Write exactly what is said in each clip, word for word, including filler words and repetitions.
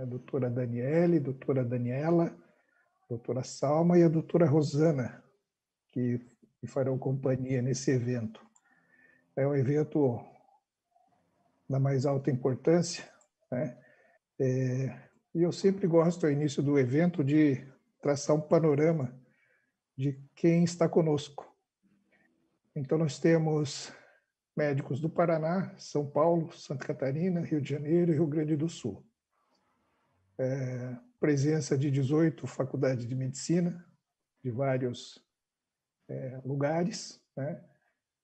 a doutora Daniele, doutora Daniela, doutora Salma e a doutora Rosana, que farão companhia nesse evento. É um evento da mais alta importância, né? É, e eu sempre gosto, ao início do evento, de traçar um panorama de quem está conosco. Então, nós temos médicos do Paraná, São Paulo, Santa Catarina, Rio de Janeiro e Rio Grande do Sul. É, presença de dezoito faculdades de medicina, de vários é, lugares, né?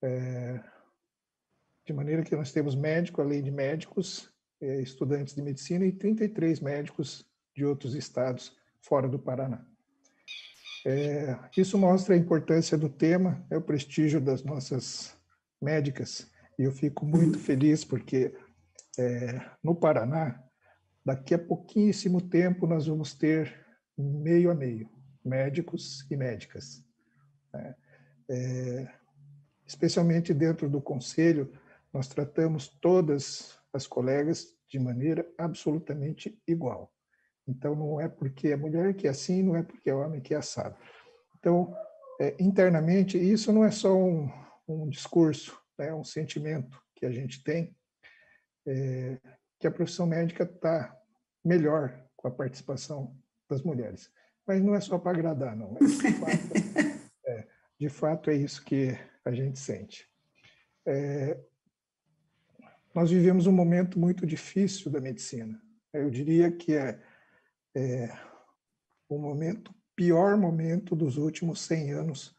É, de maneira que nós temos médico, além de médicos, é, estudantes de medicina e trinta e três médicos de outros estados fora do Paraná. É, isso mostra a importância do tema, é o prestígio das nossas médicas, e eu fico muito feliz porque é, no Paraná, daqui a pouquíssimo tempo nós vamos ter meio a meio, médicos e médicas. Né? É, especialmente dentro do Conselho, nós tratamos todas as colegas de maneira absolutamente igual. Então, não é porque é mulher que é assim, não é porque é homem que é assado. Então, é, internamente, isso não é só um, um discurso, é né? um sentimento que a gente tem, é, que a profissão médica está melhor com a participação das mulheres. Mas não é só para agradar, não. De fato, é, de fato, é isso que a gente sente. É, nós vivemos um momento muito difícil da medicina. Eu diria que é, é o momento, pior momento dos últimos cem anos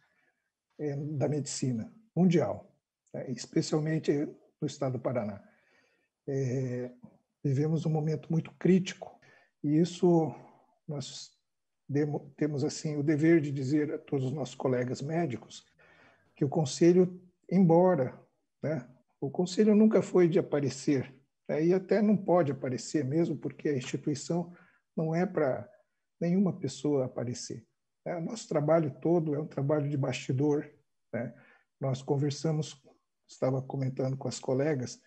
é, da medicina mundial, né? Especialmente no estado do Paraná. É, vivemos um momento muito crítico e isso nós demo, temos assim o dever de dizer a todos os nossos colegas médicos que o Conselho, embora, né, o Conselho nunca foi de aparecer, né, e até não pode aparecer mesmo, porque a instituição não é para nenhuma pessoa aparecer. É, o nosso trabalho todo é um trabalho de bastidor, né? Nós conversamos, estava comentando com as colegas,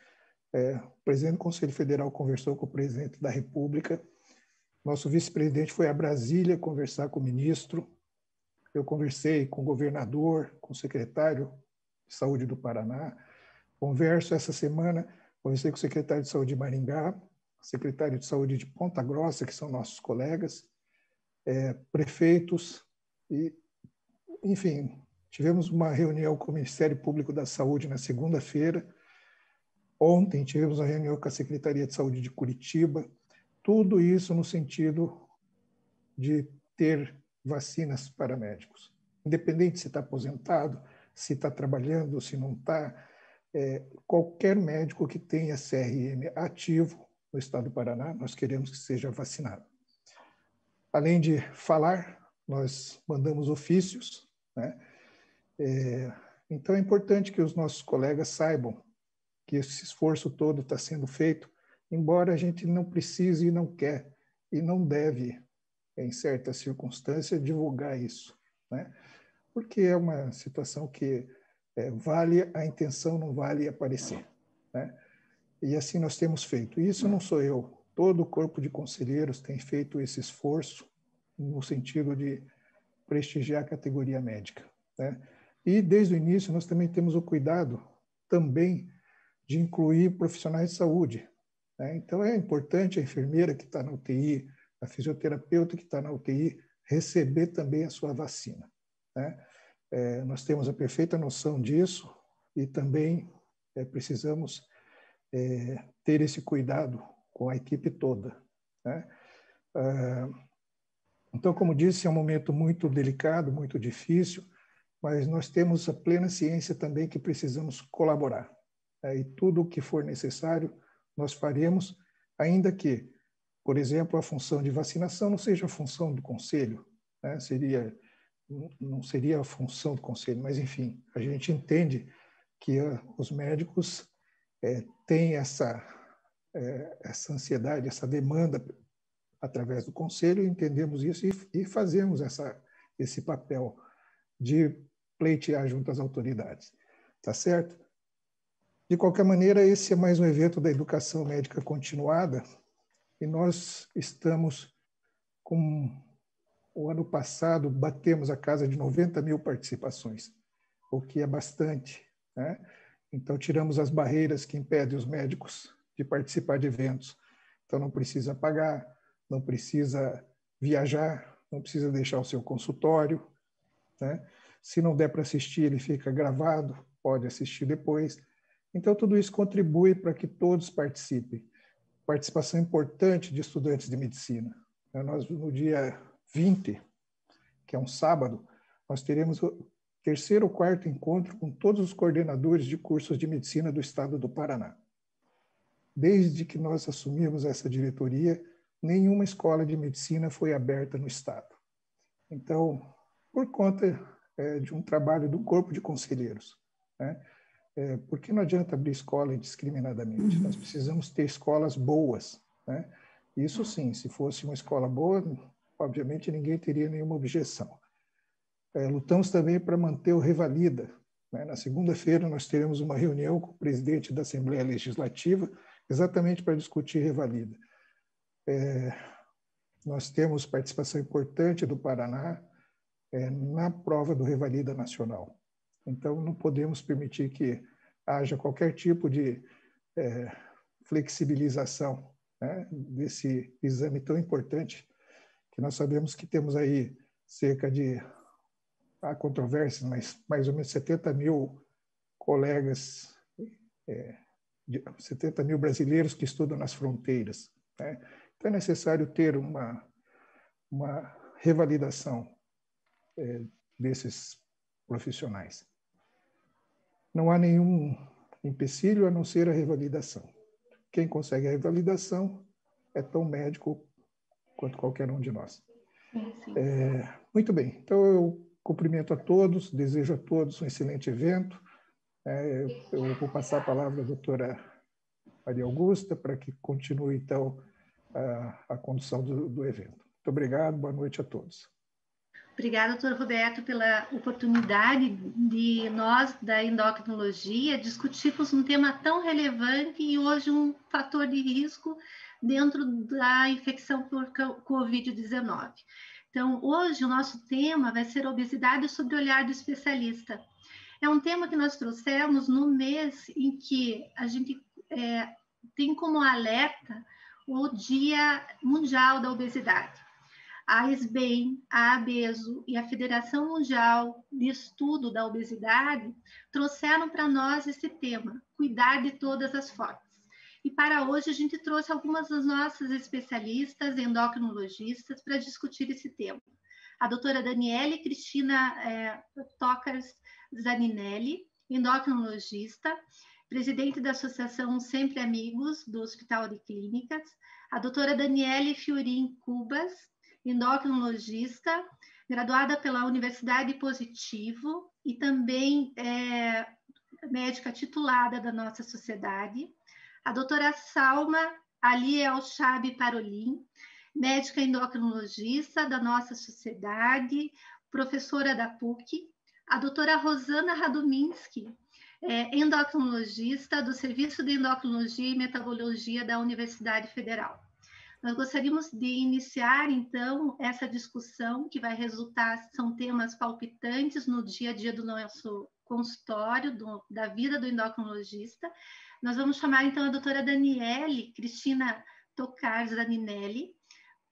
É, o presidente do Conselho Federal conversou com o presidente da República, nosso vice-presidente foi a Brasília conversar com o ministro, eu conversei com o governador, com o secretário de Saúde do Paraná, converso essa semana, conversei com o secretário de Saúde de Maringá, secretário de Saúde de Ponta Grossa, que são nossos colegas, é, prefeitos, e, enfim, tivemos uma reunião com o Ministério Público da Saúde na segunda-feira. Ontem tivemos uma reunião com a Secretaria de Saúde de Curitiba, tudo isso no sentido de ter vacinas para médicos. Independente se está aposentado, se está trabalhando, se não está, é, qualquer médico que tenha C R M ativo no estado do Paraná, nós queremos que seja vacinado. Além de falar, nós mandamos ofícios, né? É, então é importante que os nossos colegas saibam que esse esforço todo está sendo feito, embora a gente não precise e não quer, e não deve, em certa circunstância, divulgar isso, né? Porque é uma situação que é, vale a intenção, não vale aparecer, né? E assim nós temos feito. Isso não sou eu, todo o corpo de conselheiros tem feito esse esforço no sentido de prestigiar a categoria médica, né? E desde o início nós também temos o cuidado também de incluir profissionais de saúde, né? Então, é importante a enfermeira que está na U T I, a fisioterapeuta que está na U T I, receber também a sua vacina, né? É, nós temos a perfeita noção disso e também é, precisamos é, ter esse cuidado com a equipe toda, né? Ah, então, como disse, é um momento muito delicado, muito difícil, mas nós temos a plena ciência também que precisamos colaborar. É, e tudo o que for necessário nós faremos, ainda que, por exemplo, a função de vacinação não seja a função do Conselho, né? Seria, não seria a função do Conselho, mas, enfim, a gente entende que uh, os médicos é, têm essa, é, essa ansiedade, essa demanda através do Conselho, entendemos isso e, e fazemos essa, esse papel de pleitear junto às autoridades, tá certo? De qualquer maneira, esse é mais um evento da educação médica continuada E nós estamos com... O ano passado, batemos a casa de noventa mil participações, o que é bastante, né? Então, tiramos as barreiras que impedem os médicos de participar de eventos. Então, não precisa pagar, não precisa viajar, não precisa deixar o seu consultório, né? Se não der para assistir, ele fica gravado, pode assistir depois. Então, tudo isso contribui para que todos participem. Participação importante de estudantes de medicina. Nós, no dia vinte, que é um sábado, nós teremos o terceiro ou quarto encontro com todos os coordenadores de cursos de medicina do estado do Paraná. Desde que nós assumimos essa diretoria, nenhuma escola de medicina foi aberta no estado. Então, por conta é, de um trabalho do corpo de conselheiros, né? É, porque não adianta abrir escola indiscriminadamente, nós precisamos ter escolas boas, né? Isso sim, se fosse uma escola boa, obviamente ninguém teria nenhuma objeção. É, lutamos também para manter o Revalida, né? Na segunda-feira nós teremos uma reunião com o presidente da Assembleia Legislativa, exatamente para discutir Revalida. É, nós temos participação importante do Paraná é, na prova do Revalida Nacional. Então, não podemos permitir que haja qualquer tipo de é, flexibilização, né, desse exame tão importante, que nós sabemos que temos aí cerca de, há controvérsias, mas mais ou menos setenta mil colegas, é, de, setenta mil brasileiros que estudam nas fronteiras, né? Então, é necessário ter uma, uma revalidação é, desses profissionais. Não há nenhum empecilho a não ser a revalidação. Quem consegue a revalidação é tão médico quanto qualquer um de nós. Sim, sim. É, muito bem, então eu cumprimento a todos, desejo a todos um excelente evento. É, eu, eu vou passar a palavra à doutora Maria Augusta para que continue, então, a, a condução do, do evento. Muito obrigado, boa noite a todos. Obrigada, doutor Roberto, pela oportunidade de nós, da endocrinologia, discutirmos um tema tão relevante e hoje um fator de risco dentro da infecção por covid dezenove. Então, hoje o nosso tema vai ser obesidade sob o olhar do especialista. É um tema que nós trouxemos no mês em que a gente é, tem como alerta o Dia Mundial da Obesidade. A S B E M, a ABESO e a Federação Mundial de Estudo da Obesidade trouxeram para nós esse tema, cuidar de todas as formas. E para hoje a gente trouxe algumas das nossas especialistas, endocrinologistas, para discutir esse tema. A doutora Daniele Cristina eh, Tocas Zaninelli, endocrinologista, presidente da Associação Sempre Amigos do Hospital de Clínicas. A doutora Danielle Fiorin Cubas, endocrinologista, graduada pela Universidade Positivo e também é, médica titulada da nossa sociedade. A doutora Salma Aliel-Chabi Parolin, médica endocrinologista da nossa sociedade, professora da P U C. A doutora Rosana Radominski, é, endocrinologista do Serviço de Endocrinologia e Metabologia da Universidade Federal. Nós gostaríamos de iniciar, então, essa discussão que vai resultar, são temas palpitantes no dia a dia do nosso consultório, do, da vida do endocrinologista. Nós vamos chamar, então, a doutora Danielle Cristina Tocas Zaninelli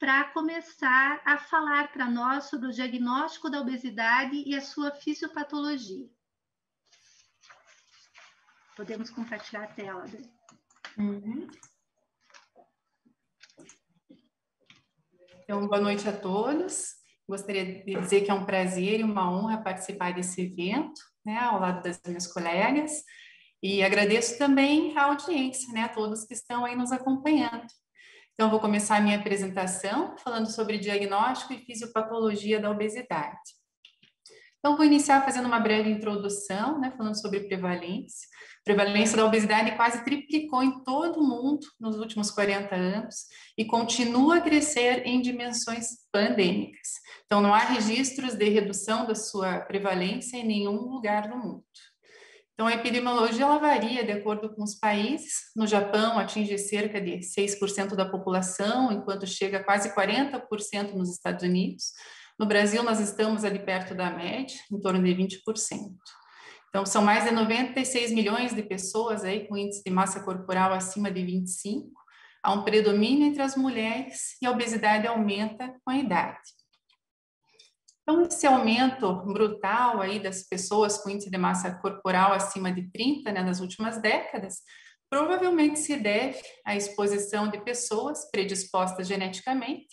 para começar a falar para nós sobre o diagnóstico da obesidade e a sua fisiopatologia. Podemos compartilhar a tela, Dani. Uhum. Então, boa noite a todos. Gostaria de dizer que é um prazer e uma honra participar desse evento, né, ao lado das minhas colegas. E agradeço também a audiência, né, a todos que estão aí nos acompanhando. Então, vou começar a minha apresentação falando sobre diagnóstico e fisiopatologia da obesidade. Então, vou iniciar fazendo uma breve introdução, né, falando sobre prevalência. A prevalência da obesidade quase triplicou em todo o mundo nos últimos quarenta anos e continua a crescer em dimensões pandêmicas. Então, não há registros de redução da sua prevalência em nenhum lugar do mundo. Então, a epidemiologia ela varia de acordo com os países. No Japão, atinge cerca de seis por cento da população, enquanto chega a quase quarenta por cento nos Estados Unidos. No Brasil, nós estamos ali perto da média, em torno de vinte por cento. Então, são mais de noventa e seis milhões de pessoas aí com índice de massa corporal acima de vinte e cinco. Há um predomínio entre as mulheres e a obesidade aumenta com a idade. Então, esse aumento brutal aí das pessoas com índice de massa corporal acima de trinta, né, nas últimas décadas, provavelmente se deve à exposição de pessoas predispostas geneticamente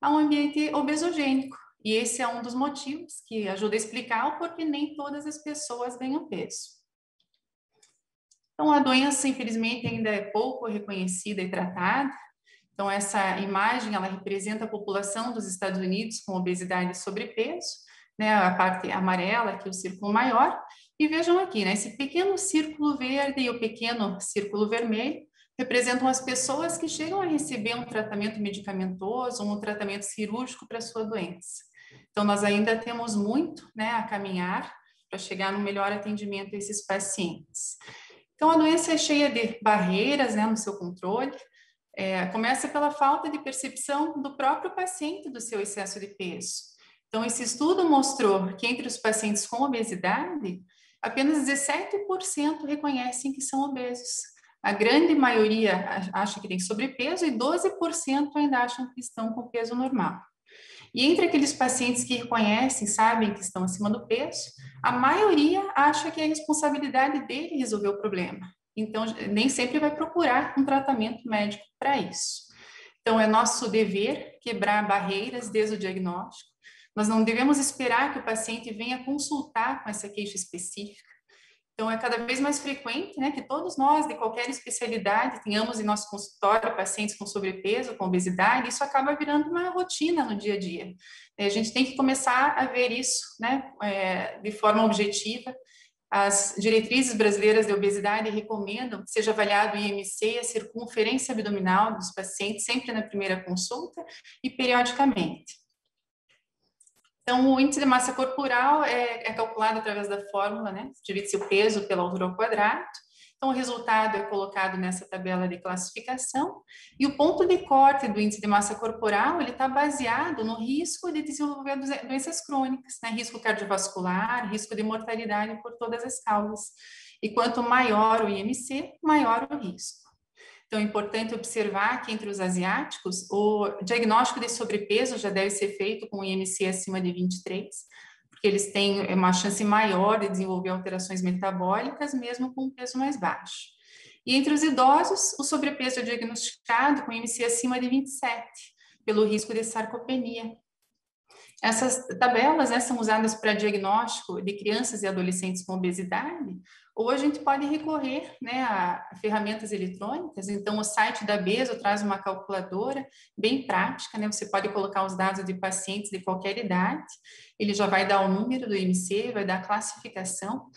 a um ambiente obesogênico. E esse é um dos motivos que ajuda a explicar o porquê nem todas as pessoas ganham peso. Então, a doença, infelizmente, ainda é pouco reconhecida e tratada. Então, essa imagem, ela representa a população dos Estados Unidos com obesidade e sobrepeso, né, a parte amarela, aqui o círculo maior, e vejam aqui, né, esse pequeno círculo verde e o pequeno círculo vermelho representam as pessoas que chegam a receber um tratamento medicamentoso, um tratamento cirúrgico para a sua doença. Então, nós ainda temos muito, né, a caminhar para chegar no melhor atendimento a esses pacientes. Então, a doença é cheia de barreiras, né, no seu controle. É, começa pela falta de percepção do próprio paciente do seu excesso de peso. Então, esse estudo mostrou que entre os pacientes com obesidade, apenas dezessete por cento reconhecem que são obesos. A grande maioria acha que tem sobrepeso e doze por cento ainda acham que estão com peso normal. E entre aqueles pacientes que reconhecem, sabem que estão acima do peso, a maioria acha que é a responsabilidade dele resolver o problema. Então, nem sempre vai procurar um tratamento médico para isso. Então, é nosso dever quebrar barreiras desde o diagnóstico. Nós não devemos esperar que o paciente venha consultar com essa queixa específica. Então, é cada vez mais frequente, né, que todos nós, de qualquer especialidade, tenhamos em nosso consultório pacientes com sobrepeso, com obesidade. Isso acaba virando uma rotina no dia a dia. A gente tem que começar a ver isso, né, de forma objetiva. As diretrizes brasileiras de obesidade recomendam que seja avaliado o I M C, a circunferência abdominal dos pacientes, sempre na primeira consulta e periodicamente. Então, o índice de massa corporal é, é calculado através da fórmula, né? Divide-se o peso pela altura ao quadrado. Então, o resultado é colocado nessa tabela de classificação. E o ponto de corte do índice de massa corporal, ele está baseado no risco de desenvolver doenças crônicas, né? Risco cardiovascular, risco de mortalidade por todas as causas. E quanto maior o I M C, maior o risco. Então, é importante observar que entre os asiáticos, o diagnóstico de sobrepeso já deve ser feito com I M C acima de vinte e três, porque eles têm uma chance maior de desenvolver alterações metabólicas, mesmo com um peso mais baixo. E entre os idosos, o sobrepeso é diagnosticado com I M C acima de vinte e sete, pelo risco de sarcopenia. Essas tabelas, né, são usadas para diagnóstico de crianças e adolescentes com obesidade, ou a gente pode recorrer, né, a ferramentas eletrônicas. Então, o site da ABESO traz uma calculadora bem prática, né? Você pode colocar os dados de pacientes de qualquer idade, ele já vai dar o número do I M C, vai dar a classificação,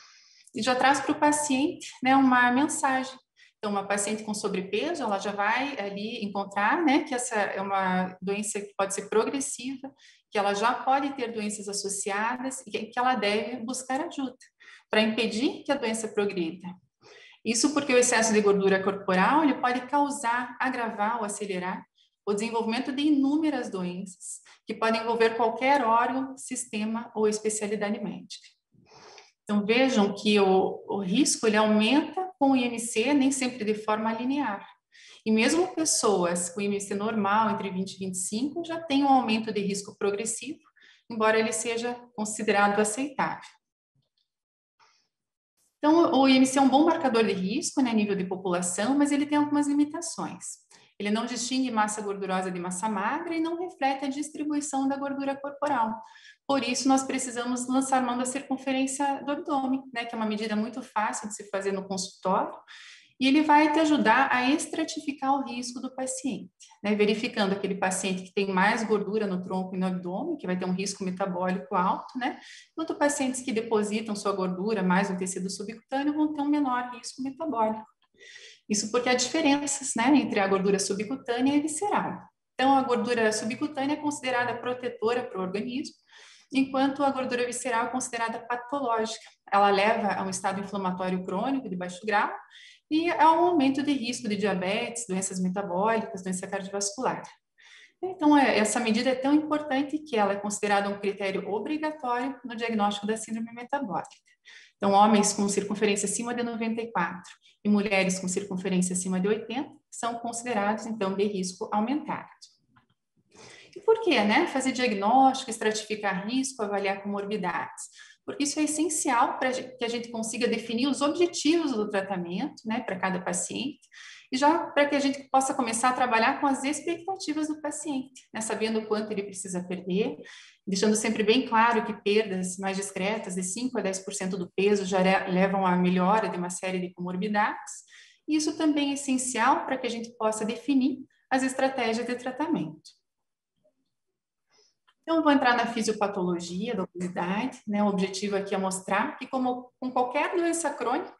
e já traz para o paciente, né, uma mensagem. Então, uma paciente com sobrepeso, ela já vai ali encontrar, né, que essa é uma doença que pode ser progressiva, que ela já pode ter doenças associadas e que ela deve buscar ajuda para impedir que a doença progrida. Isso porque o excesso de gordura corporal, ele pode causar, agravar ou acelerar o desenvolvimento de inúmeras doenças que podem envolver qualquer órgão, sistema ou especialidade médica. Então, vejam que o, o risco ele aumenta com o I M C, nem sempre de forma linear. E mesmo pessoas com I M C normal, entre vinte e vinte e cinco, já tem um aumento de risco progressivo, embora ele seja considerado aceitável. Então, o I M C é um bom marcador de risco, né, nível de população, mas ele tem algumas limitações. Ele não distingue massa gordurosa de massa magra e não reflete a distribuição da gordura corporal. Por isso, nós precisamos lançar mão da circunferência do abdômen, né, que é uma medida muito fácil de se fazer no consultório, e ele vai te ajudar a estratificar o risco do paciente, né, verificando aquele paciente que tem mais gordura no tronco e no abdômen, que vai ter um risco metabólico alto, né, enquanto pacientes que depositam sua gordura mais no tecido subcutâneo vão ter um menor risco metabólico. Isso porque há diferenças, né, entre a gordura subcutânea e visceral. Então, a gordura subcutânea é considerada protetora para o organismo enquanto a gordura visceral é considerada patológica. Ela leva a um estado inflamatório crônico de baixo grau e a um aumento de risco de diabetes, doenças metabólicas, doença cardiovascular. Então, essa medida é tão importante que ela é considerada um critério obrigatório no diagnóstico da síndrome metabólica. Então, homens com circunferência acima de noventa e quatro e mulheres com circunferência acima de oitenta são considerados, então, de risco aumentado. E por quê, né? Fazer diagnóstico, estratificar risco, avaliar comorbidades. Porque isso é essencial para que a gente consiga definir os objetivos do tratamento, né, para cada paciente, e já para que a gente possa começar a trabalhar com as expectativas do paciente, né, sabendo o quanto ele precisa perder, deixando sempre bem claro que perdas mais discretas, de cinco a dez por cento do peso, já levam à melhora de uma série de comorbidades, e isso também é essencial para que a gente possa definir as estratégias de tratamento. Então, vou entrar na fisiopatologia da obesidade, né? O objetivo aqui é mostrar que, como com qualquer doença crônica,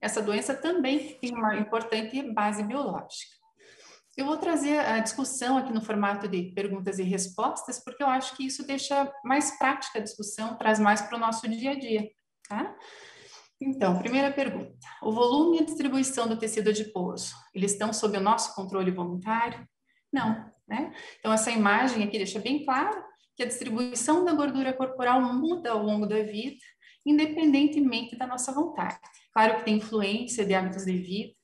essa doença também tem uma importante base biológica. Eu vou trazer a discussão aqui no formato de perguntas e respostas, porque eu acho que isso deixa mais prática a discussão, traz mais para o nosso dia a dia, tá? Então, primeira pergunta. O volume e a distribuição do tecido adiposo, eles estão sob o nosso controle voluntário? Não, né? Então, essa imagem aqui deixa bem claro que a distribuição da gordura corporal muda ao longo da vida, independentemente da nossa vontade. Claro que tem influência de hábitos de vida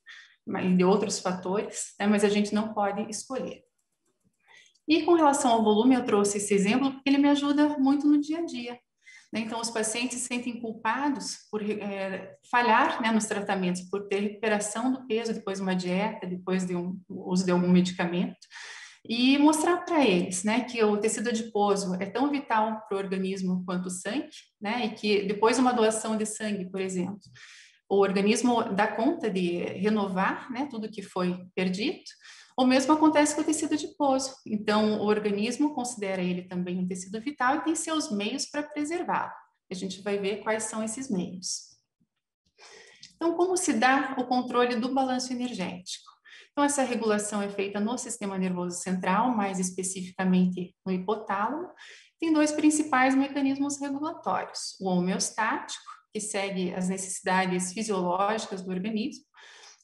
e de outros fatores, né, mas a gente não pode escolher. E com relação ao volume, eu trouxe esse exemplo porque ele me ajuda muito no dia a dia, né? Então, os pacientes se sentem culpados por é, falhar, né, nos tratamentos, por ter recuperação do peso depois de uma dieta, depois de um uso de algum medicamento, e mostrar para eles, né, que o tecido adiposo é tão vital para o organismo quanto o sangue, né, e que depois de uma doação de sangue, por exemplo, o organismo dá conta de renovar, né, tudo que foi perdido. O mesmo acontece com o tecido adiposo. Então, o organismo considera ele também um tecido vital e tem seus meios para preservá-lo. A gente vai ver quais são esses meios. Então, como se dá o controle do balanço energético? Então, essa regulação é feita no sistema nervoso central, mais especificamente no hipotálamo. Tem dois principais mecanismos regulatórios, o homeostático, que segue as necessidades fisiológicas do organismo,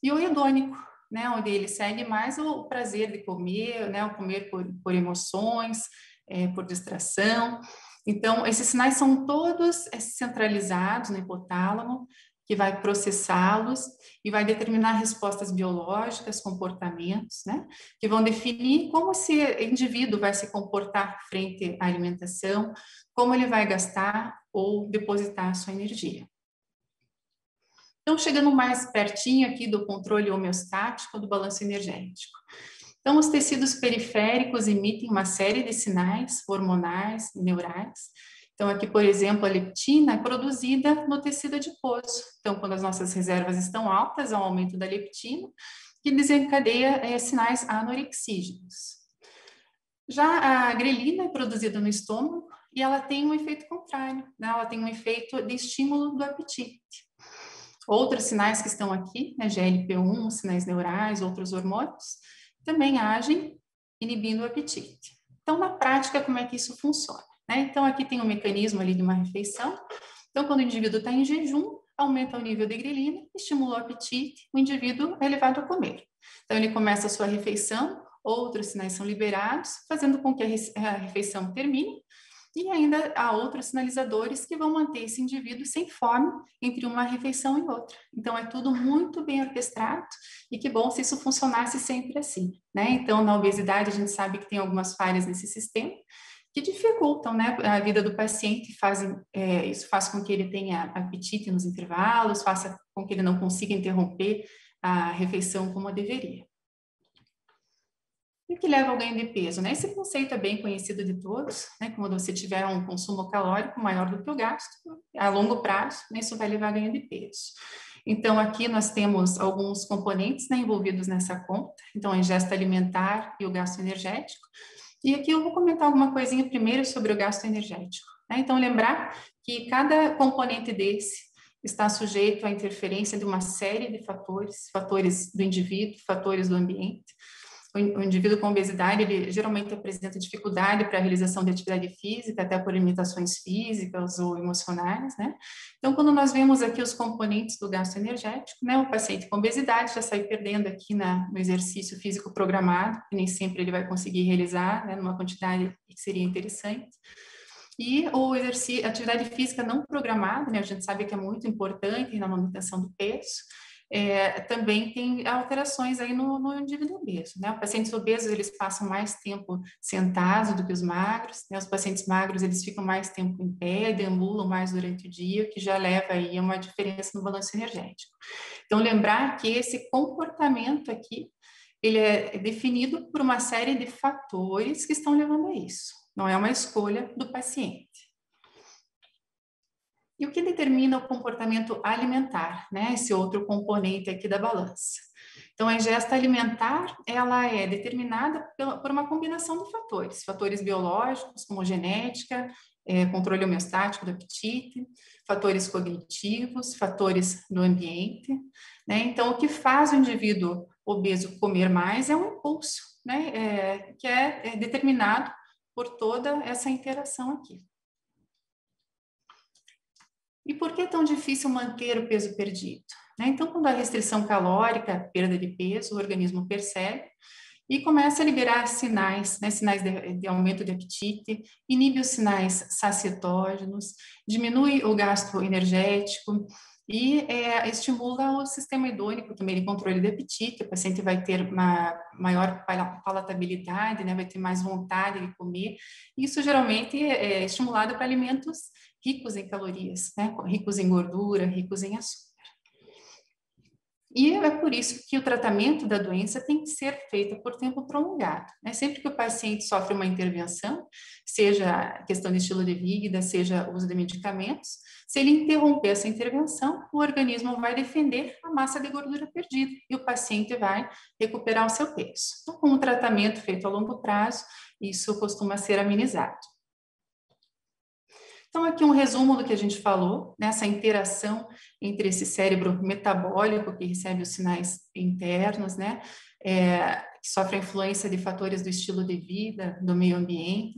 e o hedônico, né, onde ele segue mais o prazer de comer, né, o comer por, por emoções, é, por distração. Então, esses sinais são todos centralizados no hipotálamo, que vai processá-los e vai determinar respostas biológicas, comportamentos, né? Que vão definir como esse indivíduo vai se comportar frente à alimentação, como ele vai gastar ou depositar a sua energia. Então, chegando mais pertinho aqui do controle homeostático do balanço energético. Então, os tecidos periféricos emitem uma série de sinais hormonais, neurais. Então, aqui, por exemplo, a leptina é produzida no tecido adiposo. Então, quando as nossas reservas estão altas, há um aumento da leptina, que desencadeia é, sinais anorexígenos. Já a grelina é produzida no estômago e ela tem um efeito contrário, né? Ela tem um efeito de estímulo do apetite. Outros sinais que estão aqui, né, G L P um, sinais neurais, outros hormônios, também agem inibindo o apetite. Então, na prática, como é que isso funciona? Né? Então, aqui tem um mecanismo ali de uma refeição. Então, quando o indivíduo está em jejum, aumenta o nível de grelina, estimula o apetite, o indivíduo é levado a comer. Então, ele começa a sua refeição, outros sinais são liberados, fazendo com que a refeição termine, e ainda há outros sinalizadores que vão manter esse indivíduo sem fome entre uma refeição e outra. Então, é tudo muito bem orquestrado, e que bom se isso funcionasse sempre assim, né? Então, na obesidade, a gente sabe que tem algumas falhas nesse sistema, que dificultam, né, a vida do paciente, fazem, é, isso faz com que ele tenha apetite nos intervalos, faça com que ele não consiga interromper a refeição como deveria. E o que leva ao ganho de peso, né? Esse conceito é bem conhecido de todos, né? Quando você tiver um consumo calórico maior do que o gasto, a longo prazo, né, isso vai levar a ganho de peso. Então, aqui nós temos alguns componentes, né, envolvidos nessa conta, então a ingesta alimentar e o gasto energético. E aqui eu vou comentar alguma coisinha primeiro sobre o gasto energético, né? Então, lembrar que cada componente desse está sujeito à interferência de uma série de fatores, fatores do indivíduo, fatores do ambiente. o indivíduo com obesidade, ele geralmente apresenta dificuldade para a realização de atividade física, até por limitações físicas ou emocionais, né? Então, quando nós vemos aqui os componentes do gasto energético, né? O paciente com obesidade já sai perdendo aqui na, no exercício físico programado, que nem sempre ele vai conseguir realizar, né? Numa quantidade que seria interessante. E o exercício, atividade física não programada, né? A gente sabe que é muito importante na manutenção do peso. É, também tem alterações aí no, no indivíduo obeso, né? Os pacientes obesos, eles passam mais tempo sentados do que os magros, né? Os pacientes magros, eles ficam mais tempo em pé, deambulam mais durante o dia, o que já leva aí a uma diferença no balanço energético. Então, lembrar que esse comportamento aqui, ele é definido por uma série de fatores que estão levando a isso. Não é uma escolha do paciente. E o que determina o comportamento alimentar, né? Esse outro componente aqui da balança. Então, a ingesta alimentar, ela é determinada pela, por uma combinação de fatores. Fatores biológicos, como genética, é, controle homeostático do apetite, fatores cognitivos, fatores do ambiente, né? Então, o que faz o indivíduo obeso comer mais é um impulso, né? É, que é, é determinado por toda essa interação aqui. E por que é tão difícil manter o peso perdido? Né? Então, quando há restrição calórica, perda de peso, o organismo percebe e começa a liberar sinais, né? Sinais de, de aumento de apetite, inibe os sinais sacietógenos, diminui o gasto energético e é, estimula o sistema hedônico também de controle de apetite. O paciente vai ter uma maior palatabilidade, né? Vai ter mais vontade de comer. Isso geralmente é estimulado para alimentos ricos em calorias, né? Ricos em gordura, ricos em açúcar. E é por isso que o tratamento da doença tem que ser feito por tempo prolongado, né? Sempre que o paciente sofre uma intervenção, seja questão de estilo de vida, seja uso de medicamentos, se ele interromper essa intervenção, o organismo vai defender a massa de gordura perdida e o paciente vai recuperar o seu peso. Então, com o tratamento feito a longo prazo, isso costuma ser amenizado. Então, aqui um resumo do que a gente falou, nessa interação entre esse cérebro metabólico que recebe os sinais internos, né, é, que sofre a influência de fatores do estilo de vida, do meio ambiente,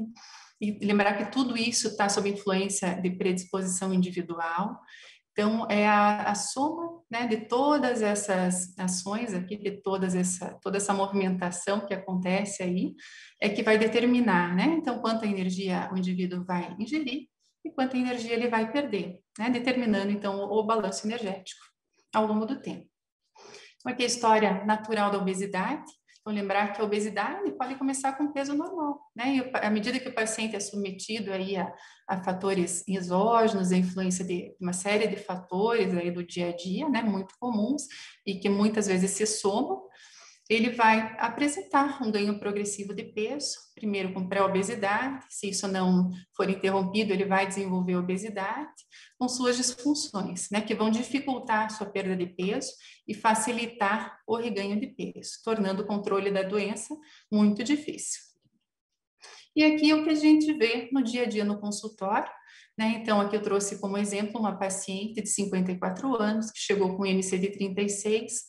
e lembrar que tudo isso está sob influência de predisposição individual. Então, é a, a soma, né, de todas essas ações aqui, de todas essa, toda essa movimentação que acontece aí, é que vai determinar, né, então, quanta energia o indivíduo vai ingerir, e quanta energia ele vai perder, né? Determinando, então, o, o balanço energético ao longo do tempo. Então, aqui a história natural da obesidade. Então, lembrar que a obesidade pode começar com peso normal, né? E o, à medida que o paciente é submetido aí a, a fatores exógenos, a influência de uma série de fatores aí do dia a dia, né? Muito comuns e que muitas vezes se somam, ele vai apresentar um ganho progressivo de peso, primeiro com pré-obesidade, se isso não for interrompido, ele vai desenvolver obesidade, com suas disfunções, né, que vão dificultar a sua perda de peso e facilitar o reganho de peso, tornando o controle da doença muito difícil. E aqui é o que a gente vê no dia a dia no consultório, né? Então, aqui eu trouxe como exemplo uma paciente de cinquenta e quatro anos, que chegou com I M C de trinta e seis,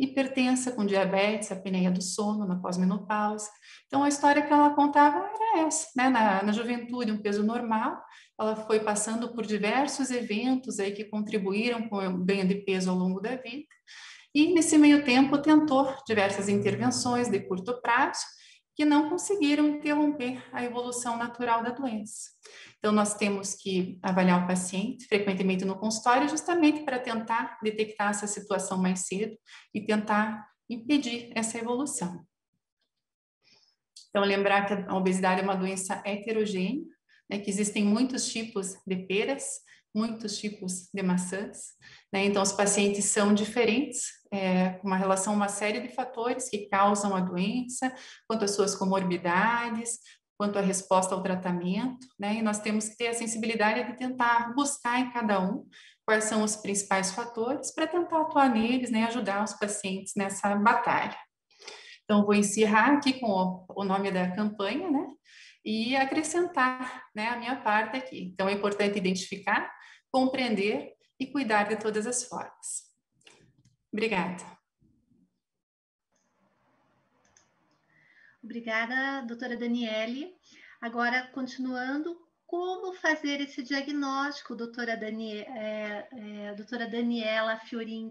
hipertensa, com diabetes, apneia do sono na pós-menopausa. Então, a história que ela contava era essa, né? Na, na juventude, um peso normal, ela foi passando por diversos eventos aí que contribuíram com o ganho de peso ao longo da vida. E, nesse meio tempo, tentou diversas intervenções de curto prazo que não conseguiram interromper a evolução natural da doença. Então, nós temos que avaliar o paciente frequentemente no consultório justamente para tentar detectar essa situação mais cedo e tentar impedir essa evolução. Então, lembrar que a obesidade é uma doença heterogênea, né, que existem muitos tipos de peras, muitos tipos de maçãs, né? Então, os pacientes são diferentes, é, com uma relação a uma série de fatores que causam a doença, quanto às suas comorbidades, quanto à resposta ao tratamento, né? E nós temos que ter a sensibilidade de tentar buscar em cada um quais são os principais fatores para tentar atuar neles, né? Ajudar os pacientes nessa batalha. Então, vou encerrar aqui com o, o nome da campanha, né? E acrescentar, né, a minha parte aqui. Então, é importante identificar, compreender e cuidar de todas as formas. Obrigada. Obrigada, doutora Daniele. Agora, continuando, como fazer esse diagnóstico, doutora, Danie, é, é, doutora Daniela Fiorin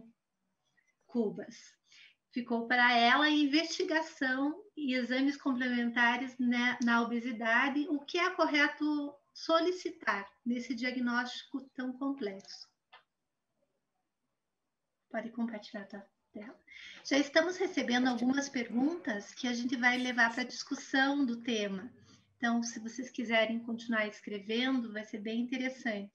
Cubas? Ficou para ela a investigação e exames complementares na, na obesidade, o que é correto solicitar nesse diagnóstico tão complexo? Pode compartilhar a tua tela. Já estamos recebendo algumas perguntas que a gente vai levar para a discussão do tema. Então, se vocês quiserem continuar escrevendo, vai ser bem interessante.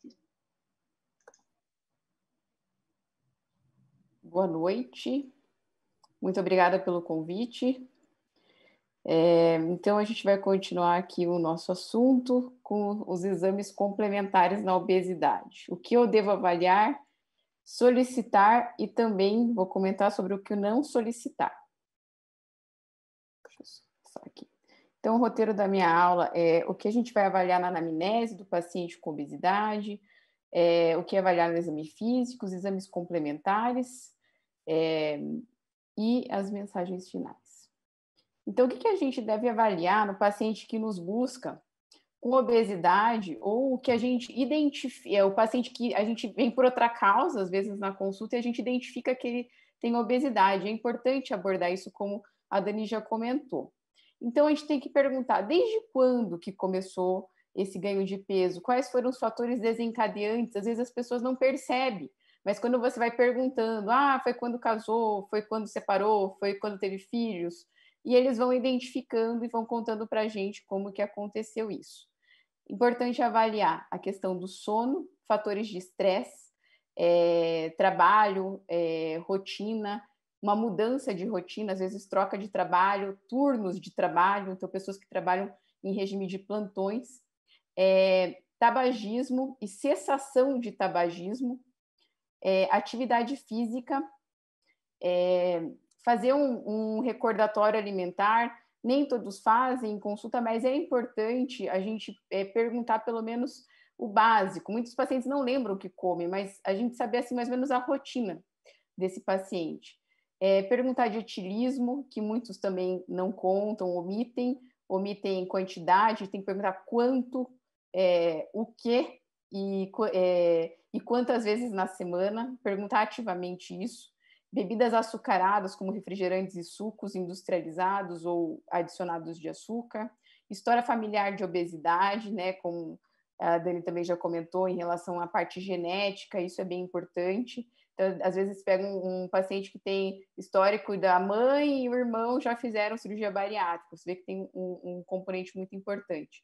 Boa noite. Muito obrigada pelo convite. É, então, a gente vai continuar aqui o nosso assunto com os exames complementares na obesidade. O que eu devo avaliar, solicitar e também vou comentar sobre o que não solicitar. Deixa eu passar aqui. Então, o roteiro da minha aula é o que a gente vai avaliar na anamnese do paciente com obesidade, é, o que avaliar no exame físico, os exames complementares é, e as mensagens finais. Então, o que, que a gente deve avaliar no paciente que nos busca com obesidade ou o que a gente identifica, é, o paciente que a gente vem por outra causa, às vezes na consulta, e a gente identifica que ele tem obesidade. É importante abordar isso como a Dani já comentou. Então, a gente tem que perguntar desde quando que começou esse ganho de peso, quais foram os fatores desencadeantes, às vezes as pessoas não percebem, mas quando você vai perguntando, ah, foi quando casou, foi quando separou, foi quando teve filhos, e eles vão identificando e vão contando para a gente como que aconteceu isso. Importante avaliar a questão do sono, fatores de estresse, é, trabalho, é, rotina, uma mudança de rotina, às vezes troca de trabalho, turnos de trabalho, então pessoas que trabalham em regime de plantões, é, tabagismo e cessação de tabagismo, é, atividade física, é, fazer um, um recordatório alimentar, nem todos fazem consulta, mas é importante a gente é, perguntar pelo menos o básico. Muitos pacientes não lembram o que comem, mas a gente sabe assim mais ou menos a rotina desse paciente. É, perguntar de etilismo, que muitos também não contam, omitem, omitem quantidade, tem que perguntar quanto, é, o que e, é, e quantas vezes na semana, perguntar ativamente isso. Bebidas açucaradas, como refrigerantes e sucos industrializados ou adicionados de açúcar. História familiar de obesidade, né, como a Dani também já comentou, em relação à parte genética, isso é bem importante. Então, às vezes pega um, um paciente que tem histórico da mãe e o irmão já fizeram cirurgia bariátrica, você vê que tem um, um componente muito importante.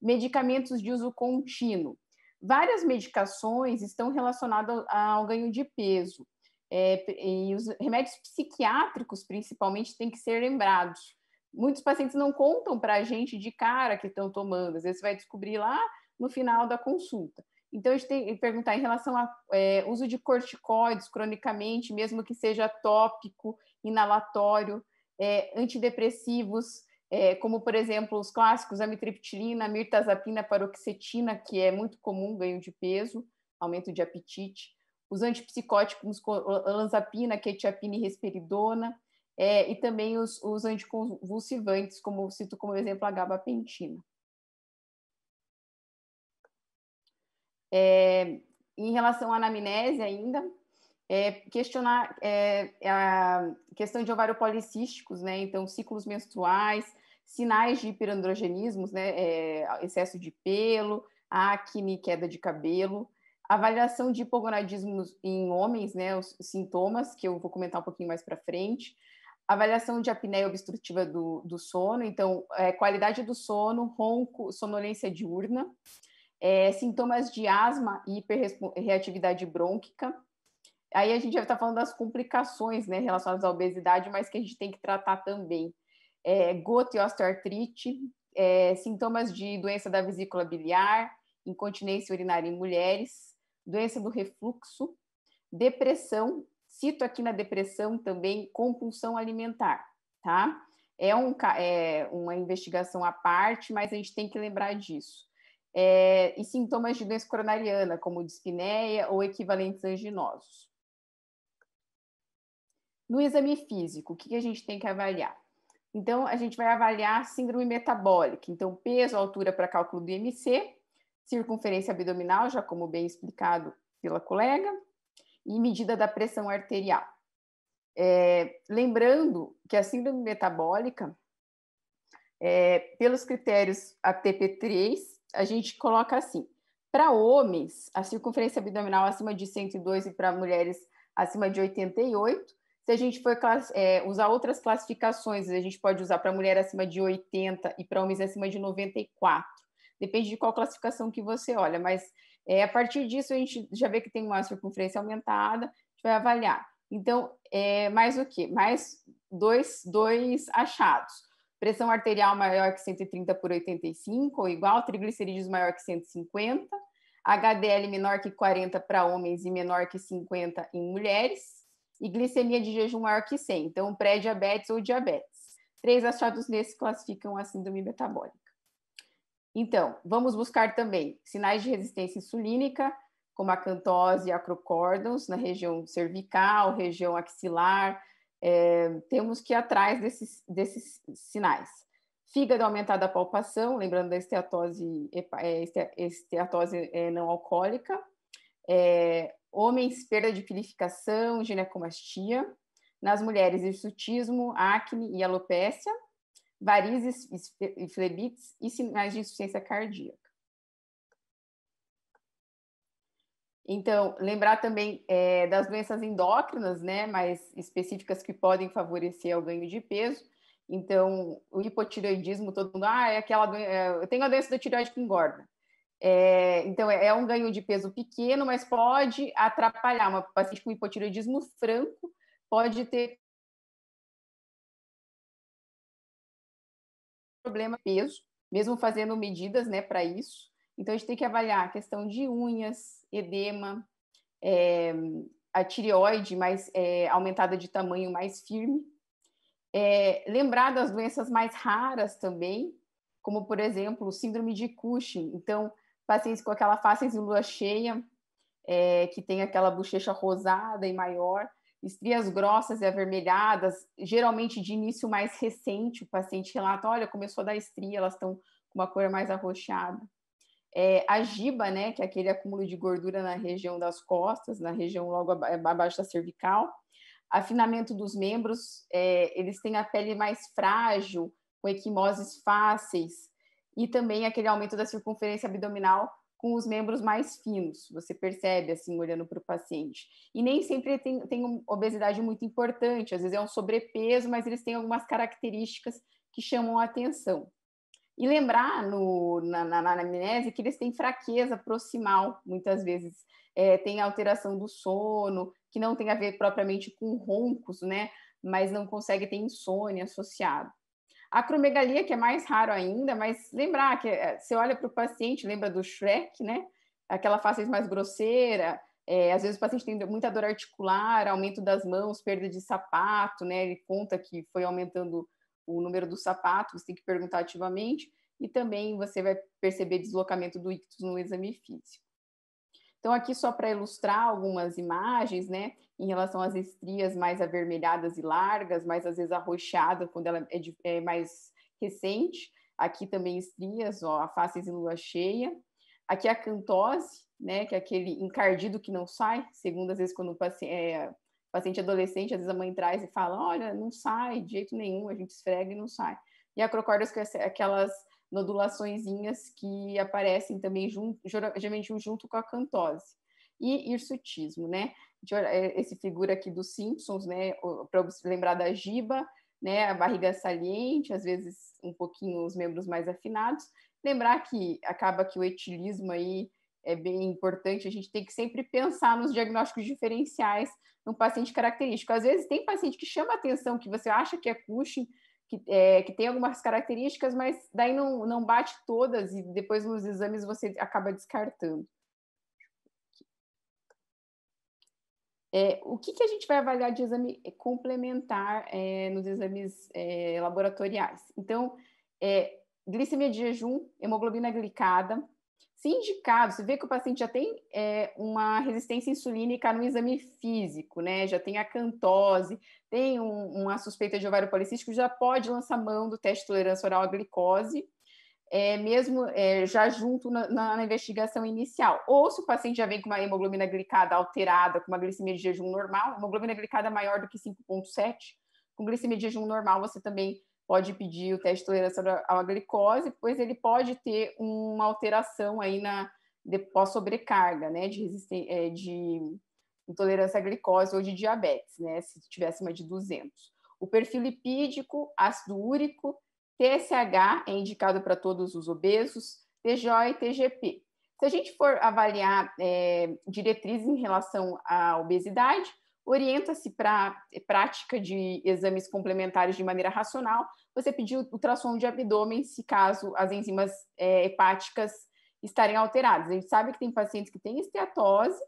Medicamentos de uso contínuo. Várias medicações estão relacionadas ao ganho de peso, é, e os remédios psiquiátricos, principalmente, têm que ser lembrados. Muitos pacientes não contam para a gente de cara que estão tomando, às vezes você vai descobrir lá no final da consulta. Então, a gente tem que perguntar em relação ao é, uso de corticoides cronicamente, mesmo que seja tópico, inalatório, é, antidepressivos, é, como, por exemplo, os clássicos, amitriptilina, mirtazapina, paroxetina, que é muito comum ganho de peso, aumento de apetite. Os antipsicóticos, olanzapina, quetiapina e risperidona, é, e também os, os anticonvulsivantes, como cito como exemplo a gabapentina. É, em relação à anamnese ainda, é, questionar é, a questão de ovário policísticos, né? Então, ciclos menstruais, sinais de hiperandrogenismos, né? É, excesso de pelo, acne, queda de cabelo, avaliação de hipogonadismo em homens, né? Os sintomas, que eu vou comentar um pouquinho mais para frente, avaliação de apneia obstrutiva do, do sono, então, é, qualidade do sono, ronco, sonolência diurna, É, sintomas de asma e hiperreatividade brônquica. Aí a gente já está falando das complicações, né, relacionadas à obesidade, mas que a gente tem que tratar também. É, gota e osteoartrite, é, sintomas de doença da vesícula biliar, incontinência urinária em mulheres, doença do refluxo, depressão, cito aqui na depressão também, compulsão alimentar, tá? É, um, é uma investigação à parte, mas a gente tem que lembrar disso. É, e sintomas de doença coronariana, como dispneia ou equivalentes anginosos. No exame físico, o que a gente tem que avaliar? Então, a gente vai avaliar síndrome metabólica. Então, peso, altura para cálculo do I M C, circunferência abdominal, já como bem explicado pela colega, e medida da pressão arterial. É, lembrando que a síndrome metabólica, é, pelos critérios A T P três, a gente coloca assim: para homens, a circunferência abdominal acima de cento e dois e para mulheres acima de oitenta e oito. Se a gente for é, usar outras classificações, a gente pode usar para mulher acima de oitenta e para homens acima de noventa e quatro. Depende de qual classificação que você olha, mas é, a partir disso a gente já vê que tem uma circunferência aumentada, a gente vai avaliar. Então, é, mais o quê? Mais dois, dois achados. Pressão arterial maior que cento e trinta por oitenta e cinco ou igual, triglicerídeos maior que cento e cinquenta, H D L menor que quarenta para homens e menor que cinquenta em mulheres, e glicemia de jejum maior que cem, então pré-diabetes ou diabetes. Três achados nesses classificam a síndrome metabólica. Então, vamos buscar também sinais de resistência insulínica, como acantose e acrocórdons na região cervical, região axilar, é, temos que ir atrás desses, desses sinais. Fígado aumentada a palpação, lembrando da esteatose, esteatose não alcoólica, é, homens, perda de pilificação, ginecomastia. Nas mulheres, hirsutismo, acne e alopécia, varizes e flebites e sinais de insuficiência cardíaca. Então, lembrar também é, das doenças endócrinas, né, mais específicas que podem favorecer o ganho de peso. Então, o hipotireoidismo, todo mundo, ah, é aquela do... eu tenho a doença do tireoide que engorda. É, então, é um ganho de peso pequeno, mas pode atrapalhar. Uma paciente com hipotireoidismo franco pode ter problema de peso, mesmo fazendo medidas, né, para isso. Então, a gente tem que avaliar a questão de unhas, edema, é, a tireoide mais é, aumentada de tamanho, mais firme. É, lembrar das doenças mais raras também, como, por exemplo, síndrome de Cushing. Então, pacientes com aquela face de lua cheia, é, que tem aquela bochecha rosada e maior, estrias grossas e avermelhadas, geralmente de início mais recente, o paciente relata, olha, começou a dar estria, elas estão com uma cor mais arroxeada. É, a giba, né, que é aquele acúmulo de gordura na região das costas, na região logo aba- abaixo da cervical. Afinamento dos membros, é, eles têm a pele mais frágil, com equimoses fáceis, e também aquele aumento da circunferência abdominal com os membros mais finos, você percebe assim, olhando para o paciente. E nem sempre tem, tem uma obesidade muito importante, às vezes é um sobrepeso, mas eles têm algumas características que chamam a atenção. E lembrar no, na, na, na anamnese que eles têm fraqueza proximal, muitas vezes é, tem alteração do sono, que não tem a ver propriamente com roncos, né? Mas não consegue ter insônia associado. Acromegalia, que é mais raro ainda, mas lembrar que você olha para o paciente, lembra do Shrek, né? Aquela face mais grosseira, é, às vezes o paciente tem muita dor articular, aumento das mãos, perda de sapato, né? Ele conta que foi aumentando o número do sapato, você tem que perguntar ativamente, e também você vai perceber deslocamento do ictus no exame físico. Então, aqui só para ilustrar algumas imagens, né, em relação às estrias mais avermelhadas e largas, mais às vezes arroxeada quando ela é, de, é mais recente. Aqui também estrias, ó, a face em lua cheia. Aqui a acantose, né, que é aquele encardido que não sai, segundo às vezes quando o paciente, é, paciente adolescente, às vezes a mãe traz e fala, olha, não sai de jeito nenhum, a gente esfrega e não sai. E a acrocórdons, que é aquelas nodulaçõezinhas que aparecem também junto, geralmente junto com a acantose. E hirsutismo, né? Esse figura aqui dos Simpsons, né? Para lembrar da giba, né? A barriga saliente, às vezes um pouquinho os membros mais afinados. Lembrar que acaba que o etilismo aí é bem importante, a gente tem que sempre pensar nos diagnósticos diferenciais no paciente característico. Às vezes tem paciente que chama atenção, que você acha que é Cushing, Que, é, que tem algumas características, mas daí não, não bate todas e depois nos exames você acaba descartando. É, o que, que a gente vai avaliar de exame complementar é, nos exames é, laboratoriais? Então, é, glicemia de jejum, hemoglobina glicada, Se indicado, se vê que o paciente já tem é, uma resistência insulínica no exame físico, né? Já tem acantose, tem um, uma suspeita de ovário policístico, já pode lançar mão do teste de tolerância oral à glicose, é, mesmo é, já junto na, na, na investigação inicial. Ou se o paciente já vem com uma hemoglobina glicada alterada, com uma glicemia de jejum normal, hemoglobina glicada maior do que cinco ponto sete, com glicemia de jejum normal você também pode pedir o teste de tolerância à glicose, pois ele pode ter uma alteração aí na pós-sobrecarga, né, de, de intolerância à glicose ou de diabetes, né, se tiver acima de duzentos. O perfil lipídico, ácido úrico, T S H é indicado para todos os obesos, T G O e T G P. Se a gente for avaliar é, diretrizes em relação à obesidade, orienta-se para prática de exames complementares de maneira racional, você pedir ultrassom de abdômen se caso as enzimas é, hepáticas estarem alteradas. A gente sabe que tem pacientes que têm esteatose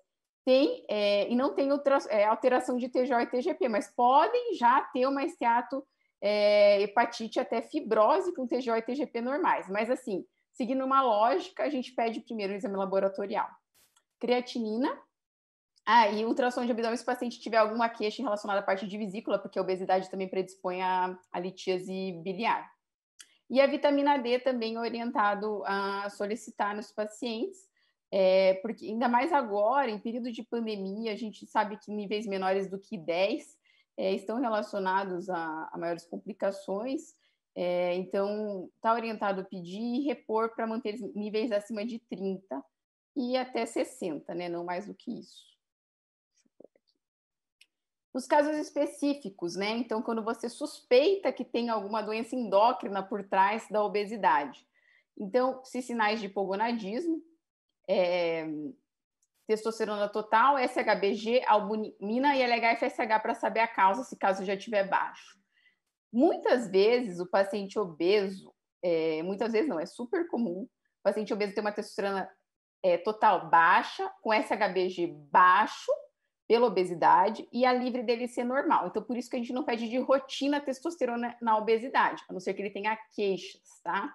tem, é, e não tem ultra, é, alteração de T G O e T G P, mas podem já ter uma esteato é, hepatite até fibrose com T G O e T G P normais. Mas assim, seguindo uma lógica, a gente pede primeiro o exame laboratorial. Creatinina. Ah, e ultrassom de abdômen se o paciente tiver alguma queixa relacionada à parte de vesícula, porque a obesidade também predispõe à, à litíase biliar. E a vitamina D também é orientado a solicitar nos pacientes, é, porque ainda mais agora, em período de pandemia, a gente sabe que níveis menores do que dez é, estão relacionados a, a maiores complicações, é, então está orientado a pedir e repor para manter níveis acima de trinta e até sessenta, né, não mais do que isso. Os casos específicos, né? Então, quando você suspeita que tem alguma doença endócrina por trás da obesidade. Então, se sinais de hipogonadismo, é, testosterona total, S H B G, albumina e L H F S H para saber a causa, se caso já estiver baixo. Muitas vezes, o paciente obeso, é, muitas vezes não, é super comum, o paciente obeso tem uma testosterona é, total baixa, com S H B G baixo, pela obesidade e a livre dele ser normal. Então, por isso que a gente não pede de rotina testosterona na obesidade, a não ser que ele tenha queixas, tá?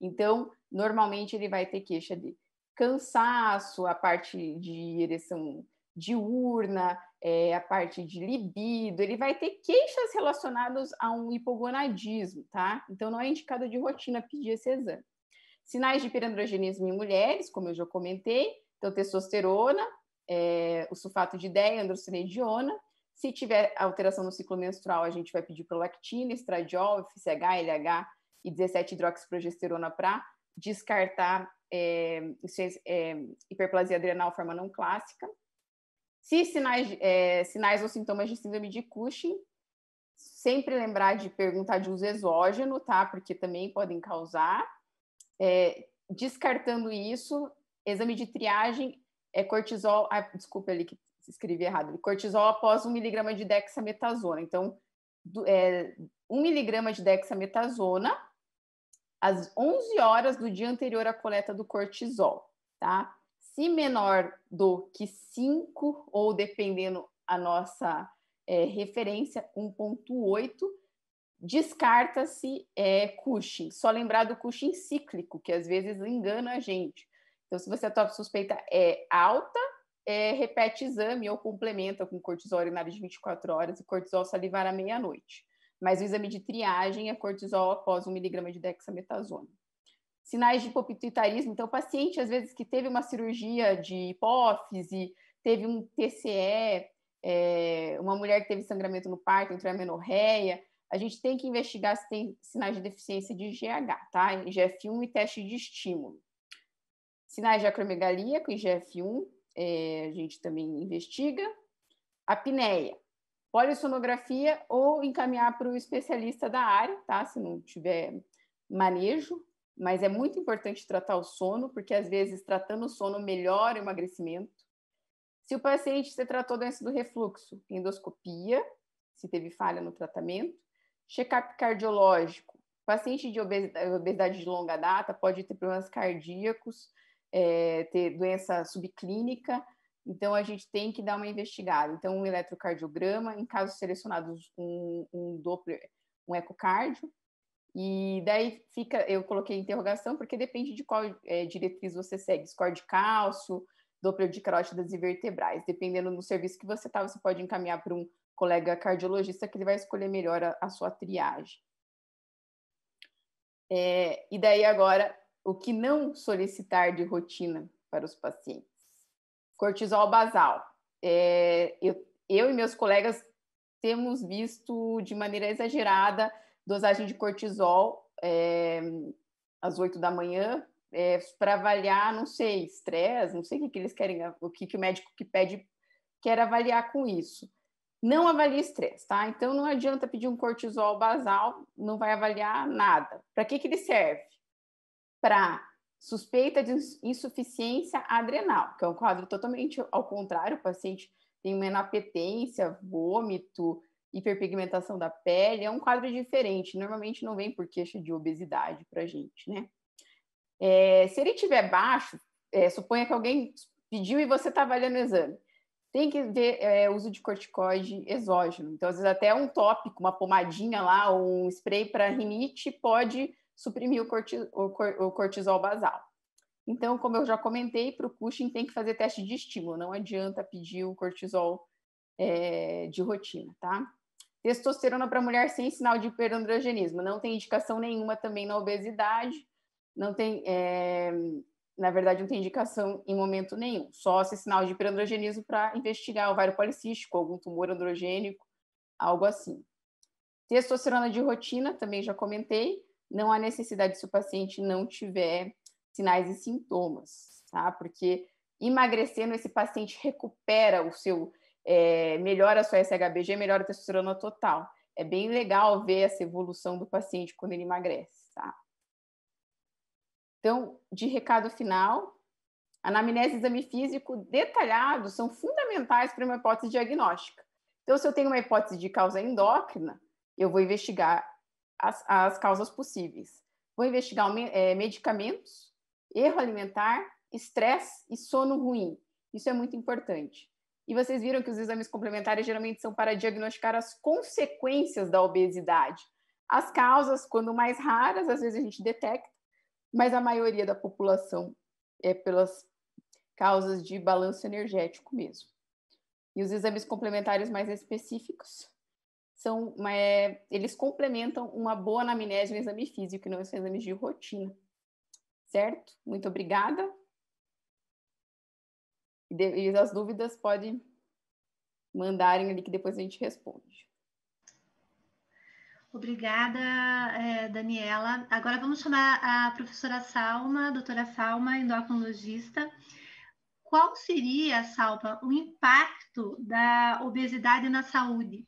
Então, normalmente ele vai ter queixa de cansaço, a parte de ereção diurna, é, a parte de libido, ele vai ter queixas relacionadas a um hipogonadismo, tá? Então, não é indicado de rotina pedir esse exame. Sinais de hiperandrogenismo em mulheres, como eu já comentei, então testosterona, É, o sulfato de ideia, androstenediona. Se tiver alteração no ciclo menstrual, a gente vai pedir prolactina, estradiol, F S H, L H e dezessete hidroxiprogesterona para descartar é, é, hiperplasia adrenal forma não clássica. Se sinais, é, sinais ou sintomas de síndrome de Cushing, sempre lembrar de perguntar de uso exógeno, tá? Porque também podem causar. É, descartando isso, exame de triagem é cortisol, ah, desculpa ali que escrevi errado, cortisol após um miligrama de dexametasona. Então, é, um miligrama de dexametasona às onze horas do dia anterior à coleta do cortisol, tá? Se menor do que cinco, ou dependendo a nossa é, referência, um ponto oito, descarta-se é, Cushing. Só lembrar do Cushing cíclico, que às vezes engana a gente. Então, se você a tua suspeita é alta, é, repete exame ou complementa com cortisol urinário de vinte e quatro horas e cortisol salivar à meia-noite. Mas o exame de triagem é cortisol após um miligrama de dexametasona. Sinais de hipopituitarismo. Então, o paciente, às vezes, que teve uma cirurgia de hipófise, teve um T C E, é, uma mulher que teve sangramento no parto, entrou em amenorreia, a gente tem que investigar se tem sinais de deficiência de G H, tá? I G F um e teste de estímulo. Sinais de acromegalia com I G F um, é, a gente também investiga. Apneia, polissonografia ou encaminhar para o especialista da área, tá? Se não tiver manejo, mas é muito importante tratar o sono, porque às vezes tratando o sono melhora o emagrecimento. Se o paciente se tratou doença do refluxo, endoscopia, se teve falha no tratamento. Check-up cardiológico, paciente de obesidade de longa data pode ter problemas cardíacos, É, ter doença subclínica, então a gente tem que dar uma investigada. Então, um eletrocardiograma, em casos selecionados um, um, doppler, um ecocardio, E daí fica, eu coloquei interrogação, porque depende de qual é, diretriz você segue, score de cálcio, Doppler de carótidas e vertebrais. Dependendo do serviço que você está, você pode encaminhar para um colega cardiologista que ele vai escolher melhor a, a sua triagem. É, e daí agora, o que não solicitar de rotina para os pacientes? Cortisol basal. É, eu, eu e meus colegas temos visto de maneira exagerada dosagem de cortisol é, às oito da manhã, é, para avaliar, não sei, estresse, não sei o que, que eles querem, o que, que o médico que pede quer avaliar com isso. Não avalia estresse, tá? Então não adianta pedir um cortisol basal, não vai avaliar nada. Para que, que ele serve? Para suspeita de insuficiência adrenal, que é um quadro totalmente ao contrário, o paciente tem uma inapetência, vômito, hiperpigmentação da pele, é um quadro diferente, normalmente não vem por queixa de obesidade pra gente, né? É, se ele tiver baixo, é, suponha que alguém pediu e você está avaliando o exame, tem que ver é, uso de corticoide exógeno. Então, às vezes até um tópico, uma pomadinha lá, um spray para rinite pode suprimir o, corti o, cor o cortisol basal. Então, como eu já comentei, para o cushing tem que fazer teste de estímulo, não adianta pedir o cortisol é, de rotina, tá? Testosterona para mulher sem sinal de hiperandrogenismo, não tem indicação nenhuma também na obesidade, não tem, é, na verdade, não tem indicação em momento nenhum, só esse sinal de hiperandrogenismo para investigar ovário policístico, algum tumor androgênico, algo assim. Testosterona de rotina, também já comentei, não há necessidade se o paciente não tiver sinais e sintomas, tá? Porque emagrecendo, esse paciente recupera o seu, é, melhora a sua S H B G, melhora a testosterona total. É bem legal ver essa evolução do paciente quando ele emagrece, tá? Então, de recado final, anamnese e exame físico detalhado são fundamentais para uma hipótese diagnóstica. Então, se eu tenho uma hipótese de causa endócrina, eu vou investigar as, as causas possíveis. Vou investigar é, medicamentos, erro alimentar, estresse e sono ruim. Isso é muito importante. E vocês viram que os exames complementares geralmente são para diagnosticar as consequências da obesidade. As causas, quando mais raras, às vezes a gente detecta, mas a maioria da população é pelas causas de balanço energético mesmo. E os exames complementares mais específicos, são uma, é, eles complementam uma boa anamnese e um exame físico, e não são exames de rotina. Certo? Muito obrigada. E, de, e as dúvidas podem mandarem ali que depois a gente responde. Obrigada, eh, Daniela. Agora vamos chamar a professora Salma, a doutora Salma, endocrinologista. Qual seria, Salma, o impacto da obesidade na saúde?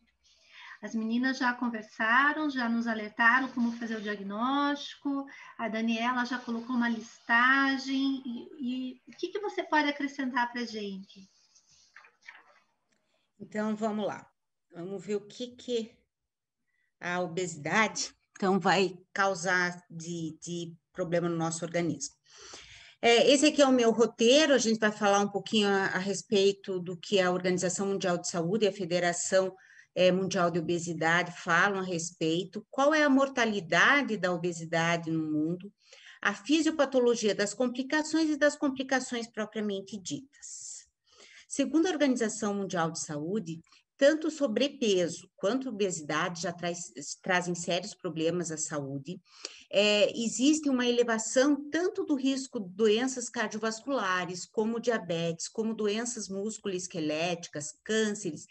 As meninas já conversaram, já nos alertaram como fazer o diagnóstico, a Daniela já colocou uma listagem. E, e o que, que você pode acrescentar para a gente? Então, vamos lá. Vamos ver o que que... a obesidade, então, vai causar de, de problema no nosso organismo. É, esse aqui é o meu roteiro, a gente vai falar um pouquinho a, a respeito do que a Organização Mundial de Saúde e a Federação é, Mundial de Obesidade falam a respeito, qual é a mortalidade da obesidade no mundo, a fisiopatologia das complicações e das complicações propriamente ditas. Segundo a Organização Mundial de Saúde, tanto sobrepeso quanto obesidade já traz, trazem sérios problemas à saúde. É, existe uma elevação tanto do risco de doenças cardiovasculares, como diabetes, como doenças músculo-esqueléticas, cânceres,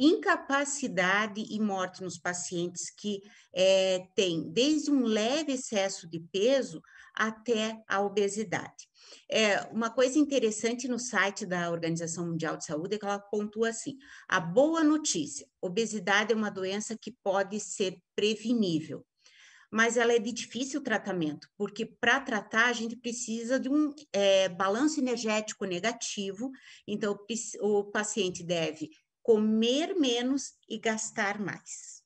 incapacidade e morte nos pacientes que é, têm desde um leve excesso de peso até a obesidade. É, uma coisa interessante no site da Organização Mundial de Saúde é que ela pontua assim, a boa notícia, obesidade é uma doença que pode ser prevenível, mas ela é de difícil tratamento, porque para tratar a gente precisa de um é, balanço energético negativo, então o, o paciente deve comer menos e gastar mais.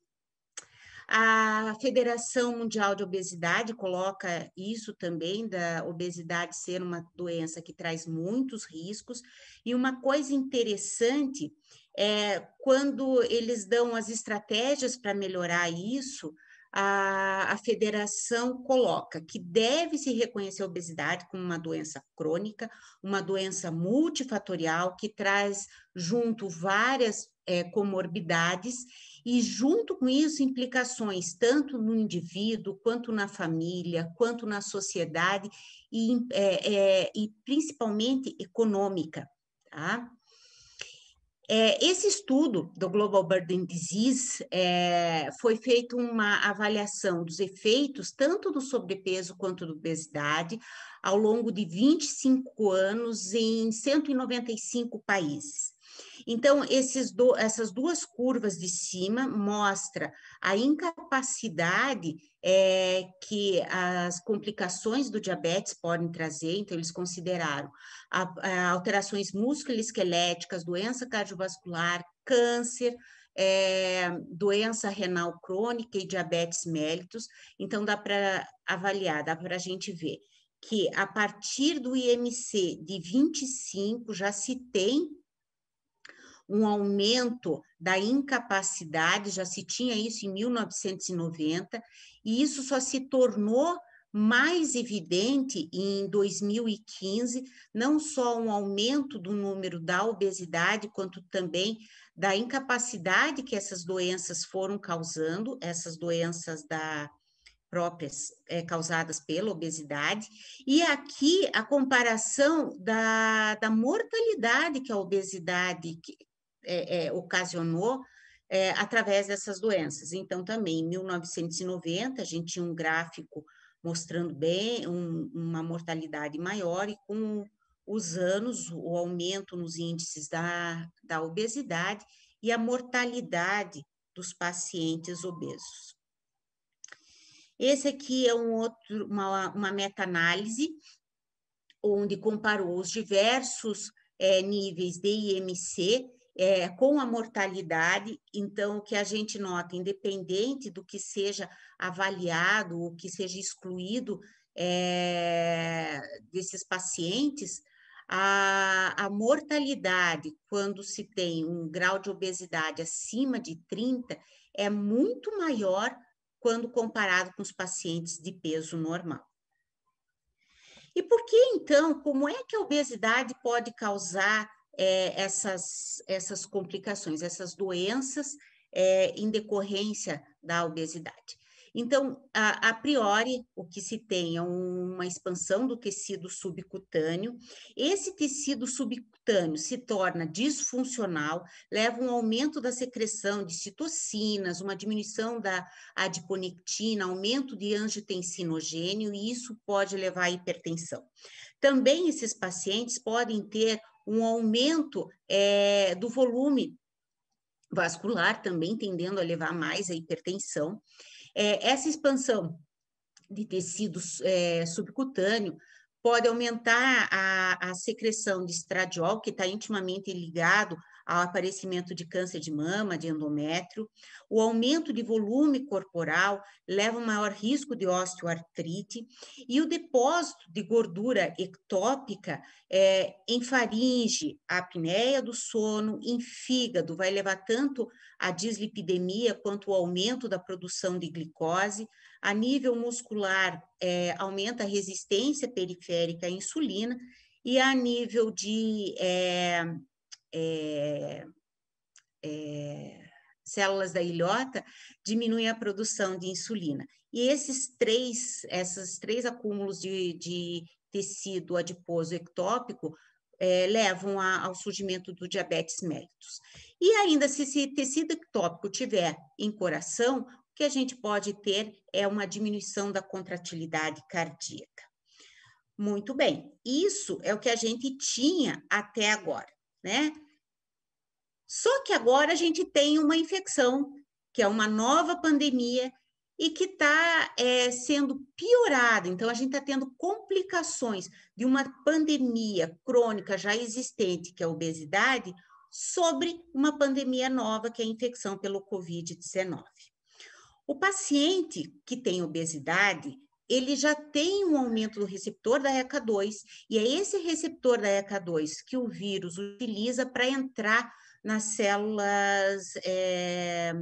A Federação Mundial de Obesidade coloca isso também, da obesidade ser uma doença que traz muitos riscos, e uma coisa interessante é quando eles dão as estratégias para melhorar isso, a, a federação coloca que deve-se reconhecer a obesidade como uma doença crônica, uma doença multifatorial que traz junto várias é, comorbidades e junto com isso implicações tanto no indivíduo, quanto na família, quanto na sociedade e, é, é, e principalmente econômica, tá? É, esse estudo do Global Burden Disease é, foi feito uma avaliação dos efeitos tanto do sobrepeso quanto da obesidade ao longo de vinte e cinco anos em cento e noventa e cinco países. Então, esses do, essas duas curvas de cima mostra a incapacidade é, que as complicações do diabetes podem trazer, então eles consideraram a, a alterações musculoesqueléticas, doença cardiovascular, câncer, é, doença renal crônica e diabetes mellitus. Então, dá para avaliar, dá para a gente ver que a partir do I M C de vinte e cinco já se tem um aumento da incapacidade, já se tinha isso em mil novecentos e noventa, e isso só se tornou mais evidente em dois mil e quinze, não só um aumento do número da obesidade, quanto também da incapacidade que essas doenças foram causando, essas doenças da... próprias é, causadas pela obesidade, e aqui a comparação da, da mortalidade que a obesidade que, é, é, ocasionou é, através dessas doenças. Então, também, em mil novecentos e noventa, a gente tinha um gráfico mostrando bem um, uma mortalidade maior, e com os anos, o aumento nos índices da, da obesidade e a mortalidade dos pacientes obesos. Esse aqui é um outro, uma, uma meta-análise, onde comparou os diversos é, níveis de I M C é, com a mortalidade. Então, o que a gente nota, independente do que seja avaliado, o que seja excluído é, desses pacientes, a, a mortalidade, quando se tem um grau de obesidade acima de trinta, é muito maior quando comparado com os pacientes de peso normal. E por que, então, como é que a obesidade pode causar é, essas, essas complicações, essas doenças é, em decorrência da obesidade? Então, a, a priori, o que se tem é uma expansão do tecido subcutâneo. Esse tecido subcutâneo se torna disfuncional, leva um aumento da secreção de citocinas, uma diminuição da adiponectina, aumento de angiotensinogênio, e isso pode levar à hipertensão. Também esses pacientes podem ter um aumento é, do volume vascular, também tendendo a levar mais à hipertensão. É, essa expansão de tecido é, subcutâneo pode aumentar a, a secreção de estradiol, que está intimamente ligado ao aparecimento de câncer de mama, de endométrio. O aumento de volume corporal leva a um maior risco de osteoartrite, e o depósito de gordura ectópica é, em faringe, a apneia do sono, em fígado, vai levar tanto a dislipidemia quanto o aumento da produção de glicose. A nível muscular, é, aumenta a resistência periférica à insulina, e a nível de... É, É, é, células da ilhota, diminuem a produção de insulina. E esses três, esses três acúmulos de, de tecido adiposo ectópico é, levam a, ao surgimento do diabetes mellitus. E ainda, se esse tecido ectópico tiver em coração, o que a gente pode ter é uma diminuição da contratilidade cardíaca. Muito bem, isso é o que a gente tinha até agora, né? Só que agora a gente tem uma infecção, que é uma nova pandemia e que está é, sendo piorada. Então, a gente está tendo complicações de uma pandemia crônica já existente, que é a obesidade, sobre uma pandemia nova, que é a infecção pelo covid dezenove. O paciente que tem obesidade, ele já tem um aumento do receptor da E C A dois, e é esse receptor da E C A dois que o vírus utiliza para entrar nas células é,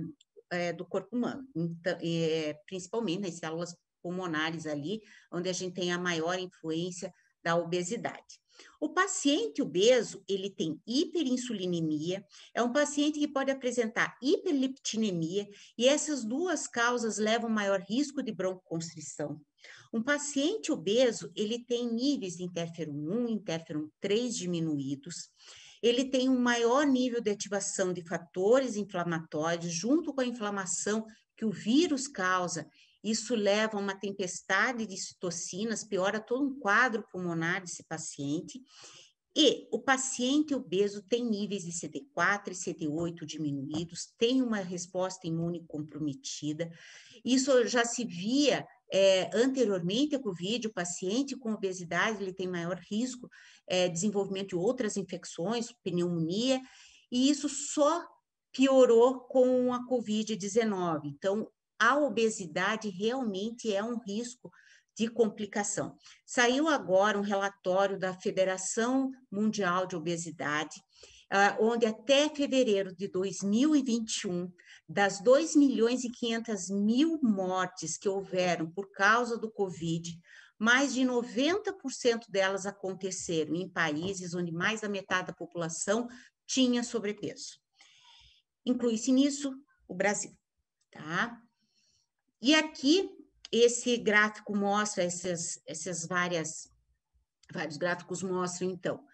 é, do corpo humano, então, é, principalmente nas células pulmonares ali, onde a gente tem a maior influência da obesidade. O paciente obeso, ele tem hiperinsulinemia, é um paciente que pode apresentar hiperlipidemia, e essas duas causas levam maior risco de broncoconstrição. Um paciente obeso, ele tem níveis de interferon um, interferon três diminuídos, ele tem um maior nível de ativação de fatores inflamatórios, junto com a inflamação que o vírus causa. Isso leva a uma tempestade de citocinas, piora todo um quadro pulmonar desse paciente. E o paciente obeso tem níveis de C D quatro e C D oito diminuídos, tem uma resposta imune comprometida. Isso já se via é, anteriormente à Covid. O paciente com obesidade, ele tem maior risco é, desenvolvimento de outras infecções, pneumonia, e isso só piorou com a Covid dezenove. Então, a obesidade realmente é um risco de complicação. Saiu agora um relatório da Federação Mundial de Obesidade, onde até fevereiro de dois mil e vinte e um, das dois milhões e quinhentas mil mortes que houveram por causa do Covid, mais de noventa por cento delas aconteceram em países onde mais da metade da população tinha sobrepeso. Inclui-se nisso o Brasil, tá? E aqui, esse gráfico mostra, essas, essas várias, vários gráficos mostram, então,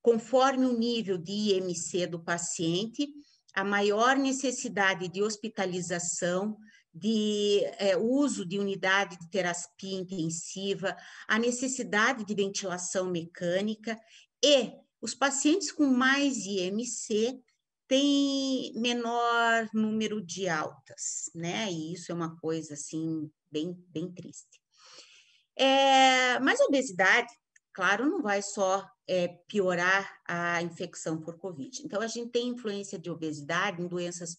conforme o nível de I M C do paciente, a maior necessidade de hospitalização, de é, uso de unidade de terapia intensiva, a necessidade de ventilação mecânica, e os pacientes com mais I M C tem menor número de altas, né? E isso é uma coisa, assim, bem, bem triste. É, mas a obesidade, claro, não vai só é, piorar a infecção por Covid. Então, a gente tem influência de obesidade em doenças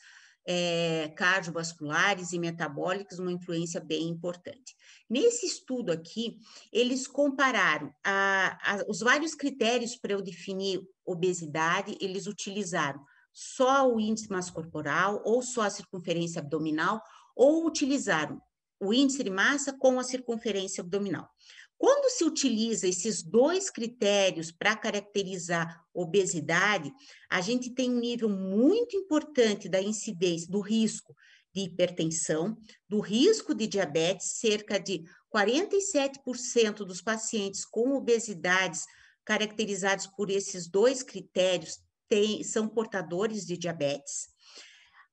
é, cardiovasculares e metabólicas, uma influência bem importante. Nesse estudo aqui, eles compararam a, a, os vários critérios para eu definir obesidade. Eles utilizaram só o índice de massa corporal ou só a circunferência abdominal, ou utilizaram o índice de massa com a circunferência abdominal. Quando se utiliza esses dois critérios para caracterizar obesidade, a gente tem um nível muito importante da incidência do risco de hipertensão, do risco de diabetes. Cerca de quarenta e sete por cento dos pacientes com obesidades caracterizados por esses dois critérios Tem, são portadores de diabetes.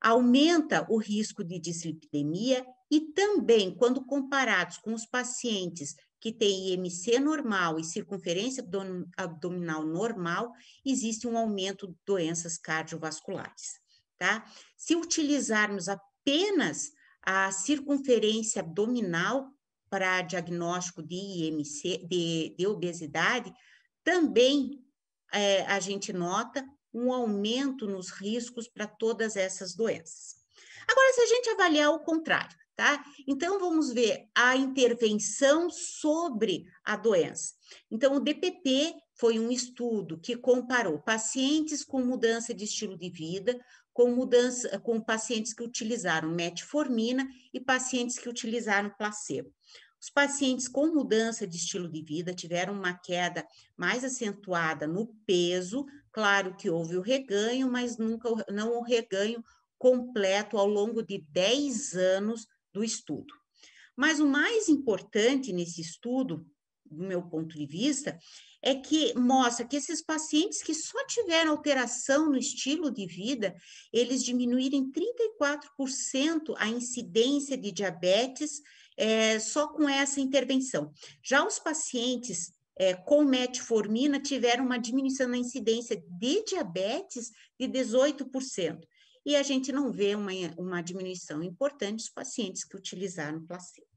Aumenta o risco de dislipidemia, e também, quando comparados com os pacientes que têm I M C normal e circunferência abdominal normal, existe um aumento de doenças cardiovasculares, tá? Se utilizarmos apenas a circunferência abdominal para diagnóstico de I M C, de, de obesidade, também é, a gente nota um aumento nos riscos para todas essas doenças. Agora, se a gente avaliar o contrário, tá? Então, vamos ver a intervenção sobre a doença. Então, o D P P foi um estudo que comparou pacientes com mudança de estilo de vida com, mudança, com pacientes que utilizaram metformina e pacientes que utilizaram placebo. Os pacientes com mudança de estilo de vida tiveram uma queda mais acentuada no peso. Claro que houve o reganho, mas nunca não o reganho completo ao longo de dez anos do estudo. Mas o mais importante nesse estudo, do meu ponto de vista, é que mostra que esses pacientes que só tiveram alteração no estilo de vida, eles diminuíram em trinta e quatro por cento a incidência de diabetes É, só com essa intervenção. Já os pacientes é, com metformina tiveram uma diminuição na incidência de diabetes de dezoito por cento. E a gente não vê uma, uma diminuição importante dos pacientes que utilizaram placebo.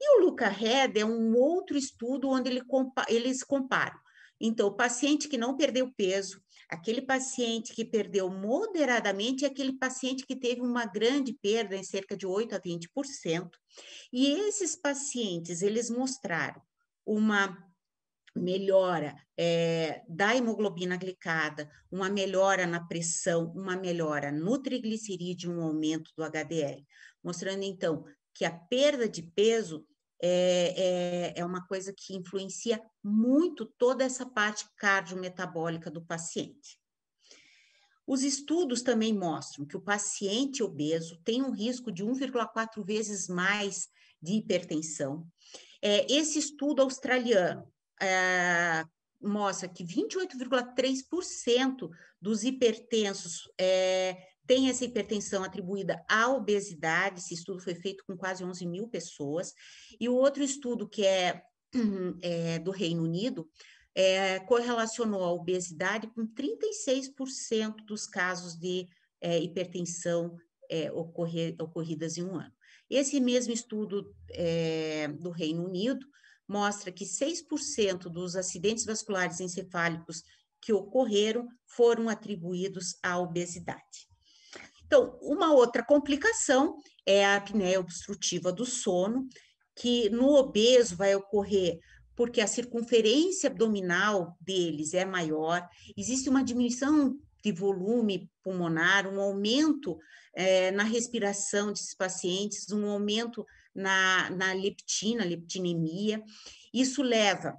E o Luca-Red é um outro estudo onde ele compa- eles comparam. Então, o paciente que não perdeu peso, aquele paciente que perdeu moderadamente e aquele paciente que teve uma grande perda, em cerca de oito a vinte por cento. E esses pacientes, eles mostraram uma melhora é, da hemoglobina glicada, uma melhora na pressão, uma melhora no triglicerídeo, um aumento do H D L, mostrando então que a perda de peso é, é, é uma coisa que influencia muito toda essa parte cardiometabólica do paciente. Os estudos também mostram que o paciente obeso tem um risco de um vírgula quatro vezes mais de hipertensão. É, esse estudo australiano é, mostra que vinte e oito vírgula três por cento dos hipertensos é, tem essa hipertensão atribuída à obesidade. Esse estudo foi feito com quase onze mil pessoas. E o outro estudo, que é, é do Reino Unido, é, correlacionou a obesidade com trinta e seis por cento dos casos de é, hipertensão é, ocorrer, ocorridas em um ano. Esse mesmo estudo é, do Reino Unido mostra que seis por cento dos acidentes vasculares encefálicos que ocorreram foram atribuídos à obesidade. Então, uma outra complicação é a apneia obstrutiva do sono, que no obeso vai ocorrer porque a circunferência abdominal deles é maior, existe uma diminuição de volume pulmonar, um aumento é, na respiração desses pacientes, um aumento na, na leptina, leptinemia. Isso leva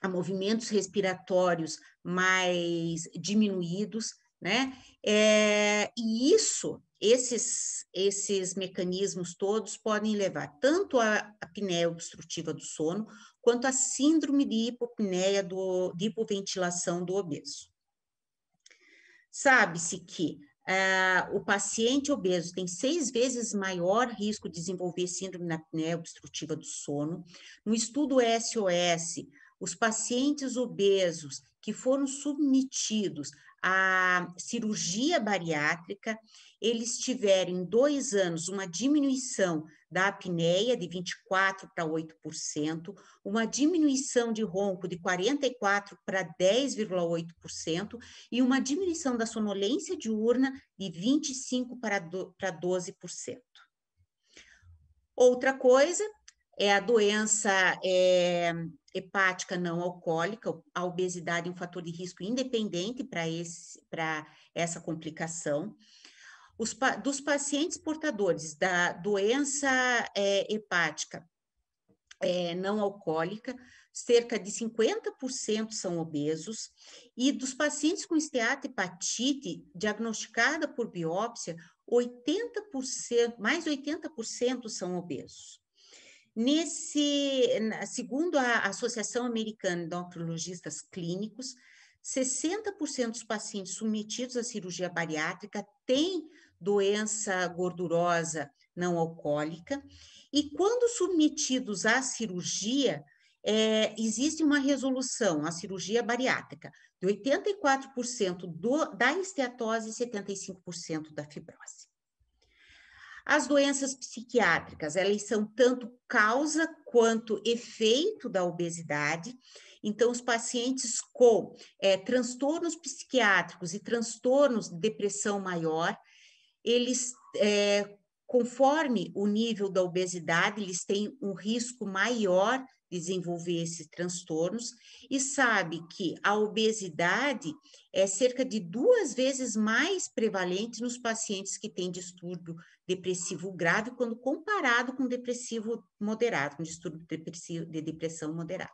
a movimentos respiratórios mais diminuídos, né? É, e isso, esses, esses mecanismos todos podem levar tanto à apneia obstrutiva do sono, quanto à síndrome de hipopneia, do, de hipoventilação do obeso. Sabe-se que ah, o paciente obeso tem seis vezes maior risco de desenvolver síndrome da apneia obstrutiva do sono. No estudo S O S, os pacientes obesos que foram submetidos a cirurgia bariátrica, eles tiveram em dois anos uma diminuição da apneia de vinte e quatro por cento para oito por cento, uma diminuição de ronco de quarenta e quatro por cento para dez vírgula oito por cento e uma diminuição da sonolência diurna de vinte e cinco por cento para doze por cento. Outra coisa é a doença é, hepática não alcoólica. A obesidade é um fator de risco independente para esse, para essa complicação. Os, dos pacientes portadores da doença é, hepática é, não alcoólica, cerca de cinquenta por cento são obesos, e dos pacientes com esteatohepatite diagnosticada por biópsia, oitenta por cento, mais oitenta por cento são obesos. Nesse, segundo a Associação Americana de Endocrinologistas Clínicos, sessenta por cento dos pacientes submetidos à cirurgia bariátrica têm doença gordurosa não alcoólica, e quando submetidos à cirurgia, é, existe uma resolução, a cirurgia bariátrica, de oitenta e quatro por cento do, da esteatose e setenta e cinco por cento da fibrose. As doenças psiquiátricas, elas são tanto causa quanto efeito da obesidade. Então, os pacientes com é, transtornos psiquiátricos e transtornos de depressão maior, eles, é, conforme o nível da obesidade, eles têm um risco maior de desenvolver esses transtornos, e sabe que a obesidade é cerca de duas vezes mais prevalente nos pacientes que têm distúrbio depressivo grave, quando comparado com depressivo moderado, com distúrbio depressivo, de depressão moderada.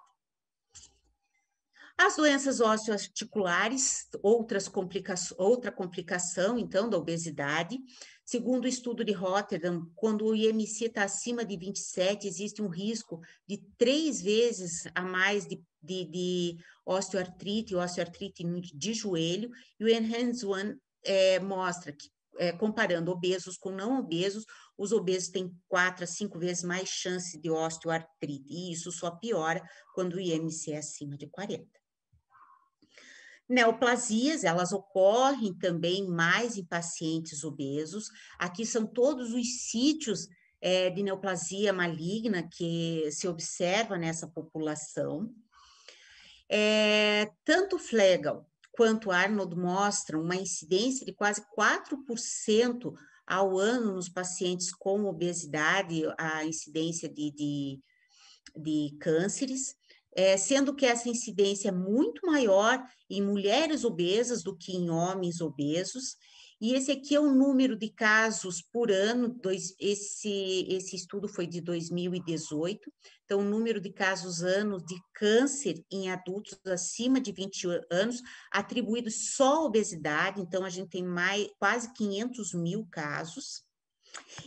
As doenças ósseo-articulares, outras complica outra complicação, então, da obesidade. Segundo o estudo de Rotterdam, quando o I M C está acima de vinte e sete, existe um risco de três vezes a mais de, de, de osteoartrite, osteoartrite de joelho, e o Enhance One é, mostra que, é, comparando obesos com não obesos, os obesos têm quatro a cinco vezes mais chance de osteoartrite, e isso só piora quando o I M C é acima de quarenta. Neoplasias, elas ocorrem também mais em pacientes obesos. Aqui são todos os sítios é, de neoplasia maligna que se observa nessa população. É, tanto Flegel quanto Arnold mostram uma incidência de quase quatro por cento ao ano nos pacientes com obesidade, a incidência de, de, de cânceres. é, sendo que essa incidência é muito maior em mulheres obesas do que em homens obesos, e esse aqui é o número de casos por ano, dois, esse, esse estudo foi de dois mil e dezoito, então o número de casos anos de câncer em adultos acima de vinte anos, atribuído só à obesidade, então a gente tem mais, quase quinhentos mil casos.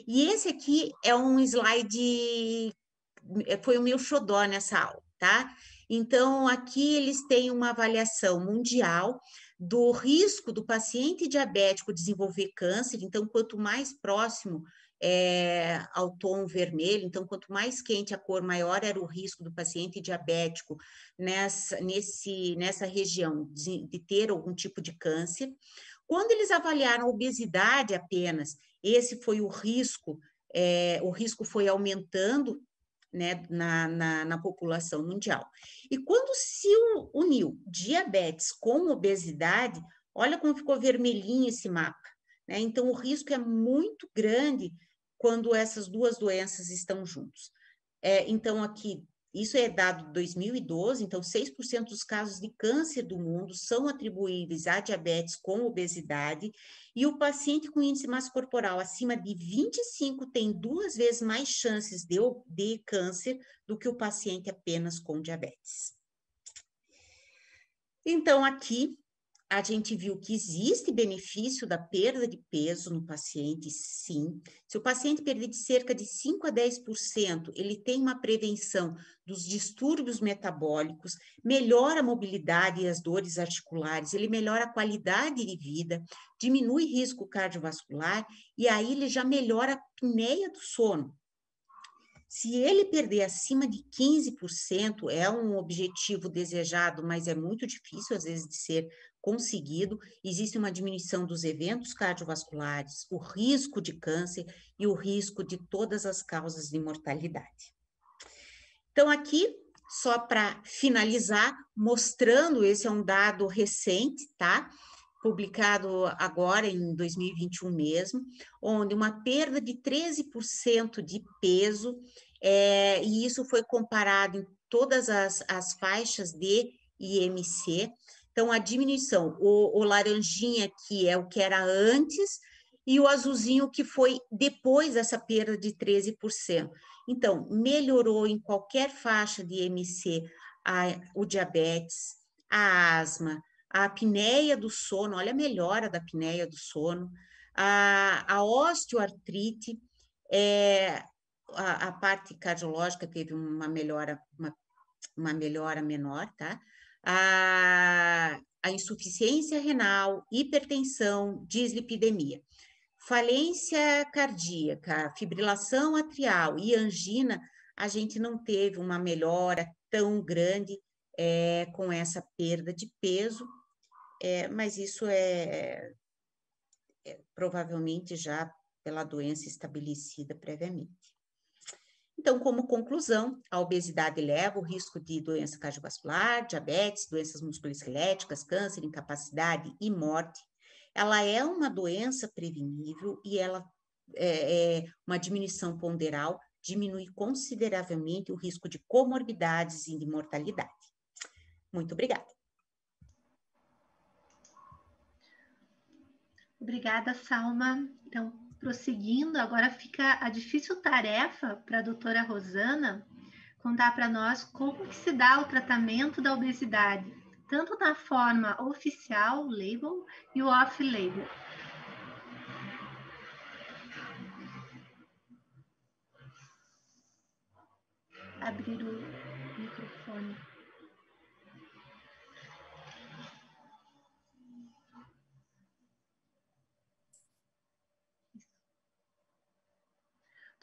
E esse aqui é um slide, foi o meu xodó nessa aula, tá? Então, aqui eles têm uma avaliação mundial do risco do paciente diabético desenvolver câncer, então, quanto mais próximo é, ao tom vermelho, então, quanto mais quente a cor, maior era o risco do paciente diabético nessa, nesse, nessa região de, de ter algum tipo de câncer. Quando eles avaliaram a obesidade apenas, esse foi o risco, é, o risco foi aumentando, né, na, na, na população mundial. E quando se uniu diabetes com obesidade, olha como ficou vermelhinho esse mapa, né? Então, o risco é muito grande quando essas duas doenças estão juntas. É, então, aqui, isso é dado de dois mil e doze, então seis por cento dos casos de câncer do mundo são atribuíveis a diabetes com obesidade, e o paciente com índice de massa corporal acima de vinte e cinco tem duas vezes mais chances de, de câncer do que o paciente apenas com diabetes. Então, aqui a gente viu que existe benefício da perda de peso no paciente, sim. Se o paciente perder de cerca de cinco a dez por cento, ele tem uma prevenção dos distúrbios metabólicos, melhora a mobilidade e as dores articulares, ele melhora a qualidade de vida, diminui risco cardiovascular e aí ele já melhora a apneia do sono. Se ele perder acima de quinze por cento, é um objetivo desejado, mas é muito difícil, às vezes, de ser conseguido. Existe uma diminuição dos eventos cardiovasculares, o risco de câncer e o risco de todas as causas de mortalidade. Então, aqui, só para finalizar, mostrando, esse é um dado recente, tá? Publicado agora em dois mil e vinte e um mesmo, onde uma perda de treze por cento de peso, é, e isso foi comparado em todas as, as faixas de I M C. Então, a diminuição, o, o laranjinha aqui é o que era antes, e o azulzinho que foi depois dessa perda de treze por cento. Então, melhorou em qualquer faixa de I M C a, o diabetes, a asma, a apneia do sono, olha a melhora da apneia do sono, a, a osteoartrite, é, a, a parte cardiológica teve uma melhora, uma, uma melhora menor, tá? A, a insuficiência renal, hipertensão, dislipidemia, falência cardíaca, fibrilação atrial e angina, a gente não teve uma melhora tão grande é, com essa perda de peso. É, mas isso é, é provavelmente já pela doença estabelecida previamente. Então, como conclusão, a obesidade eleva o risco de doença cardiovascular, diabetes, doenças musculoesqueléticas, câncer, incapacidade e morte. Ela é uma doença prevenível e ela é, é uma diminuição ponderal, diminui consideravelmente o risco de comorbidades e de mortalidade. Muito obrigada. Obrigada, Salma. Então, prosseguindo, agora fica a difícil tarefa para a doutora Rosana contar para nós como que se dá o tratamento da obesidade, tanto na forma oficial, label, e o off-label. Abrir o microfone.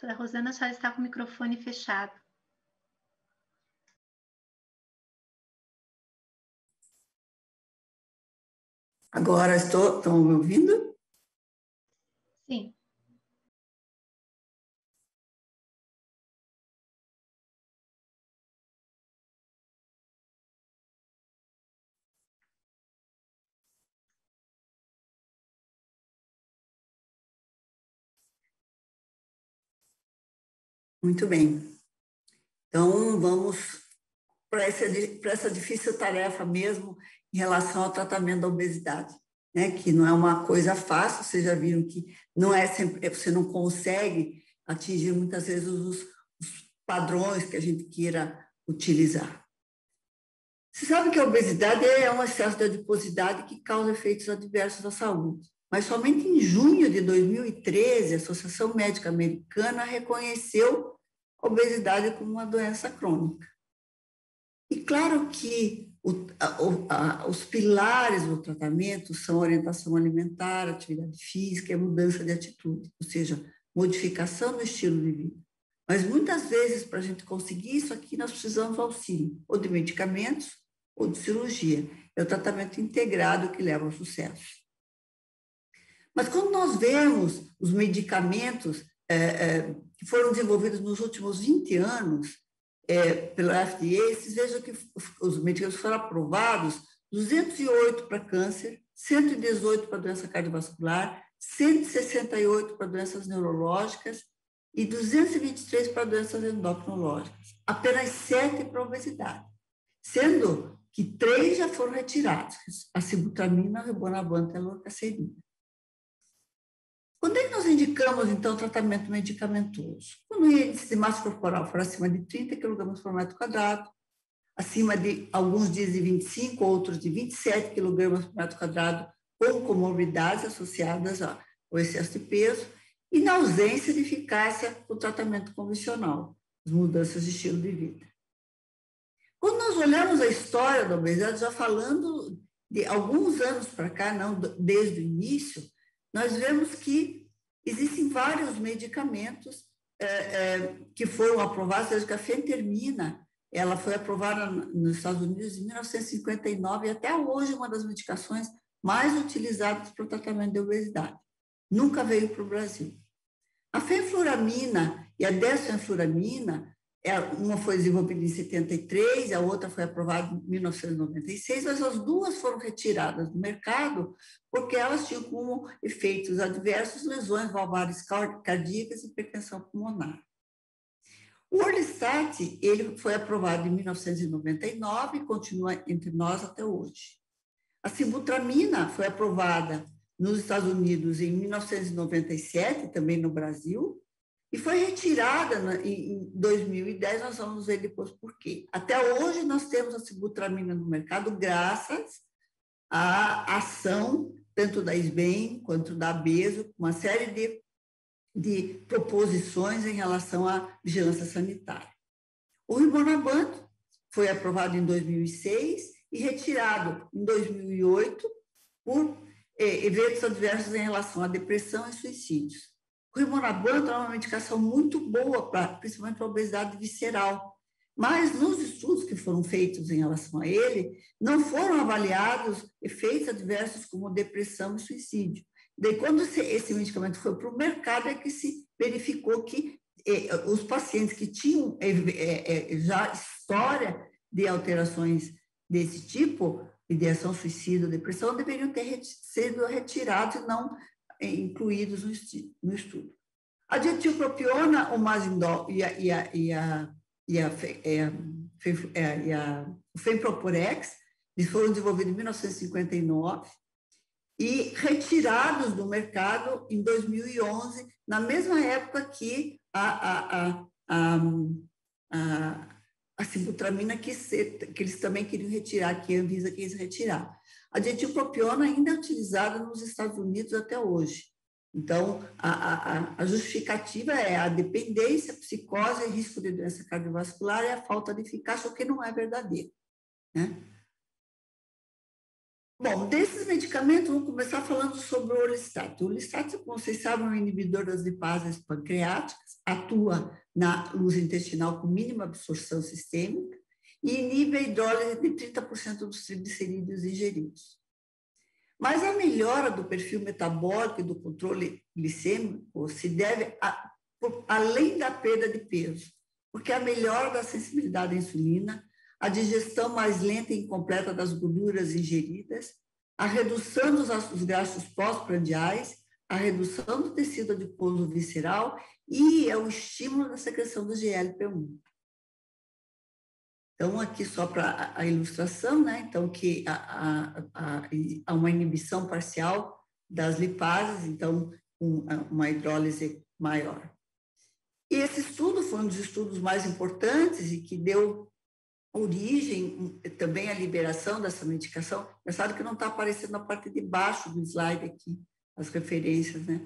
A Rosana já está com o microfone fechado. Agora estou, estão me ouvindo? Sim. Muito bem, então vamos para essa difícil tarefa mesmo em relação ao tratamento da obesidade, né? Que não é uma coisa fácil, vocês já viram que não é sempre, você não consegue atingir muitas vezes os, os padrões que a gente queira utilizar. Você sabe que a obesidade é um excesso de adiposidade que causa efeitos adversos à saúde. Mas somente em junho de dois mil e treze, a Associação Médica Americana reconheceu a obesidade como uma doença crônica. E claro que o, a, a, os pilares do tratamento são orientação alimentar, atividade física e mudança de atitude, ou seja, modificação do estilo de vida. Mas muitas vezes, para a gente conseguir isso aqui, nós precisamos de auxílio, ou de medicamentos, ou de cirurgia. É o tratamento integrado que leva ao sucesso. Mas quando nós vemos os medicamentos é, é, que foram desenvolvidos nos últimos vinte anos é, pela F D A, vocês vejam que os medicamentos foram aprovados, duzentos e oito para câncer, cento e dezoito para doença cardiovascular, cento e sessenta e oito para doenças neurológicas e duzentos e vinte e três para doenças endocrinológicas. Apenas sete para obesidade, sendo que três já foram retirados, a sibutramina, a rebonabanta e a lorcasserina. Quando é que nós indicamos, então, tratamento medicamentoso? Quando o índice de massa corporal for acima de trinta quilogramas por metro quadrado, acima de alguns dias de vinte e cinco, outros de vinte e sete quilogramas por metro quadrado, ou comorbidades associadas ao excesso de peso, e na ausência de eficácia do tratamento convencional, as mudanças de estilo de vida. Quando nós olhamos a história da obesidade, já falando de alguns anos para cá, não desde o início, nós vemos que existem vários medicamentos é, é, que foram aprovados, desde que a Fentermina, ela foi aprovada nos Estados Unidos em mil novecentos e cinquenta e nove e até hoje é uma das medicações mais utilizadas para o tratamento de obesidade. Nunca veio para o Brasil. A fenfluramina e a desfenfluramina, uma foi desenvolvida em setenta e três, a outra foi aprovada em mil novecentos e noventa e seis, mas as duas foram retiradas do mercado porque elas tinham como efeitos adversos lesões valvares cardíacas e hipertensão pulmonar. O Orlistat, ele foi aprovado em mil novecentos e noventa e nove e continua entre nós até hoje. A sibutramina foi aprovada nos Estados Unidos em mil novecentos e noventa e sete, também no Brasil, e foi retirada em dois mil e dez, nós vamos ver depois por quê. Até hoje nós temos a sibutramina no mercado graças à ação tanto da ISBEM quanto da ABESO, uma série de, de proposições em relação à vigilância sanitária. O ribonabant foi aprovado em dois mil e seis e retirado em dois mil e oito por eh, eventos adversos em relação à depressão e suicídios. O ribonabant é uma medicação muito boa, pra, principalmente para a obesidade visceral, mas nos estudos que foram feitos em relação a ele, não foram avaliados efeitos adversos como depressão e suicídio. Daí, quando esse medicamento foi para o mercado, é que se verificou que eh, os pacientes que tinham eh, eh, já história de alterações desse tipo, ideação suicida, depressão, deveriam ter reti- sido retirados e não incluídos no estudo. A dietilpropiona, o mazindol e a, e a, e a, e a, e a, o fenproporex, eles foram desenvolvidos em mil novecentos e cinquenta e nove e retirados do mercado em dois mil e onze, na mesma época que a, a, a, a, a, a sibutramina, que, que eles também queriam retirar, que a Anvisa quis retirar. A dietilpropiona ainda é utilizada nos Estados Unidos até hoje. Então, a, a, a justificativa é a dependência, a psicose, risco de doença cardiovascular e a falta de eficácia, o que não é verdadeiro, né? Bom, desses medicamentos, vamos começar falando sobre o Orlistat. O Orlistat, como vocês sabem, é um inibidor das lipases pancreáticas, atua na luz intestinal com mínima absorção sistêmica, e inibe a hidrólise de trinta por cento dos triglicerídeos ingeridos. Mas a melhora do perfil metabólico e do controle glicêmico se deve a, por, além da perda de peso, porque a melhora da sensibilidade à insulina, a digestão mais lenta e incompleta das gorduras ingeridas, a redução dos ácidos graxos pós-prandiais, a redução do tecido adiposo visceral e é o estímulo da secreção do G L P um. Então, aqui só para a ilustração, né? Então, que há uma inibição parcial das lipases, então, um, uma hidrólise maior. E esse estudo foi um dos estudos mais importantes e que deu origem também à liberação dessa medicação. Engraçado que não está aparecendo na parte de baixo do slide aqui, as referências, né?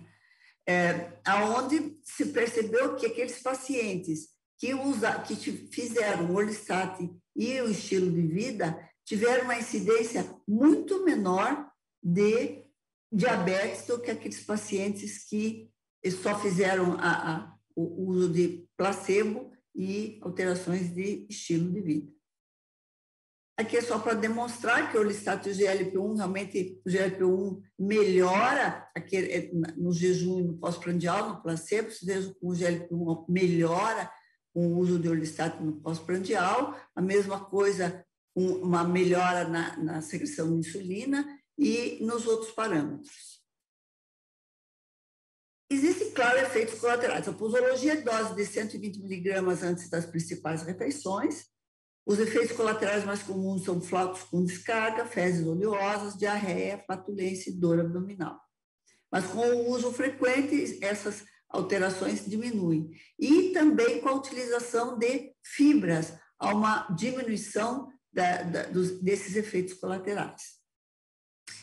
É, aonde se percebeu que aqueles pacientes que, usa, que fizeram o Orlistat e o estilo de vida tiveram uma incidência muito menor de diabetes do que aqueles pacientes que só fizeram a, a, o uso de placebo e alterações de estilo de vida. Aqui é só para demonstrar que o Orlistat e o G L P um, realmente o G L P um melhora aquele, no jejum e no pós-prandial, no placebo, o G L P um melhora com o uso de Orlistat no pós-prandial, a mesma coisa, um, uma melhora na, na secreção de insulina e nos outros parâmetros. Existem, claro, efeitos colaterais. A posologia é dose de cento e vinte miligramas antes das principais refeições. Os efeitos colaterais mais comuns são flautos com descarga, fezes oleosas, diarreia, flatulência e dor abdominal. Mas com o uso frequente, essas alterações diminuem. E também com a utilização de fibras, há uma diminuição da, da, dos, desses efeitos colaterais.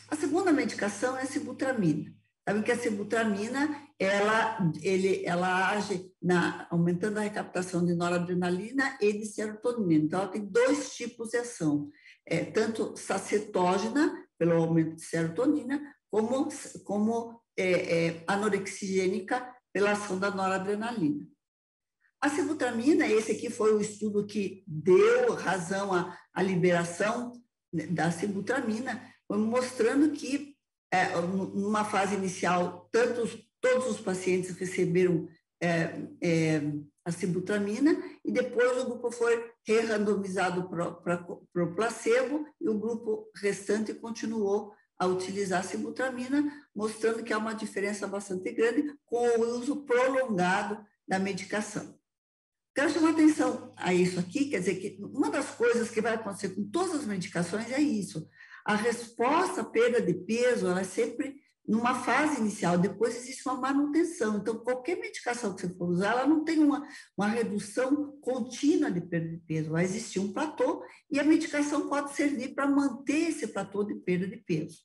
A segunda medicação é a sibutramina. Sabem que a sibutramina, ela, ele, ela age na, aumentando a recaptação de noradrenalina e de serotonina. Então, ela tem dois tipos de ação, é, tanto sacetógena, pelo aumento de serotonina, como, como é, é, anorexigênica, pela ação da noradrenalina. A sibutramina, esse aqui foi o estudo que deu razão à, à liberação da sibutramina, mostrando que, É, numa fase inicial, tantos, todos os pacientes receberam é, é, a sibutramina e depois o grupo foi re-randomizado para o placebo e o grupo restante continuou a utilizar a sibutramina, mostrando que há uma diferença bastante grande com o uso prolongado da medicação. Quero chamar atenção a isso aqui, quer dizer que uma das coisas que vai acontecer com todas as medicações é isso. A resposta à perda de peso, ela é sempre numa fase inicial, depois existe uma manutenção. Então, qualquer medicação que você for usar, ela não tem uma, uma redução contínua de perda de peso. Vai existir um platô e a medicação pode servir para manter esse platô de perda de peso.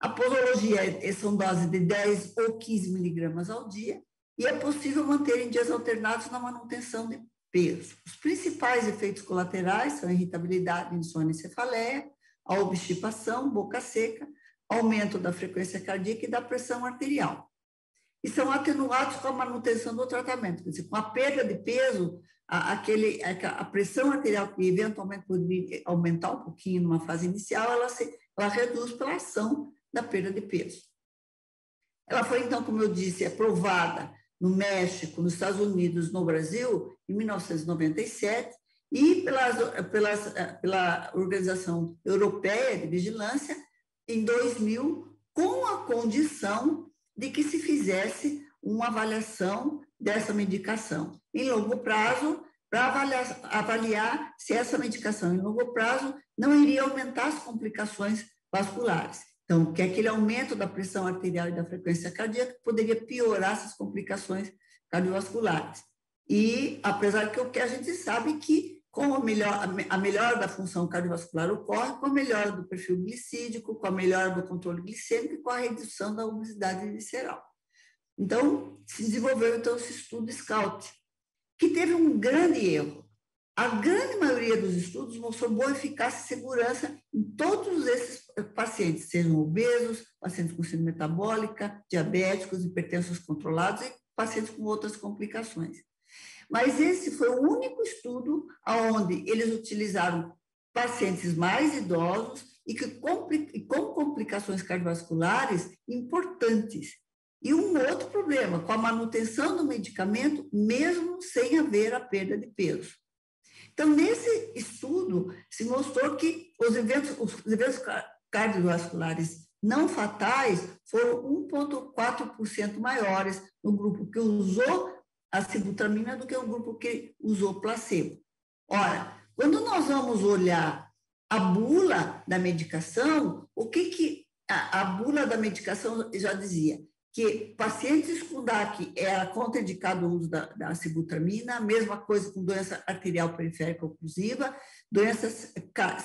A posologia são doses de dez ou quinze miligramas ao dia e é possível manter em dias alternados na manutenção de peso. Os principais efeitos colaterais são a irritabilidade, insônia e cefaleia, a obstipação, boca seca, aumento da frequência cardíaca e da pressão arterial. E são atenuados com a manutenção do tratamento, quer dizer, com a perda de peso, a, aquele, a, a pressão arterial que eventualmente poderia aumentar um pouquinho numa fase inicial, ela, se, ela reduz pela ação da perda de peso. Ela foi, então, como eu disse, aprovada no México, nos Estados Unidos, no Brasil, em mil novecentos e noventa e sete, e pelas, pelas, pela Organização Europeia de Vigilância, em dois mil, com a condição de que se fizesse uma avaliação dessa medicação em longo prazo, para avaliar, avaliar se essa medicação em longo prazo não iria aumentar as complicações vasculares. Então, que aquele aumento da pressão arterial e da frequência cardíaca poderia piorar essas complicações cardiovasculares. E, apesar de que a gente sabe que com a melhora, a melhora da função cardiovascular ocorre com a melhora do perfil glicídico, com a melhora do controle glicêmico e com a redução da obesidade visceral. Então, se desenvolveu então, esse estudo SCOUT, que teve um grande erro. A grande maioria dos estudos mostrou boa eficácia e segurança em todos esses pacientes, sejam obesos, pacientes com síndrome metabólica, diabéticos, hipertensos controlados e pacientes com outras complicações. Mas esse foi o único estudo onde eles utilizaram pacientes mais idosos e que com complicações cardiovasculares importantes. E um outro problema, com a manutenção do medicamento, mesmo sem haver a perda de peso. Então, nesse estudo, se mostrou que os eventos, os eventos cardiovasculares não fatais foram um vírgula quatro por cento maiores no grupo que usou a sibutramina do que o grupo que usou placebo. Ora, quando nós vamos olhar a bula da medicação, o que que a, a bula da medicação já dizia? Que pacientes com D A C era contraindicado o uso da, da sibutramina, mesma coisa com doença arterial periférica oclusiva, doença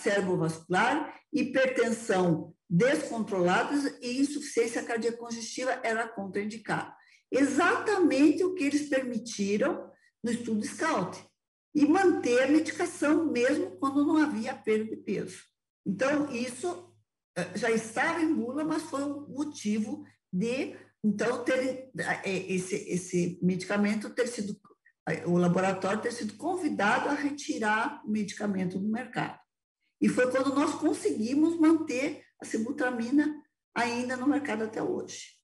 cerebrovascular, hipertensão descontrolada e insuficiência cardíaca congestiva era contraindicado. Exatamente o que eles permitiram no estudo SCOUT, e manter a medicação mesmo quando não havia perda de peso. Então, isso já estava em bula, mas foi um motivo de, então, ter esse, esse medicamento ter sido, o laboratório ter sido convidado a retirar o medicamento do mercado. E foi quando nós conseguimos manter a sibutramina ainda no mercado até hoje.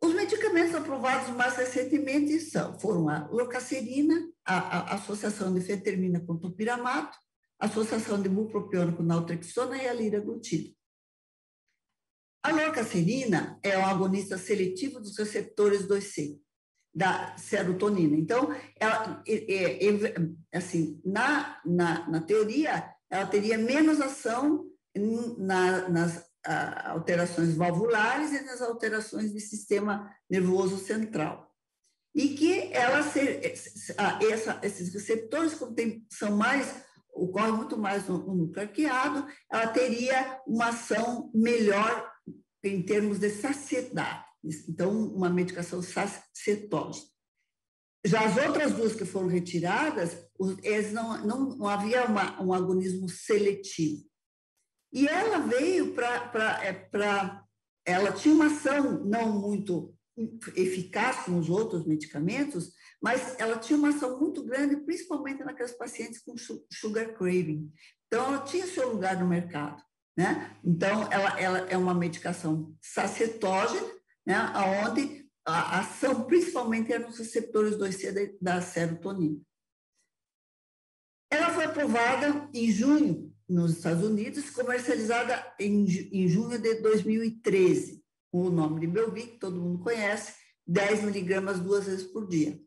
Os medicamentos aprovados mais recentemente são, foram a Lorcasserina, a, a associação de Fentermina com Topiramato, a associação de Bupropiona com Naltrexona e a liraglutida. A Lorcasserina é um agonista seletivo dos receptores dois C, da serotonina. Então, ela, é, é, assim, na, na, na teoria, ela teria menos ação na, nas alterações valvulares e nas alterações do sistema nervoso central. E que ela ser, essa, esses receptores, como tem, são mais, ocorrem muito mais no, no núcleo arqueado, ela teria uma ação melhor em termos de saciedade. Então, uma medicação sacietógena. Já as outras duas que foram retiradas, eles não, não, não havia uma, um agonismo seletivo. E ela veio para... Ela tinha uma ação não muito eficaz com os outros medicamentos, mas ela tinha uma ação muito grande, principalmente naqueles pacientes com sugar craving. Então, ela tinha seu lugar no mercado, né? Então, ela, ela é uma medicação sacietógena, né? Onde a ação principalmente era nos receptores dois C da serotonina. Ela foi aprovada em junho, nos Estados Unidos, comercializada em, em junho de dois mil e treze, com o nome de Belvic, todo mundo conhece, dez miligramas duas vezes por dia.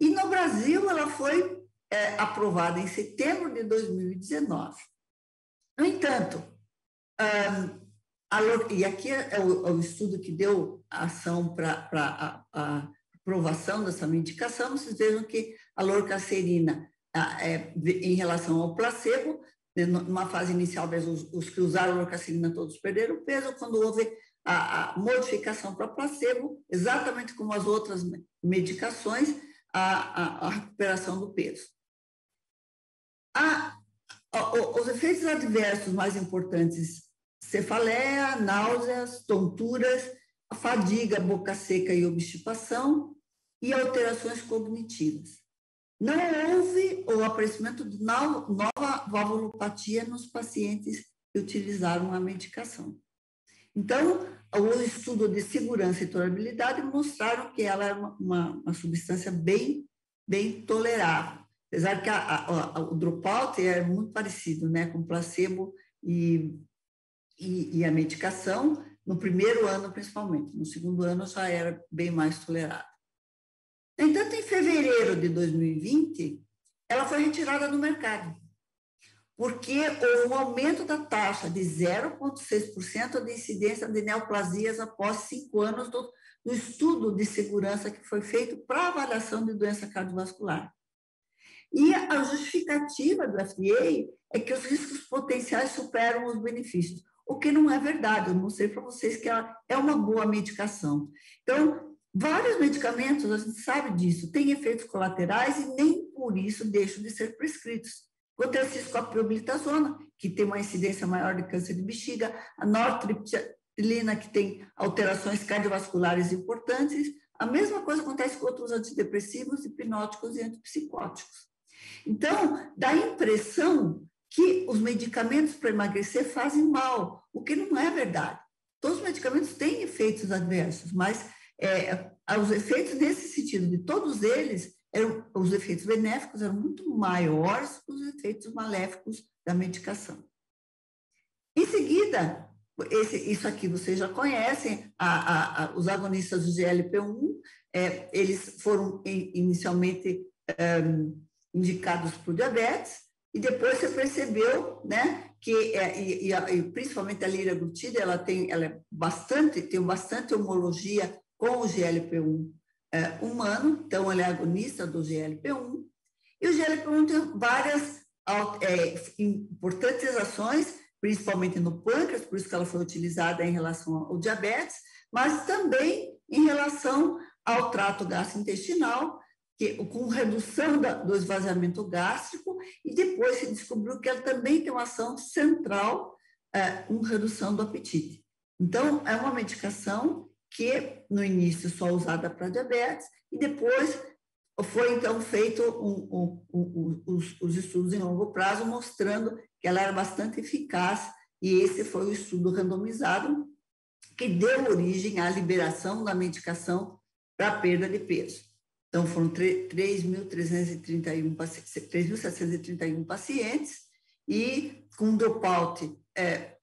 E no Brasil, ela foi é, aprovada em setembro de dois mil e dezenove. No entanto, um, a, e aqui é o, é o estudo que deu ação para a, a aprovação dessa medicação, vocês vejam que a Lorcasserina, a, é, em relação ao placebo, numa fase inicial, os, os que usaram Lorcasserina todos perderam peso, quando houve a, a modificação para placebo, exatamente como as outras medicações, a, a, a recuperação do peso. A, a, os efeitos adversos mais importantes, cefaleia, náuseas, tonturas, fadiga, boca seca e obstipação, e alterações cognitivas. Não houve o aparecimento de nova valvulopatia nos pacientes que utilizaram a medicação. Então, o estudo de segurança e tolerabilidade mostraram que ela é uma, uma, uma substância bem, bem tolerável. Apesar que a, a, a, o dropout é muito parecido, né, com placebo e, e, e a medicação, no primeiro ano principalmente, no segundo ano já era bem mais tolerável. No entanto, em fevereiro de dois mil e vinte, ela foi retirada do mercado, porque houve um aumento da taxa de zero vírgula seis por cento de incidência de neoplasias após cinco anos do, do estudo de segurança que foi feito para avaliação de doença cardiovascular. E a justificativa do F D A é que os riscos potenciais superam os benefícios, o que não é verdade. Eu mostrei para vocês que ela é uma boa medicação. Então, vários medicamentos, a gente sabe disso, têm efeitos colaterais e nem por isso deixam de ser prescritos. Quanto a ciscopirobilitazona, que tem uma incidência maior de câncer de bexiga, a nortriptilina, que tem alterações cardiovasculares importantes, a mesma coisa acontece com outros antidepressivos, hipnóticos e antipsicóticos. Então, dá a impressão que os medicamentos para emagrecer fazem mal, o que não é verdade. Todos os medicamentos têm efeitos adversos, mas É, os efeitos nesse sentido de todos eles, eram, os efeitos benéficos eram muito maiores que os efeitos maléficos da medicação. Em seguida, esse, isso aqui vocês já conhecem, a, a, a, os agonistas do G L P um, é, eles foram inicialmente é, indicados por diabetes, e depois você percebeu, né, que é, e, e, e principalmente a liraglutida, ela tem, ela é bastante, tem bastante homologia com o G L P um é, humano, então ela é agonista do G L P um, e o G L P um tem várias é, importantes ações, principalmente no pâncreas, por isso que ela foi utilizada em relação ao diabetes, mas também em relação ao trato gastrointestinal, que, com redução da, do esvaziamento gástrico, e depois se descobriu que ela também tem uma ação central, é, uma redução do apetite. Então, é uma medicação que, no início, só usada para diabetes, e depois foi, então, feito um, um, um, um, os, os estudos em longo prazo, mostrando que ela era bastante eficaz, e esse foi o estudo randomizado, que deu origem à liberação da medicação para perda de peso. Então, foram três mil setecentos e trinta e um pacientes e com um dropout é,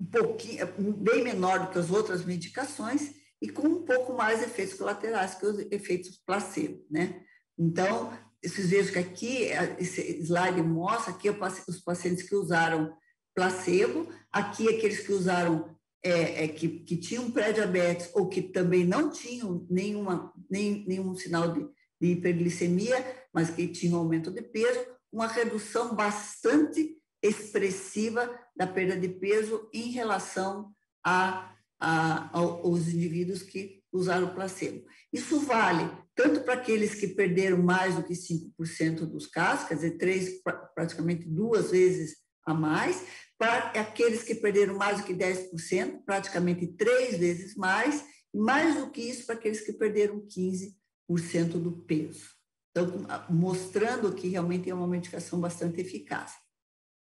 um pouquinho, bem menor do que as outras medicações e com um pouco mais de efeitos colaterais que os efeitos placebo, né? Então, vocês vejam que aqui, esse slide mostra aqui os pacientes que usaram placebo, aqui aqueles que usaram É, é, que, que tinham pré-diabetes ou que também não tinham nenhuma, nem, nenhum sinal de, de hiperglicemia, mas que tinham aumento de peso, uma redução bastante expressiva da perda de peso em relação a, a, aos indivíduos que usaram o placebo. Isso vale tanto para aqueles que perderam mais do que cinco por cento dos casos, quer dizer, três, praticamente duas vezes a mais, para aqueles que perderam mais do que dez por cento, praticamente três vezes mais, e mais do que isso para aqueles que perderam quinze por cento do peso. Então, mostrando que realmente é uma medicação bastante eficaz.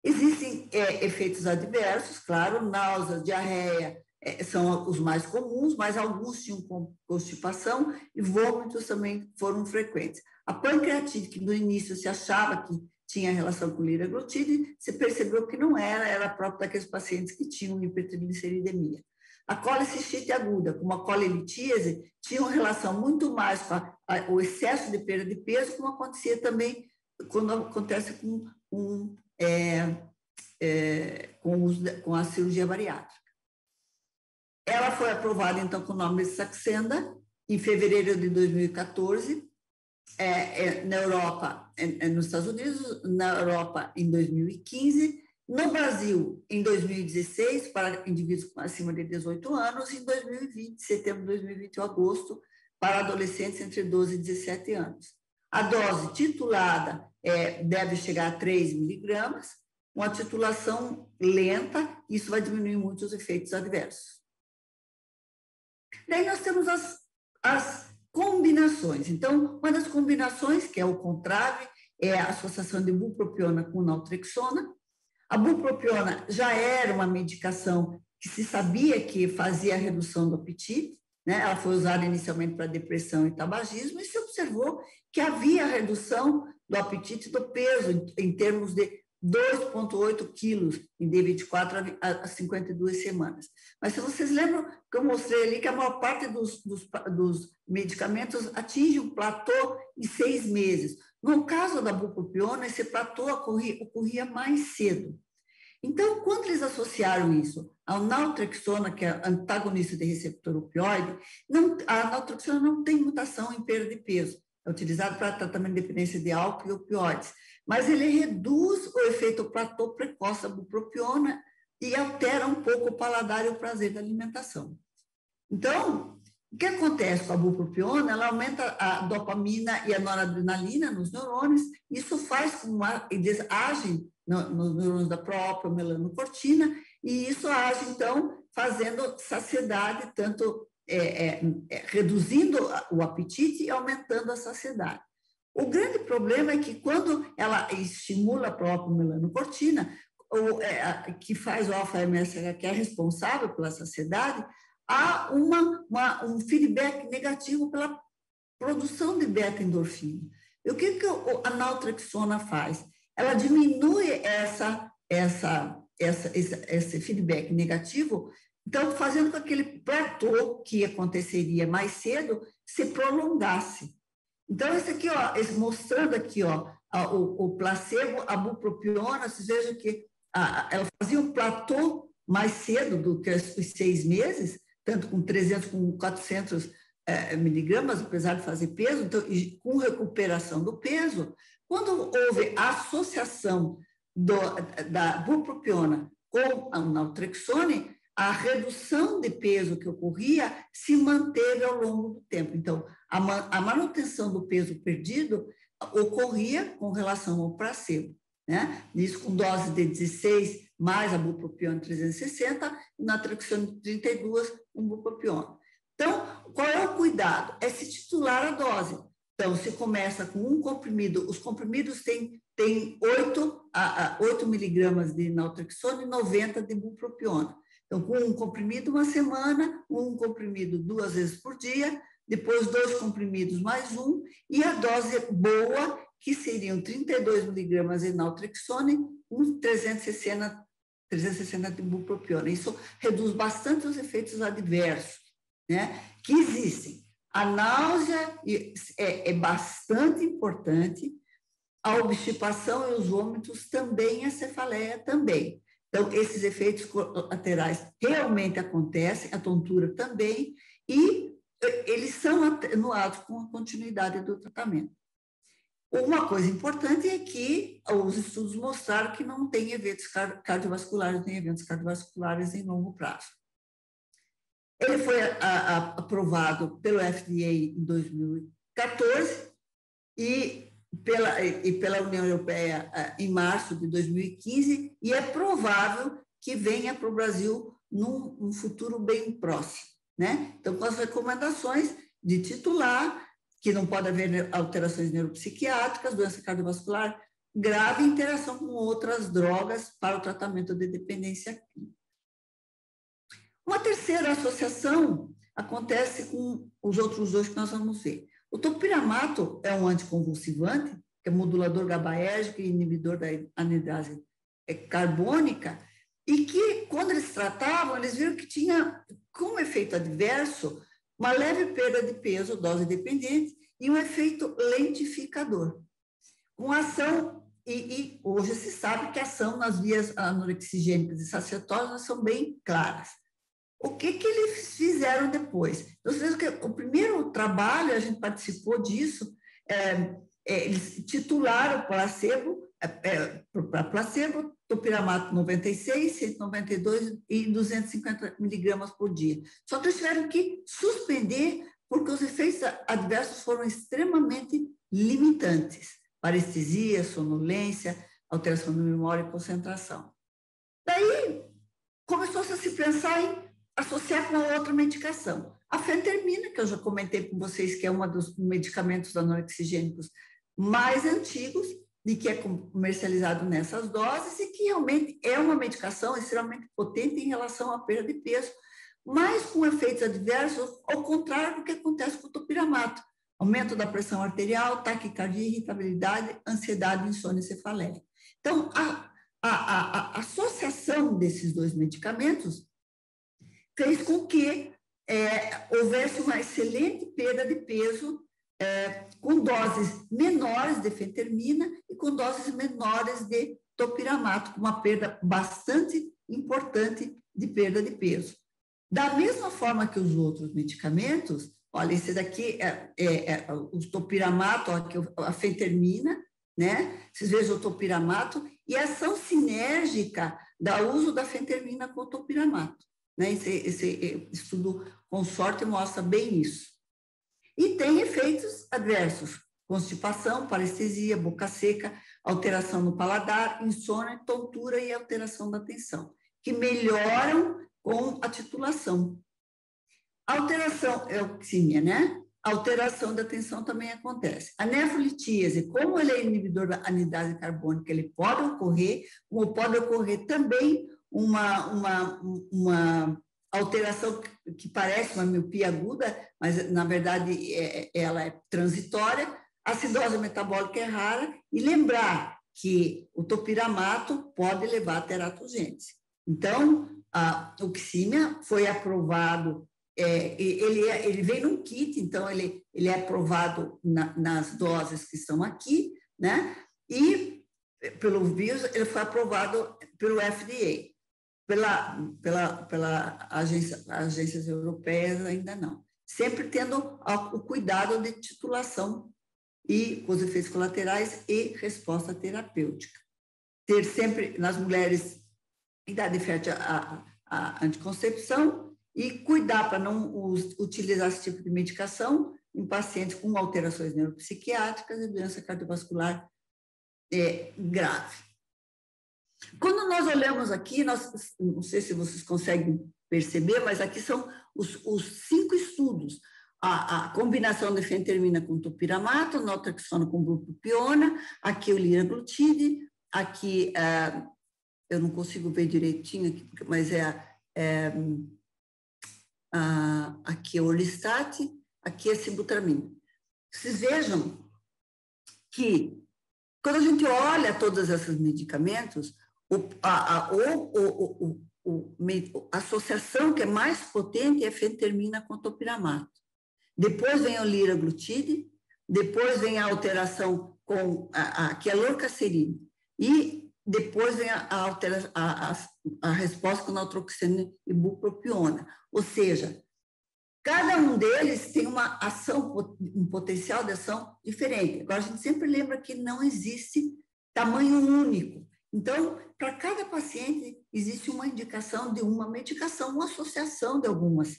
Existem é, efeitos adversos, claro, náuseas, diarreia é, são os mais comuns, mas alguns tinham constipação e vômitos também foram frequentes. A pancreatite, que no início se achava que tinha relação com liraglutide, se percebeu que não era, era própria daqueles pacientes que tinham hipertrigliceridemia. A colecistite aguda, como a colelitíase, tinha uma relação muito mais com a, a, o excesso de perda de peso, como acontecia também quando acontece com, um, é, é, com, os, com a cirurgia bariátrica. Ela foi aprovada, então, com o nome de Saxenda, em fevereiro de dois mil e quatorze, É, é, na Europa, é, é, nos Estados Unidos, na Europa em dois mil e quinze, no Brasil em dois mil e dezesseis, para indivíduos acima de dezoito anos, e em dois mil e vinte, setembro de dois mil e vinte, agosto, para adolescentes entre doze e dezessete anos. A dose titulada é, deve chegar a três miligramas, uma titulação lenta, isso vai diminuir muito os efeitos adversos. Daí nós temos as, as combinações. Então, uma das combinações, que é o Contrave, é a associação de bupropiona com naltrexona. A bupropiona já era uma medicação que se sabia que fazia a redução do apetite, né? Ela foi usada inicialmente para depressão e tabagismo, e se observou que havia redução do apetite e do peso em termos de dois vírgula oito quilos em de vinte e quatro a cinquenta e duas semanas. Mas se vocês lembram que eu mostrei ali que a maior parte dos, dos, dos medicamentos atinge um platô em seis meses. No caso da bupropiona, esse platô ocorria, ocorria mais cedo. Então, quando eles associaram isso ao naltrexona, que é antagonista de receptor opioide, não, a naltrexona não tem mutação em perda de peso. É utilizado para tratamento de dependência de álcool e opioides, mas ele reduz o efeito platô precoce da bupropiona e altera um pouco o paladar e o prazer da alimentação. Então, o que acontece com a bupropiona? Ela aumenta a dopamina e a noradrenalina nos neurônios, isso faz com que eles agem no, nos neurônios da própria melanocortina, e isso age, então, fazendo saciedade, tanto É, é, é, reduzindo o apetite e aumentando a saciedade. O grande problema é que quando ela estimula a própria melanocortina, ou, é, que faz o alfa-M S H, que é responsável pela saciedade, há uma, uma, um feedback negativo pela produção de beta-endorfina. E o que, que a naltrexona faz? Ela diminui essa, essa, essa, esse, esse feedback negativo, então, fazendo com que aquele platô que aconteceria mais cedo se prolongasse. Então, esse aqui, ó, esse, mostrando aqui, ó, a, o, o placebo, a bupropiona, vocês vejam que a, ela fazia um platô mais cedo do que os seis meses, tanto com trezentos, com quatrocentos eh, miligramas, apesar de fazer peso, então, e com recuperação do peso. Quando houve a associação do, da bupropiona com a naltrexone, a redução de peso que ocorria se manteve ao longo do tempo. Então, a, man, a manutenção do peso perdido ocorria com relação ao placebo, né? Isso com dose de dezesseis, mais a bupropiona trezentos e sessenta, e naltrexona trinta e dois, um bupropiona. Então, qual é o cuidado? É se titular a dose. Então, se começa com um comprimido, os comprimidos têm tem oito, a, a, oito miligramas de naltrexona e noventa de bupropiona. Então, com um comprimido uma semana, um comprimido duas vezes por dia, depois dois comprimidos mais um, e a dose boa, que seriam trinta e dois miligramas de naltrexona e um trezentos e sessenta, trezentos e sessenta de bupropiona. Isso reduz bastante os efeitos adversos, né, que existem. A náusea é, é bastante importante, a obstipação e os vômitos também, a cefaleia também. Então, esses efeitos colaterais realmente acontecem, a tontura também, e eles são atenuados com a continuidade do tratamento. Uma coisa importante é que os estudos mostraram que não tem eventos cardiovasculares, nem eventos cardiovasculares em longo prazo. Ele foi a, a, aprovado pelo F D A em dois mil e quatorze e Pela, e pela União Europeia em março de dois mil e quinze, e é provável que venha para o Brasil num um futuro bem próximo, né? Então, com as recomendações de titular, que não pode haver alterações neuropsiquiátricas, doença cardiovascular grave, interação com outras drogas para o tratamento de dependência química. Uma terceira associação acontece com os outros dois que nós vamos ver. O topiramato é um anticonvulsivante, que é modulador gabaérgico e inibidor da anidrase carbônica, e que, quando eles tratavam, eles viram que tinha, como efeito adverso, uma leve perda de peso, dose dependente, e um efeito lentificador. Com ação, e, e hoje se sabe que a ação nas vias anorexigênicas e sacietosas são bem claras. O que, que eles fizeram depois? Vocês, o primeiro trabalho, a gente participou disso, é, é, eles titularam placebo, é, é, para placebo, topiramato noventa e seis, cento e noventa e dois e duzentos e cinquenta miligramas por dia. Só que eles tiveram que suspender porque os efeitos adversos foram extremamente limitantes. Parestesia, sonolência, alteração de memória e concentração. Daí, começou-se a se pensar em associar com outra medicação. A fentermina, que eu já comentei com vocês, que é um dos medicamentos anorexigênicos mais antigos e que é comercializado nessas doses e que realmente é uma medicação extremamente potente em relação à perda de peso, mas com efeitos adversos, ao contrário do que acontece com o topiramato. Aumento da pressão arterial, taquicardia, irritabilidade, ansiedade, insônia e cefaleia. Então, a, a, a, a associação desses dois medicamentos fez com que é, houvesse uma excelente perda de peso é, com doses menores de fentermina e com doses menores de topiramato, com uma perda bastante importante de perda de peso. Da mesma forma que os outros medicamentos, olha, esse daqui é, é, é o topiramato, a fentermina, né? Vocês vejam o topiramato e a ação sinérgica do uso da fentermina com o topiramato. Né? Esse, esse estudo consorte mostra bem isso. E tem efeitos adversos, constipação, parestesia, boca seca, alteração no paladar, insônia, tontura e alteração da atenção, que melhoram com a titulação. Alteração, é oxímia, né? Alteração da atenção também acontece. A nefrolitíase, como ele é inibidor da anidrase carbônica, ele pode ocorrer, como pode ocorrer também Uma, uma, uma alteração que parece uma miopia aguda, mas, na verdade, é, ela é transitória. A acidose metabólica é rara. E lembrar que o topiramato pode levar a teratogênese. Então, a oxímia foi aprovado É, ele, é, ele vem num kit, então ele, ele é aprovado na, nas doses que estão aqui, né? E pelo vírus, ele foi aprovado pelo F D A, pela, pela, pela agência, agências europeias ainda não. Sempre tendo o cuidado de titulação e com os efeitos colaterais e resposta terapêutica. Ter sempre nas mulheres idade fértil a, a anticoncepção, e cuidar para não utilizar esse tipo de medicação em pacientes com alterações neuropsiquiátricas e doença cardiovascular é, grave. Quando nós olhamos aqui, nós, não sei se vocês conseguem perceber, mas aqui são os, os cinco estudos. A, a combinação de fentermina com topiramato, naltrexona com bupropiona, aqui o liraglutide, aqui, é, eu não consigo ver direitinho, aqui, mas é... é Uh, aqui é o Orlistat, aqui é Sibutramina. Vocês vejam que, quando a gente olha todos esses medicamentos, o, a, a, o, o, o, o, a associação que é mais potente é a fentermina com topiramato. Depois vem o liraglutide, depois vem a alteração com a, a, que é a lorcasserina, e depois vem a, a, a, a, a resposta com naltrexona e bupropiona. Ou seja, cada um deles tem uma ação, um potencial de ação diferente. Agora, a gente sempre lembra que não existe tamanho único. Então, para cada paciente, existe uma indicação de uma medicação, uma associação de algumas,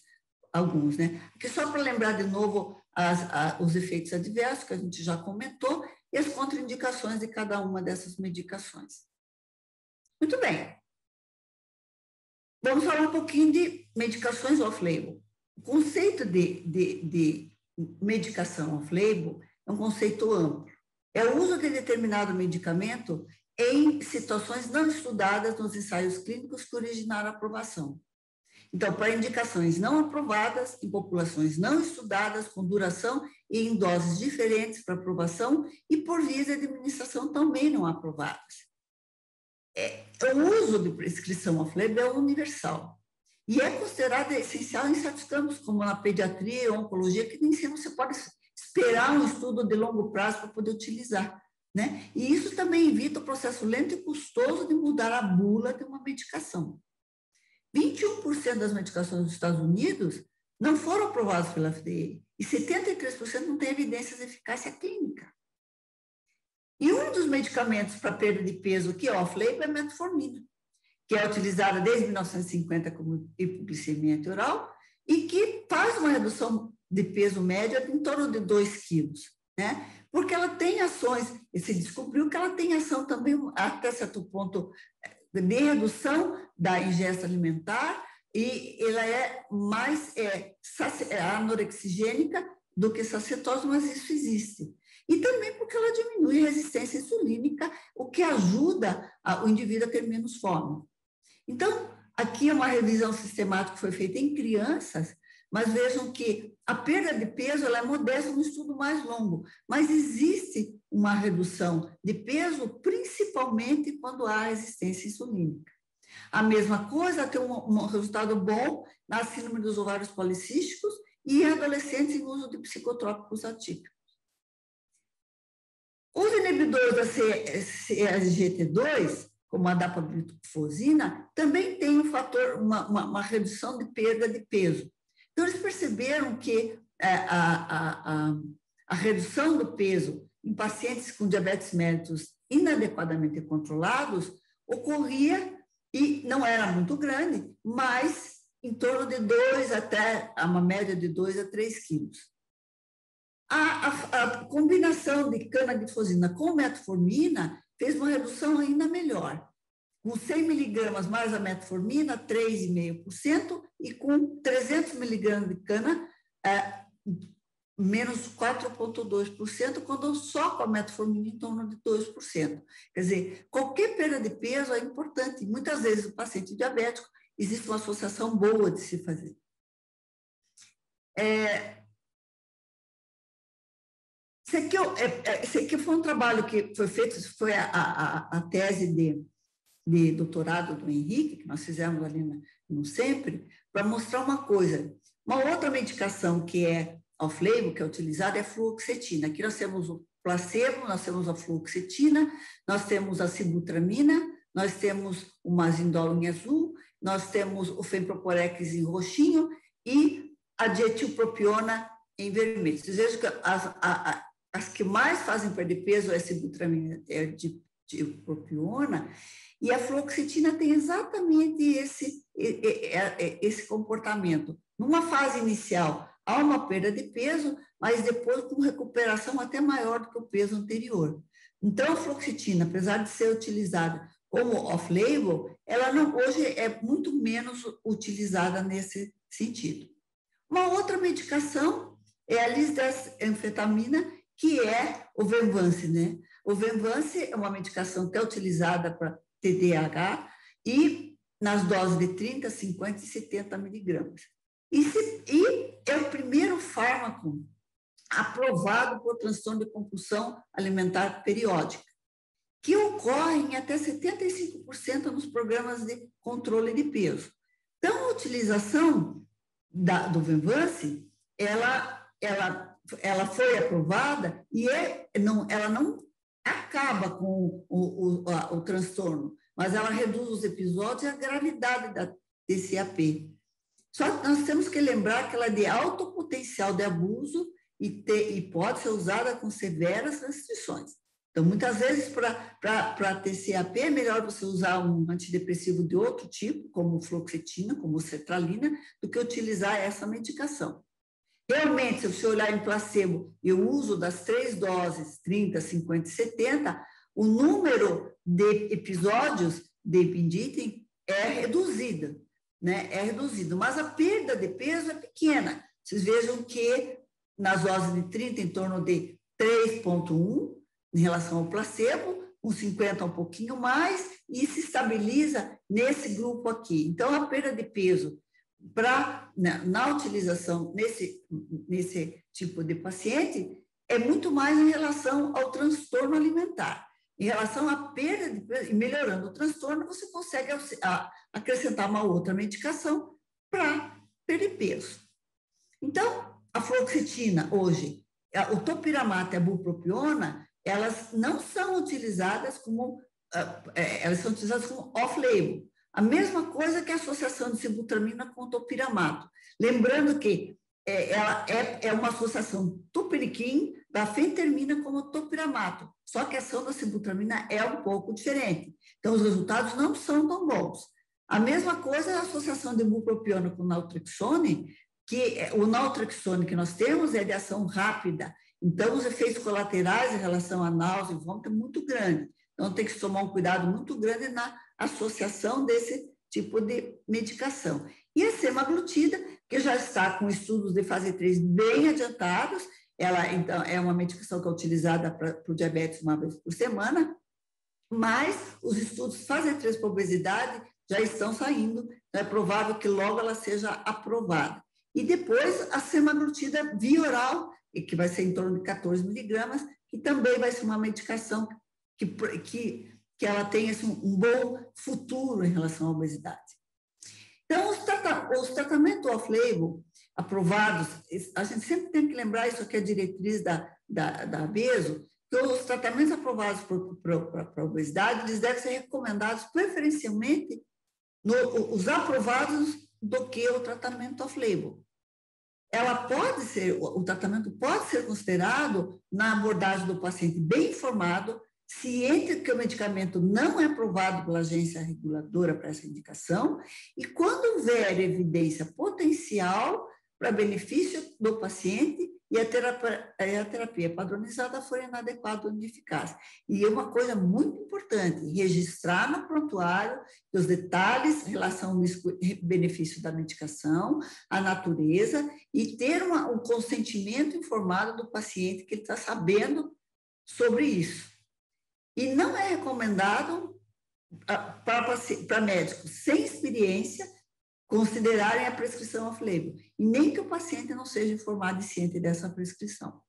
alguns, né? Porque só para lembrar de novo as, a, os efeitos adversos, que a gente já comentou, e as contraindicações de cada uma dessas medicações. Muito bem. Vamos falar um pouquinho de medicações off-label. O conceito de, de, de medicação off-label é um conceito amplo. É o uso de determinado medicamento em situações não estudadas nos ensaios clínicos que originaram a aprovação. Então, para indicações não aprovadas, em populações não estudadas, com duração e em doses diferentes para aprovação e por vias de administração também não aprovadas. É, o uso de prescrição off-label é universal e é considerado essencial em certos campos, como na pediatria e oncologia, que nem sempre você pode esperar um estudo de longo prazo para poder utilizar, né? E isso também evita o processo lento e custoso de mudar a bula de uma medicação. vinte e um por cento das medicações dos Estados Unidos não foram aprovadas pela F D A e setenta e três por cento não têm evidências de eficácia clínica. E um dos medicamentos para perda de peso que é off-label é a metformina, que é utilizada desde mil novecentos e cinquenta como hipoglicemia anti-oral e que faz uma redução de peso média em torno de dois quilos, né? Porque ela tem ações, e se descobriu que ela tem ação também até certo ponto de redução da ingesta alimentar e ela é mais é, anorexigênica do que sacetose, mas isso existe. E também porque ela diminui a resistência insulínica, o que ajuda a, o indivíduo a ter menos fome. Então, aqui é uma revisão sistemática que foi feita em crianças, mas vejam que a perda de peso ela é modesta no estudo mais longo, mas existe uma redução de peso, principalmente quando há resistência insulínica. A mesma coisa tem um, um resultado bom na síndrome dos ovários policísticos e em adolescentes em uso de psicotrópicos atípicos. Os inibidores da C S G T dois, como a dapagliflozina, também tem um fator, uma, uma, uma redução de perda de peso. Então, eles perceberam que a, a, a, a redução do peso em pacientes com diabetes mellitus inadequadamente controlados ocorria e não era muito grande, mas em torno de dois até, uma média de dois a três quilos. A, a, a combinação de canagliflozina com metformina fez uma redução ainda melhor. Com cem miligramas mais a metformina, três vírgula cinco por cento, e com trezentos miligramas de cana, é, menos quatro vírgula dois por cento, quando só com a metformina em torno de dois por cento. Quer dizer, qualquer perda de peso é importante. Muitas vezes, o paciente diabético, existe uma associação boa de se fazer. É... Esse aqui, esse aqui foi um trabalho que foi feito, foi a, a, a tese de, de doutorado do Henrique, que nós fizemos ali no, no sempre, para mostrar uma coisa. Uma outra medicação que é ao fleivo, que é utilizada, é a fluoxetina. Aqui nós temos o placebo, nós temos a fluoxetina, nós temos a sibutramina, nós temos o mazindol em azul, nós temos o fenproporex em roxinho e a dietilpropiona em vermelho. Vocês vejam que as, a, a, as que mais fazem perder peso é a sibutramina, é a dietilpropiona, e a fluoxetina tem exatamente esse, esse comportamento. Numa fase inicial, há uma perda de peso, mas depois com recuperação até maior do que o peso anterior. Então, a fluoxetina, apesar de ser utilizada como off-label, ela não, hoje é muito menos utilizada nesse sentido. Uma outra medicação é a lisdexanfetamina, que é o Vyvanse, né? O Vyvanse é uma medicação que é utilizada para T D A H e nas doses de trinta, cinquenta e setenta miligramas. E, se, e é o primeiro fármaco aprovado por transtorno de compulsão alimentar periódica, que ocorre em até setenta e cinco por cento nos programas de controle de peso. Então, a utilização da, do Vyvanse, ela, ela, ela foi aprovada e é, não, ela não acaba com o, o, a, o transtorno, mas ela reduz os episódios e a gravidade da T C A P. Só que nós temos que lembrar que ela é de alto potencial de abuso e, te, e pode ser usada com severas restrições. Então, muitas vezes, para T C A P, é melhor você usar um antidepressivo de outro tipo, como fluoxetina, como sertralina, do que utilizar essa medicação. Realmente, se você olhar em placebo e o uso das três doses, trinta, cinquenta e setenta, o número de episódios de ependite é reduzido. Né, é reduzido, mas a perda de peso é pequena. Vocês vejam que nas doses de trinta, em torno de três vírgula um em relação ao placebo, com cinquenta um pouquinho mais, e se estabiliza nesse grupo aqui. Então, a perda de peso pra, na, na utilização nesse, nesse tipo de paciente é muito mais em relação ao transtorno alimentar. Em relação à perda de peso, e melhorando o transtorno, você consegue acrescentar uma outra medicação para perder peso. Então, a fluoxetina hoje, o topiramato e a bupropiona, elas não são utilizadas como, elas são utilizadas como off-label. A mesma coisa que a associação de sibutramina com topiramato. Lembrando que ela é uma associação tupiniquim da fentermina como topiramato, só que a ação da sibutramina é um pouco diferente. Então, os resultados não são tão bons. A mesma coisa é a associação de bupropiona com naltrexona, que o naltrexona que nós temos é de ação rápida. Então, os efeitos colaterais em relação à náusea e vômito é muito grande. Então, tem que se tomar um cuidado muito grande na associação desse tipo de medicação. E a semaglutida, que já está com estudos de fase três bem adiantados, ela, então, é uma medicação que é utilizada para o diabetes uma vez por semana, mas os estudos fase três para obesidade já estão saindo, então é provável que logo ela seja aprovada. E depois a semaglutida via oral, que vai ser em torno de quatorze miligramas, que também vai ser uma medicação que, que, que ela tem assim, um bom futuro em relação à obesidade. Então, os, trata os tratamentos off-label aprovados, a gente sempre tem que lembrar, isso aqui é a diretriz da, da, da ABESO, que os tratamentos aprovados para a obesidade, eles devem ser recomendados preferencialmente no, os aprovados do que o tratamento off-label. Ela pode ser, o tratamento pode ser considerado na abordagem do paciente bem informado, ciente que o medicamento não é aprovado pela agência reguladora para essa indicação e quando houver evidência potencial para benefício do paciente e a terapia, a terapia padronizada for inadequada ou ineficaz. E é uma coisa muito importante, registrar no prontuário os detalhes em relação ao risco, benefício da medicação, a natureza e ter uma, um consentimento informado do paciente que ele está sabendo sobre isso. E não é recomendado para médicos sem experiência considerarem a prescrição off-label, e nem que o paciente não seja informado e ciente dessa prescrição.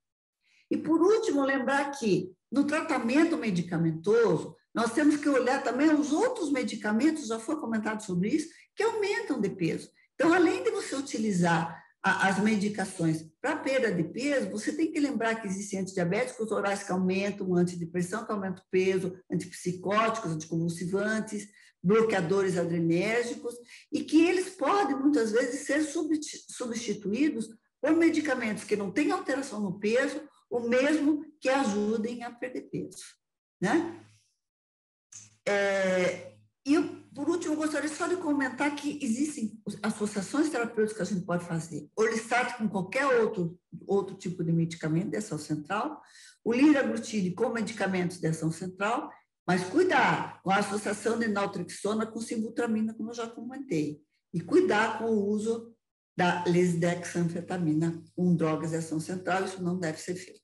E, por último, lembrar que, no tratamento medicamentoso, nós temos que olhar também os outros medicamentos, já foi comentado sobre isso, que aumentam de peso. Então, além de você utilizar a, as medicações para perda de peso, você tem que lembrar que existem antidiabéticos orais que aumentam, antidepressão que aumentam o peso, antipsicóticos, anticonvulsivantes, bloqueadores adrenérgicos, e que eles podem, muitas vezes, ser substituídos por medicamentos que não têm alteração no peso, ou mesmo que ajudem a perder peso, né? É, e, por último, eu gostaria só de comentar que existem associações terapêuticas que a gente pode fazer. Orlistat com qualquer outro, outro tipo de medicamento de ação central, o liraglutide com medicamentos de ação central, mas cuidar com a associação de naltrexona com sibutramina, como eu já comentei, e cuidar com o uso da lisdexanfetamina com drogas de ação central, isso não deve ser feito.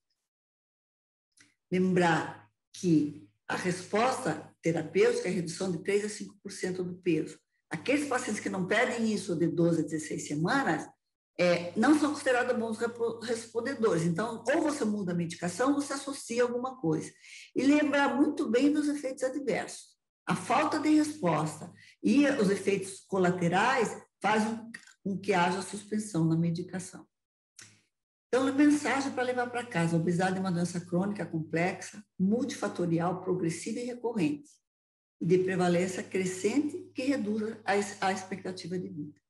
Lembrar que a resposta terapêutica é a redução de três a cinco por cento do peso. Aqueles pacientes que não perdem isso de doze a dezesseis semanas é, não são considerados bons respondedores. Então, ou você muda a medicação ou você associa alguma coisa. E lembrar muito bem dos efeitos adversos. A falta de resposta e os efeitos colaterais fazem com que haja suspensão na medicação. Então, a mensagem para levar para casa: a obesidade é uma doença crônica complexa, multifatorial, progressiva e recorrente, e de prevalência crescente que reduz a, a expectativa de vida.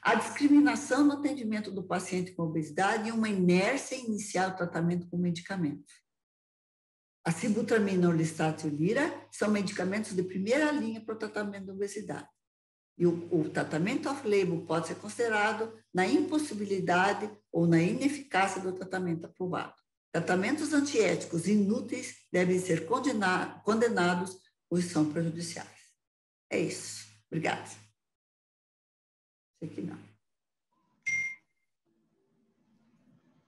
A discriminação no atendimento do paciente com obesidade e uma inércia em iniciar o tratamento com medicamentos. A sibutramina, orlistat e o lira são medicamentos de primeira linha para o tratamento da obesidade. E o, o tratamento off-label pode ser considerado na impossibilidade ou na ineficácia do tratamento aprovado. Tratamentos antiéticos inúteis devem ser condena, condenados, pois são prejudiciais. É isso. Obrigada. Sei que não.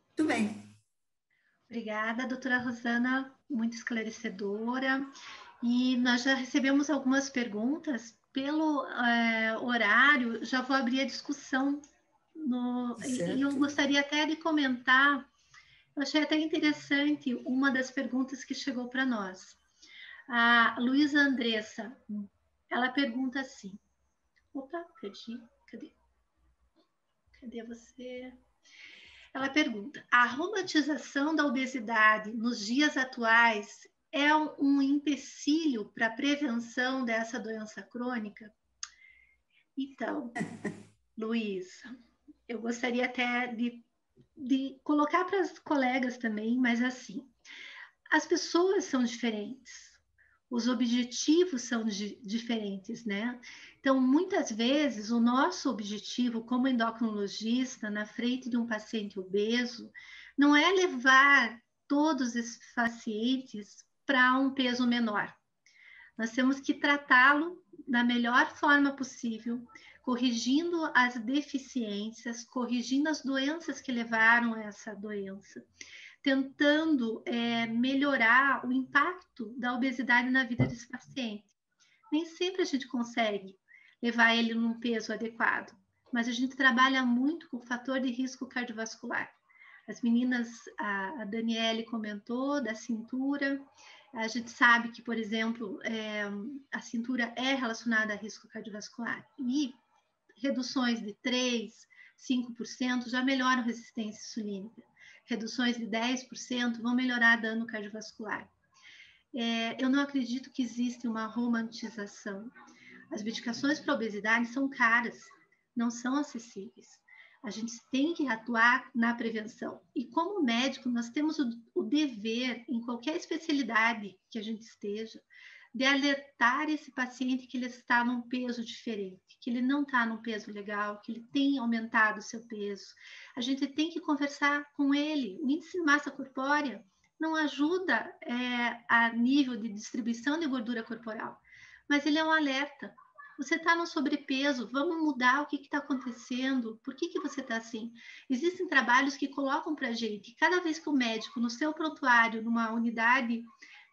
Muito bem. Obrigada, doutora Rosana, muito esclarecedora. E nós já recebemos algumas perguntas. Pelo é, horário, já vou abrir a discussão. No, e eu gostaria até de comentar, eu achei até interessante uma das perguntas que chegou para nós. A Luísa Andressa, ela pergunta assim, opa, perdi, cadê? Cadê você? Ela pergunta, a romantização da obesidade nos dias atuais é um empecilho para a prevenção dessa doença crônica? Então, Luísa, eu gostaria até de, de colocar para as colegas também, mas assim, as pessoas são diferentes, os objetivos são di- diferentes, né? Então, muitas vezes, o nosso objetivo como endocrinologista, na frente de um paciente obeso, não é levar todos esses pacientes para um peso menor. Nós temos que tratá-lo da melhor forma possível, corrigindo as deficiências, corrigindo as doenças que levaram a essa doença, tentando é, melhorar o impacto da obesidade na vida desse paciente. Nem sempre a gente consegue levar ele num peso adequado, mas a gente trabalha muito com o fator de risco cardiovascular. As meninas, a, a Daniele comentou da cintura. A gente sabe que, por exemplo, é, a cintura é relacionada a risco cardiovascular e reduções de três, cinco por cento já melhoram resistência insulínica. Reduções de dez por cento vão melhorar dano cardiovascular. É, eu não acredito que exista uma romantização. As medicações para obesidade são caras, não são acessíveis. A gente tem que atuar na prevenção. E como médico, nós temos o, o dever, em qualquer especialidade que a gente esteja, de alertar esse paciente que ele está num peso diferente, que ele não está num peso legal, que ele tem aumentado o seu peso. A gente tem que conversar com ele. O índice de massa corpórea não ajuda é, a nível de distribuição de gordura corporal, mas ele é um alerta. Você está no sobrepeso, vamos mudar o que está acontecendo, por que, que você está assim? Existem trabalhos que colocam para a gente, cada vez que o médico, no seu prontuário, numa unidade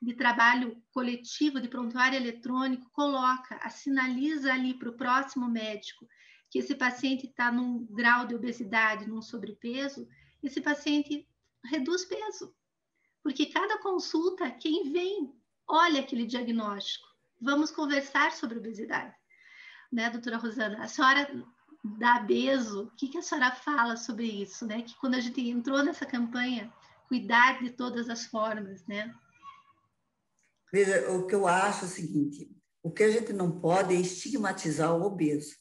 de trabalho coletivo, de prontuário eletrônico, coloca, sinaliza ali para o próximo médico que esse paciente está num grau de obesidade, num sobrepeso, esse paciente reduz peso. Porque cada consulta, quem vem, olha aquele diagnóstico. Vamos conversar sobre obesidade. Né, doutora Rosana? A senhora da ABESO, o que, que a senhora fala sobre isso, né? Que quando a gente entrou nessa campanha, cuidar de todas as formas, né? Veja, o que eu acho é o seguinte, o que a gente não pode é estigmatizar o obeso.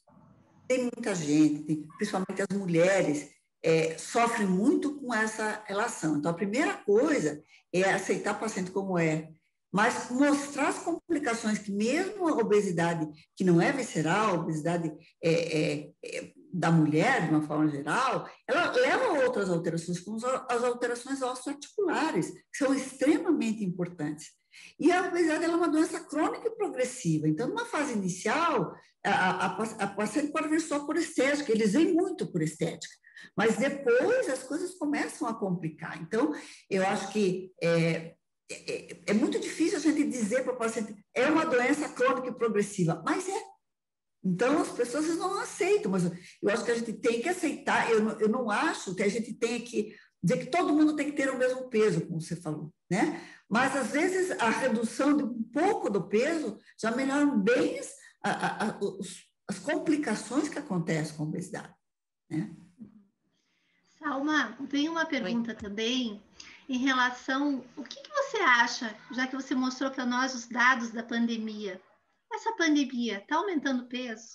Tem muita gente, principalmente as mulheres, é, sofrem muito com essa relação. Então, a primeira coisa é aceitar o paciente como é, mas mostrar as complicações que mesmo a obesidade, que não é visceral, a obesidade é, é, é, da mulher, de uma forma geral, ela leva a outras alterações, como as alterações osteoarticulares, que são extremamente importantes. E a obesidade ela é uma doença crônica e progressiva. Então, numa fase inicial, a, a, a paciente pode vir só por estética, eles vêm muito por estética. Mas depois as coisas começam a complicar. Então, eu acho que... É, É, é muito difícil a gente dizer para o paciente, é uma doença crônica e progressiva, mas é. Então, as pessoas não aceitam, mas eu acho que a gente tem que aceitar, eu não, eu não acho que a gente tenha que dizer que todo mundo tem que ter o mesmo peso, como você falou, né? Mas, às vezes, a redução de um pouco do peso já melhora bem as, a, a, os, as complicações que acontecem com a obesidade, né? Salma, tem uma pergunta Oi. também... Em relação, o que, que você acha, já que você mostrou para nós os dados da pandemia? Essa pandemia está aumentando o peso?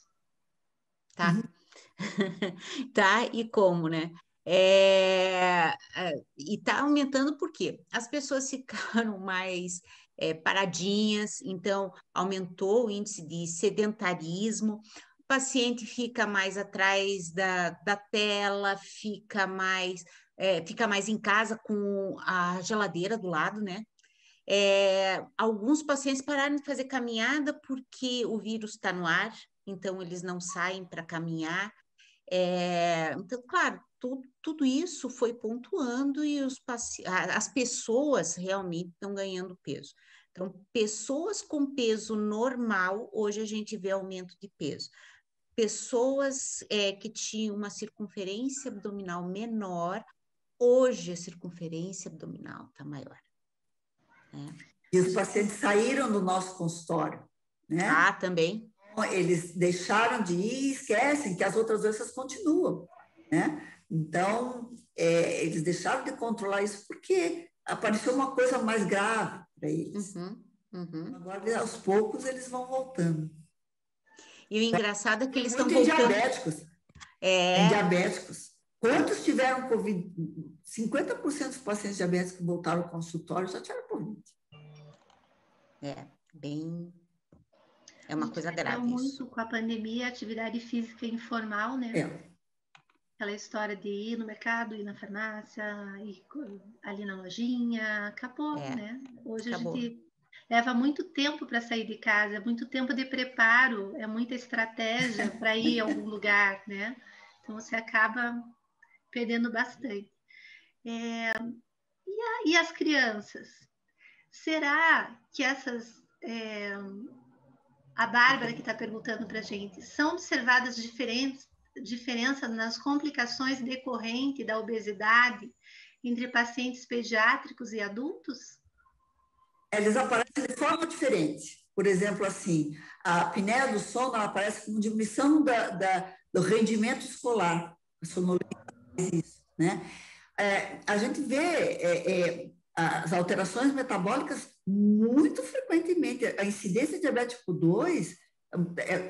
Tá. Uhum. Tá, e como, né? É, é, e está aumentando porque as pessoas ficaram mais é, paradinhas, então aumentou o índice de sedentarismo, o paciente fica mais atrás da, da tela, fica mais... É, fica mais em casa com a geladeira do lado, né? É, alguns pacientes pararam de fazer caminhada porque o vírus está no ar, então eles não saem para caminhar. É, então, claro, tudo, tudo isso foi pontuando e os as pessoas realmente estão ganhando peso. Então, pessoas com peso normal, hoje a gente vê aumento de peso. Pessoas é, que tinham uma circunferência abdominal menor, hoje a circunferência abdominal está maior. Né? E os pacientes saíram do nosso consultório, né? Ah, também. Eles deixaram de ir e esquecem que as outras doenças continuam, né? Então, é, eles deixaram de controlar isso porque apareceu uma coisa mais grave para eles. Uhum, uhum. Agora, aos poucos, eles vão voltando. E o engraçado é que eles estão voltando... diabéticos. É. Diabéticos. Quantos tiveram Covid? cinquenta por cento dos pacientes diabéticos que voltaram ao consultório já tiveram Covid. É, bem... É uma coisa grave muito isso. Com a pandemia, atividade física informal, né? É. Aquela história de ir no mercado, ir na farmácia, ir ali na lojinha, acabou, é. né? Hoje acabou. A gente leva muito tempo para sair de casa, é muito tempo de preparo, é muita estratégia para ir a algum lugar, né? Então, você acaba perdendo bastante. É, e, a, e as crianças? Será que essas... É, a Bárbara que está perguntando para a gente, são observadas diferentes, diferenças nas complicações decorrentes da obesidade entre pacientes pediátricos e adultos? Eles aparecem de forma diferente. Por exemplo, assim, a apneia do sono ela aparece como diminuição da... da do rendimento escolar, a sonolência faz isso, né? É, a gente vê é, é, as alterações metabólicas muito frequentemente, a incidência de diabetes tipo dois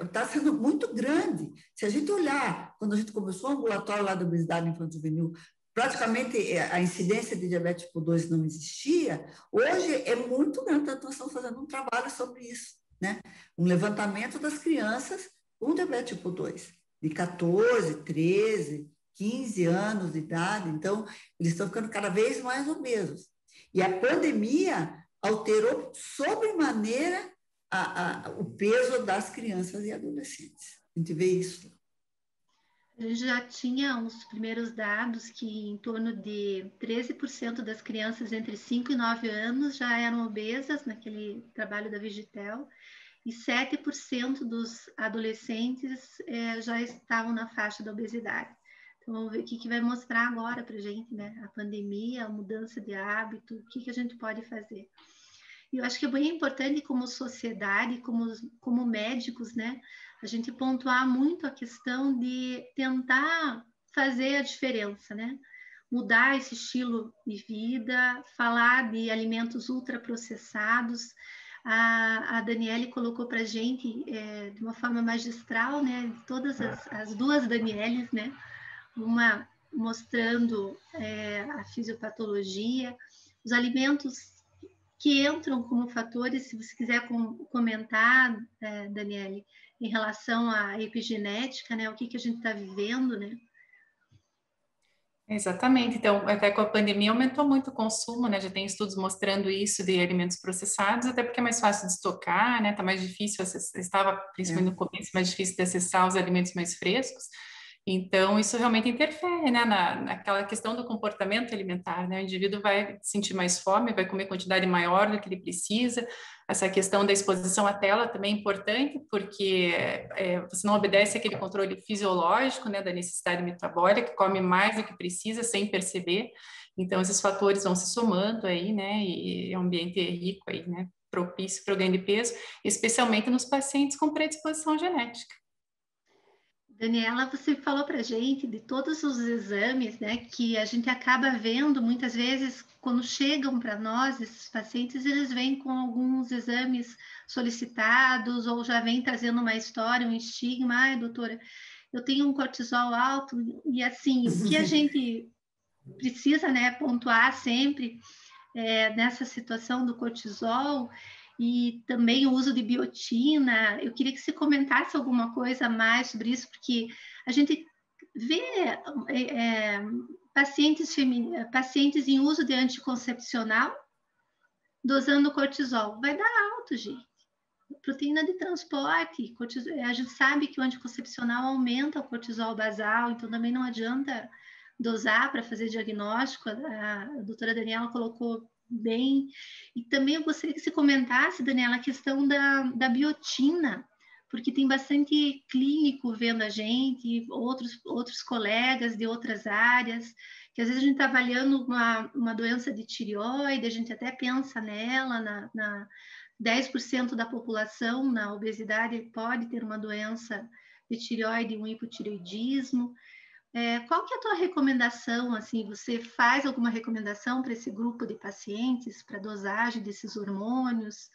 está é, sendo muito grande. Se a gente olhar, quando a gente começou o ambulatório lá da obesidade infantil juvenil, praticamente a incidência de diabetes tipo dois não existia, hoje é muito grande, então nós estamos fazendo um trabalho sobre isso, né? Um levantamento das crianças com diabetes tipo dois. De quatorze, treze, quinze anos de idade, então eles estão ficando cada vez mais obesos. E a pandemia alterou sobremaneira a, a, o peso das crianças e adolescentes. A gente vê isso. A gente já tinha uns primeiros dados que em torno de treze por cento das crianças entre cinco e nove anos já eram obesas naquele trabalho da Vigitel. E sete por cento dos adolescentes eh, já estavam na faixa da obesidade. Então, vamos ver o que, que vai mostrar agora para a gente, né? A pandemia, a mudança de hábito, o que, que a gente pode fazer. E eu acho que é bem importante como sociedade, como, como médicos, né, a gente pontuar muito a questão de tentar fazer a diferença, né? Mudar esse estilo de vida, falar de alimentos ultraprocessados. A, a Daniele colocou para a gente é, de uma forma magistral, né, todas as, as duas Danieles, né, uma mostrando é, a fisiopatologia, os alimentos que entram como fatores, se você quiser com, comentar, é, Daniele, em relação à epigenética, né, o que, que a gente está vivendo, né? Exatamente. Então, até com a pandemia aumentou muito o consumo, né? Já tem estudos mostrando isso de alimentos processados, até porque é mais fácil de estocar, né? Tá mais difícil, acessar, estava principalmente no começo, mais difícil de acessar os alimentos mais frescos. Então, isso realmente interfere, né? Na, naquela questão do comportamento alimentar, né? O indivíduo vai sentir mais fome, vai comer quantidade maior do que ele precisa. Essa questão da exposição à tela também é importante, porque é, você não obedece aquele controle fisiológico, né, da necessidade metabólica, come mais do que precisa sem perceber. Então, esses fatores vão se somando aí, né, e é um ambiente rico aí, né, propício para o ganho de peso, especialmente nos pacientes com predisposição genética. Daniela, você falou para a gente de todos os exames, né, que a gente acaba vendo muitas vezes quando chegam para nós esses pacientes, eles vêm com alguns exames solicitados ou já vêm trazendo uma história, um estigma. Ai, doutora, eu tenho um cortisol alto. E assim, o que a gente precisa, né, pontuar sempre é, nessa situação do cortisol. E também o uso de biotina, eu queria que você comentasse alguma coisa a mais sobre isso, porque a gente vê é, pacientes, femin... pacientes em uso de anticoncepcional dosando cortisol. Vai dar alto, gente. Proteína de transporte, cortisol... a gente sabe que o anticoncepcional aumenta o cortisol basal, então também não adianta dosar para fazer diagnóstico. A doutora Daniela colocou bem. E também eu gostaria que você comentasse, Daniela, a questão da, da biotina, porque tem bastante clínico vendo a gente, outros, outros colegas de outras áreas, que às vezes a gente está avaliando uma, uma doença de tireoide, a gente até pensa nela, na, na dez por cento da população na obesidade pode ter uma doença de tireoide, um hipotireoidismo. É, qual que é a tua recomendação, assim, você faz alguma recomendação para esse grupo de pacientes, para a dosagem desses hormônios?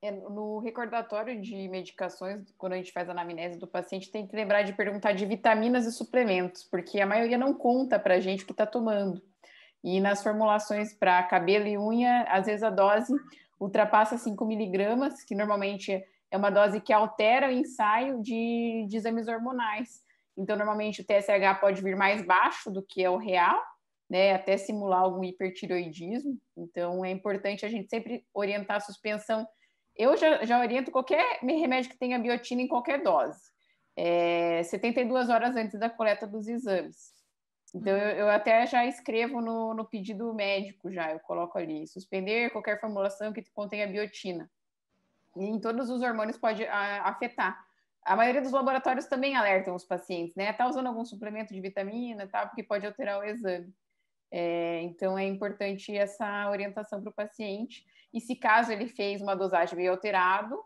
É, no recordatório de medicações, quando a gente faz a anamnese do paciente, tem que lembrar de perguntar de vitaminas e suplementos, porque a maioria não conta para a gente o que está tomando. E nas formulações para cabelo e unha, às vezes a dose ultrapassa cinco miligramas, que normalmente é uma dose que altera o ensaio de, de exames hormonais. Então, normalmente, o T S H pode vir mais baixo do que é o real, né? Até simular algum hipertireoidismo. Então, é importante a gente sempre orientar a suspensão. Eu já, já oriento qualquer remédio que tenha biotina em qualquer dose. É, setenta e duas horas antes da coleta dos exames. Então, eu, eu até já escrevo no, no pedido médico, já eu coloco ali. Suspender qualquer formulação que contenha biotina. E em todos os hormônios pode a, afetar. A maioria dos laboratórios também alertam os pacientes, né? Tá usando algum suplemento de vitamina, tá? Porque pode alterar o exame. É, então, é importante essa orientação para o paciente. E se caso ele fez uma dosagem meio alterado,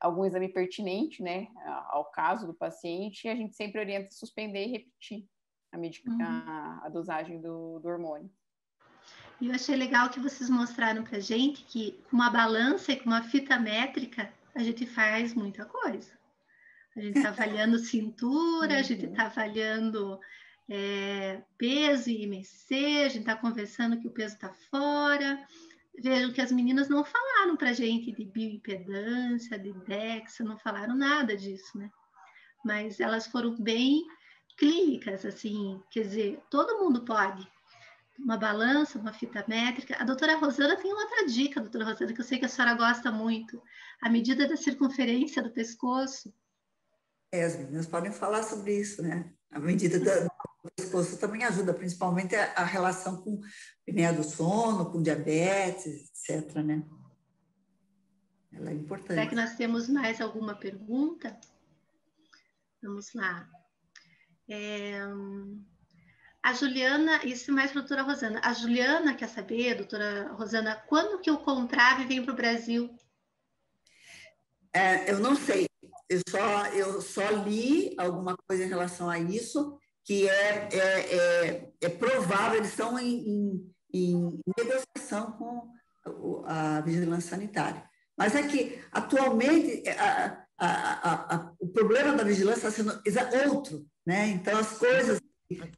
algum exame pertinente, né, ao caso do paciente, a gente sempre orienta a suspender e repetir a, medica, uhum. a, a dosagem do, do hormônio. E eu achei legal que vocês mostraram para gente que com uma balança e com uma fita métrica, a gente faz muita coisa. A gente está avaliando cintura, uhum. a gente está avaliando é, peso e I M C, a gente está conversando que o peso está fora. Vejam que as meninas não falaram para a gente de bioimpedância, de DEXA, não falaram nada disso, né? Mas elas foram bem clínicas, assim, quer dizer, todo mundo pode. Uma balança, uma fita métrica. A doutora Rosana tem outra dica, doutora Rosana, que eu sei que a senhora gosta muito. A medida da circunferência do pescoço. É, as meninas podem falar sobre isso, né? A medida da, do pescoço também ajuda, principalmente a, a relação com apneia do sono, com diabetes, etcétera, né? Ela é importante. Será que nós temos mais alguma pergunta? Vamos lá. É, A Juliana, isso mais para a doutora Rosana. A Juliana quer saber, doutora Rosana, quando que o Contrave vem para o Brasil? É, eu não sei. Eu só, eu só li alguma coisa em relação a isso, que é, é, é, é provável, eles estão em, em, em negociação com a vigilância sanitária. Mas é que, atualmente, a, a, a, a, o problema da vigilância está sendo outro, né? Então, as coisas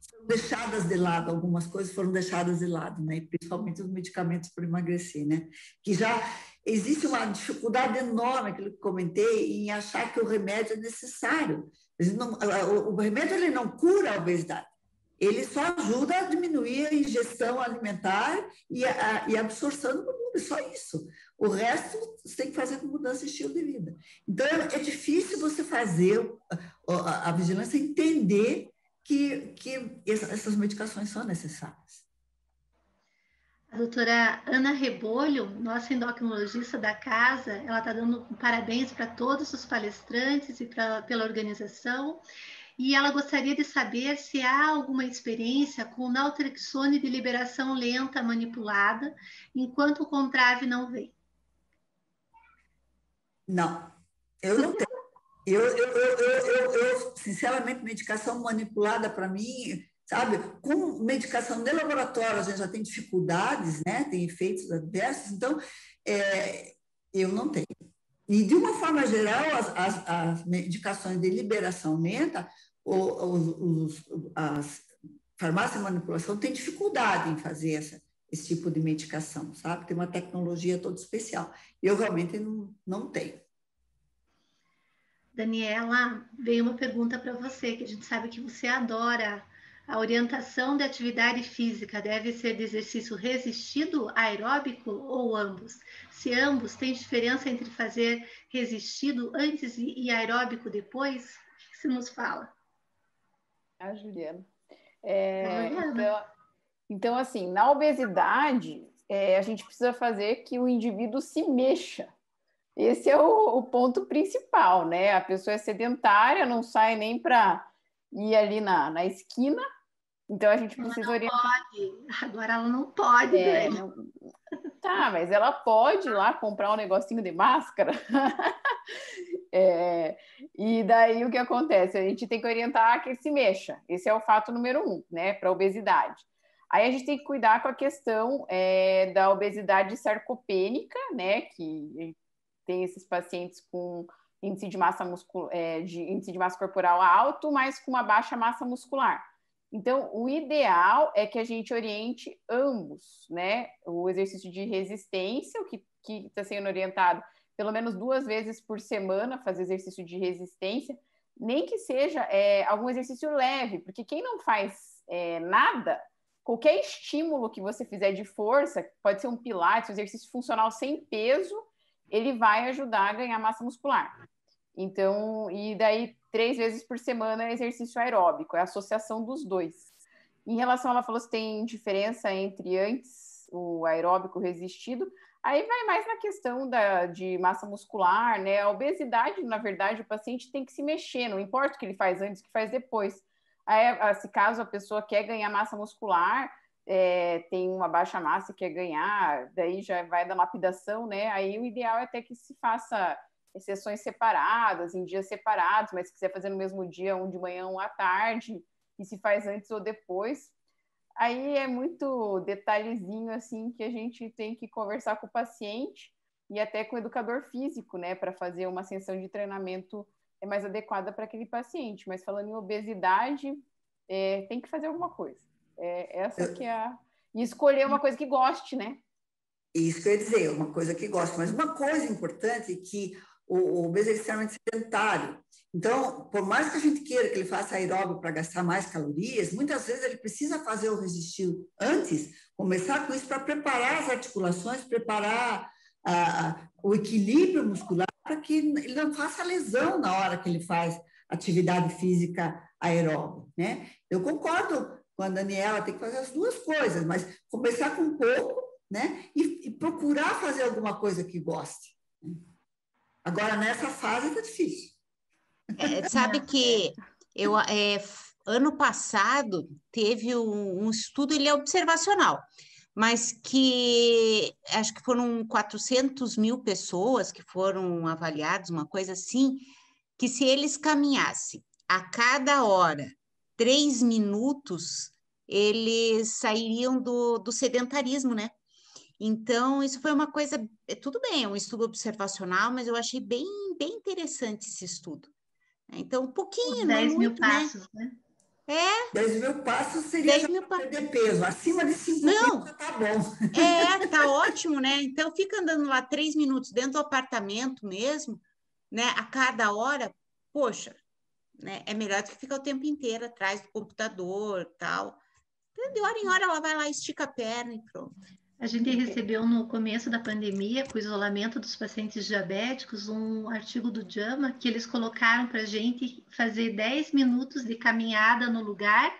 foram deixadas de lado, algumas coisas foram deixadas de lado, né? Principalmente os medicamentos para emagrecer, né? Que já existe uma dificuldade enorme, aquilo que comentei, em achar que o remédio é necessário. Não, o, o remédio ele não cura a obesidade, ele só ajuda a diminuir a ingestão alimentar e a, e a absorção do mundo, é só isso. O resto você tem que fazer com mudança de estilo de vida. Então, é difícil você fazer a, a vigilância entender que, que essas medicações são necessárias. A doutora Ana Rebolho, nossa endocrinologista da casa, ela está dando parabéns para todos os palestrantes e pra, pela organização. E ela gostaria de saber se há alguma experiência com naltrexona de liberação lenta manipulada, enquanto o Contrave não vem. Não, eu não tenho. Eu, eu, eu, eu, eu, eu sinceramente, medicação manipulada para mim, sabe? Com medicação de laboratório, a gente já tem dificuldades, né? Tem efeitos adversos, então, é, eu não tenho. E, de uma forma geral, as, as, as medicações de liberação lenta, os, os, as farmácias de manipulação têm dificuldade em fazer essa, esse tipo de medicação, sabe? Tem uma tecnologia toda especial. Eu realmente não, não tenho. Daniela, veio uma pergunta para você, que a gente sabe que você adora. A orientação da atividade física deve ser de exercício resistido, aeróbico ou ambos? Se ambos, tem diferença entre fazer resistido antes e aeróbico depois? O que você nos fala? Ah, Juliana. É, ah, Juliana. Então, então, assim, na obesidade, é, a gente precisa fazer que o indivíduo se mexa. Esse é o, o ponto principal, né? A pessoa é sedentária, não sai nem para ir ali na, na esquina. Então, a gente precisa ela orientar. Pode. Agora ela não pode, é, não... Tá, mas ela pode ir lá comprar um negocinho de máscara. É... E daí, o que acontece? A gente tem que orientar que ele se mexa. Esse é o fato número um, né? Para a obesidade. Aí, a gente tem que cuidar com a questão é, da obesidade sarcopênica, né? Que tem esses pacientes com índice de massa, muscul... é, de... índice de massa corporal alto, mas com uma baixa massa muscular. Então, o ideal é que a gente oriente ambos, né? O exercício de resistência, o que está sendo orientado pelo menos duas vezes por semana, fazer exercício de resistência, nem que seja é, algum exercício leve, porque quem não faz é, nada, qualquer estímulo que você fizer de força, pode ser um pilates, um exercício funcional sem peso, ele vai ajudar a ganhar massa muscular. Então, e daí três vezes por semana é exercício aeróbico, é a associação dos dois. Em relação, ela falou se tem diferença entre antes o aeróbico resistido, aí vai mais na questão da, de massa muscular, né? A obesidade, na verdade, o paciente tem que se mexer, não importa o que ele faz antes, o que faz depois. Aí, se caso a pessoa quer ganhar massa muscular, é, tem uma baixa massa e quer ganhar, daí já vai da lapidação, né? Aí o ideal é até que se faça sessões separadas, em dias separados, mas se quiser fazer no mesmo dia, um de manhã, um à tarde, e se faz antes ou depois, aí é muito detalhezinho, assim, que a gente tem que conversar com o paciente e até com o educador físico, né, para fazer uma sessão de treinamento mais adequada para aquele paciente. Mas falando em obesidade, é, tem que fazer alguma coisa. É, essa que é a... E escolher uma coisa que goste, né? Isso que eu ia dizer, uma coisa que gosto. Mas uma coisa importante é que o obeso é extremamente sedentário. Então, por mais que a gente queira que ele faça aeróbico para gastar mais calorias, muitas vezes ele precisa fazer o resistido antes, começar com isso para preparar as articulações, preparar ah, o equilíbrio muscular para que ele não faça lesão na hora que ele faz atividade física aeróbica, né? Eu concordo com a Daniela, tem que fazer as duas coisas, mas começar com um pouco, né? E, e procurar fazer alguma coisa que goste. Agora, nessa fase, tá difícil. É, sabe que eu, é, ano passado teve um, um estudo, ele é observacional, mas que acho que foram quatrocentas mil pessoas que foram avaliadas, uma coisa assim, que se eles caminhassem a cada hora três minutos, eles sairiam do, do sedentarismo, né? Então, isso foi uma coisa, tudo bem, é um estudo observacional, mas eu achei bem, bem interessante esse estudo. Então, um pouquinho, né? dez mil passos, né? É. dez mil passos seria dez mil pa... perder peso, acima de cinco mil já tá bom. É, tá ótimo, né? Então, fica andando lá três minutos dentro do apartamento mesmo, né? A cada hora, poxa, né? É melhor do que ficar o tempo inteiro atrás do computador e tal. Então, de hora em hora, ela vai lá, estica a perna e pronto. A gente recebeu no começo da pandemia, com o isolamento dos pacientes diabéticos, um artigo do JAMA que eles colocaram para a gente fazer dez minutos de caminhada no lugar,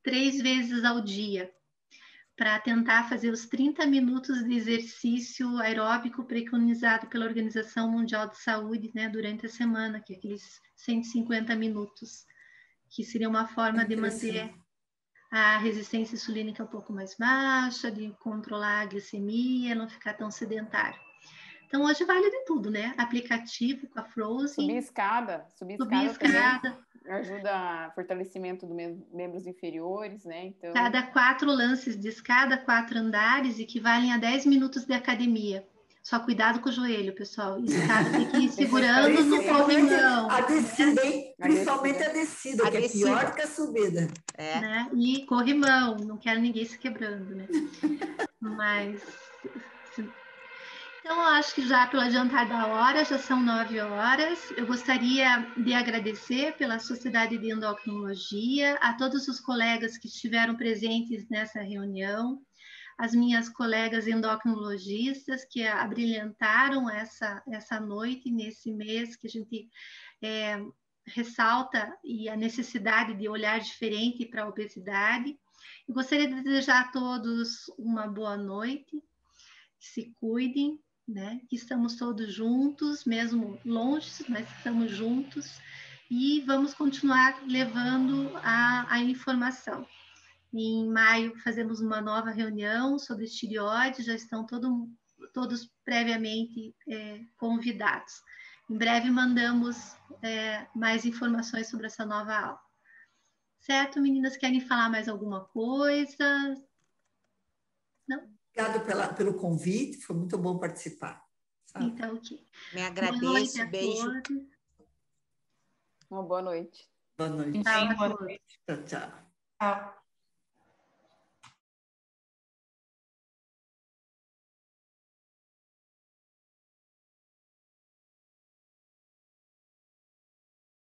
três vezes ao dia, para tentar fazer os trinta minutos de exercício aeróbico preconizado pela Organização Mundial de Saúde, né, durante a semana, que é aqueles cento e cinquenta minutos, que seria uma forma de manter a resistência insulínica um pouco mais baixa, de controlar a glicemia, não ficar tão sedentário. Então, hoje vale de tudo, né? Aplicativo com a Frozen. Subir escada. Subir, subir escada. escada. Ajuda ao fortalecimento dos membros inferiores, né? Então... Cada quatro lances de escada, quatro andares, equivalem a dez minutos de academia. Só cuidado com o joelho, pessoal. Escada tem que ir segurando no corrimão. A descida, hein? Principalmente a descida, a que descida. é pior que a subida. É. Né? E corrimão, não quero ninguém se quebrando, né? Mas... Então, eu acho que já pelo adiantar da hora, já são nove horas. Eu gostaria de agradecer pela Sociedade de Endocrinologia, a todos os colegas que estiveram presentes nessa reunião, as minhas colegas endocrinologistas que abrilhantaram essa, essa noite, nesse mês que a gente é, ressalta e a necessidade de olhar diferente para a obesidade. Eu gostaria de desejar a todos uma boa noite, que se cuidem, né? Que estamos todos juntos, mesmo longe, mas estamos juntos e vamos continuar levando a, a informação. Em maio fazemos uma nova reunião sobre tireoide, já estão todo, todos previamente é, convidados. Em breve mandamos é, mais informações sobre essa nova aula. Certo, meninas? Querem falar mais alguma coisa? Não? Obrigada pela, pelo convite, foi muito bom participar. Sabe? Então, ok. Me agradeço, beijo. Uma boa noite. Boa noite. Boa noite. Boa noite. Tchau, tchau. Tchau.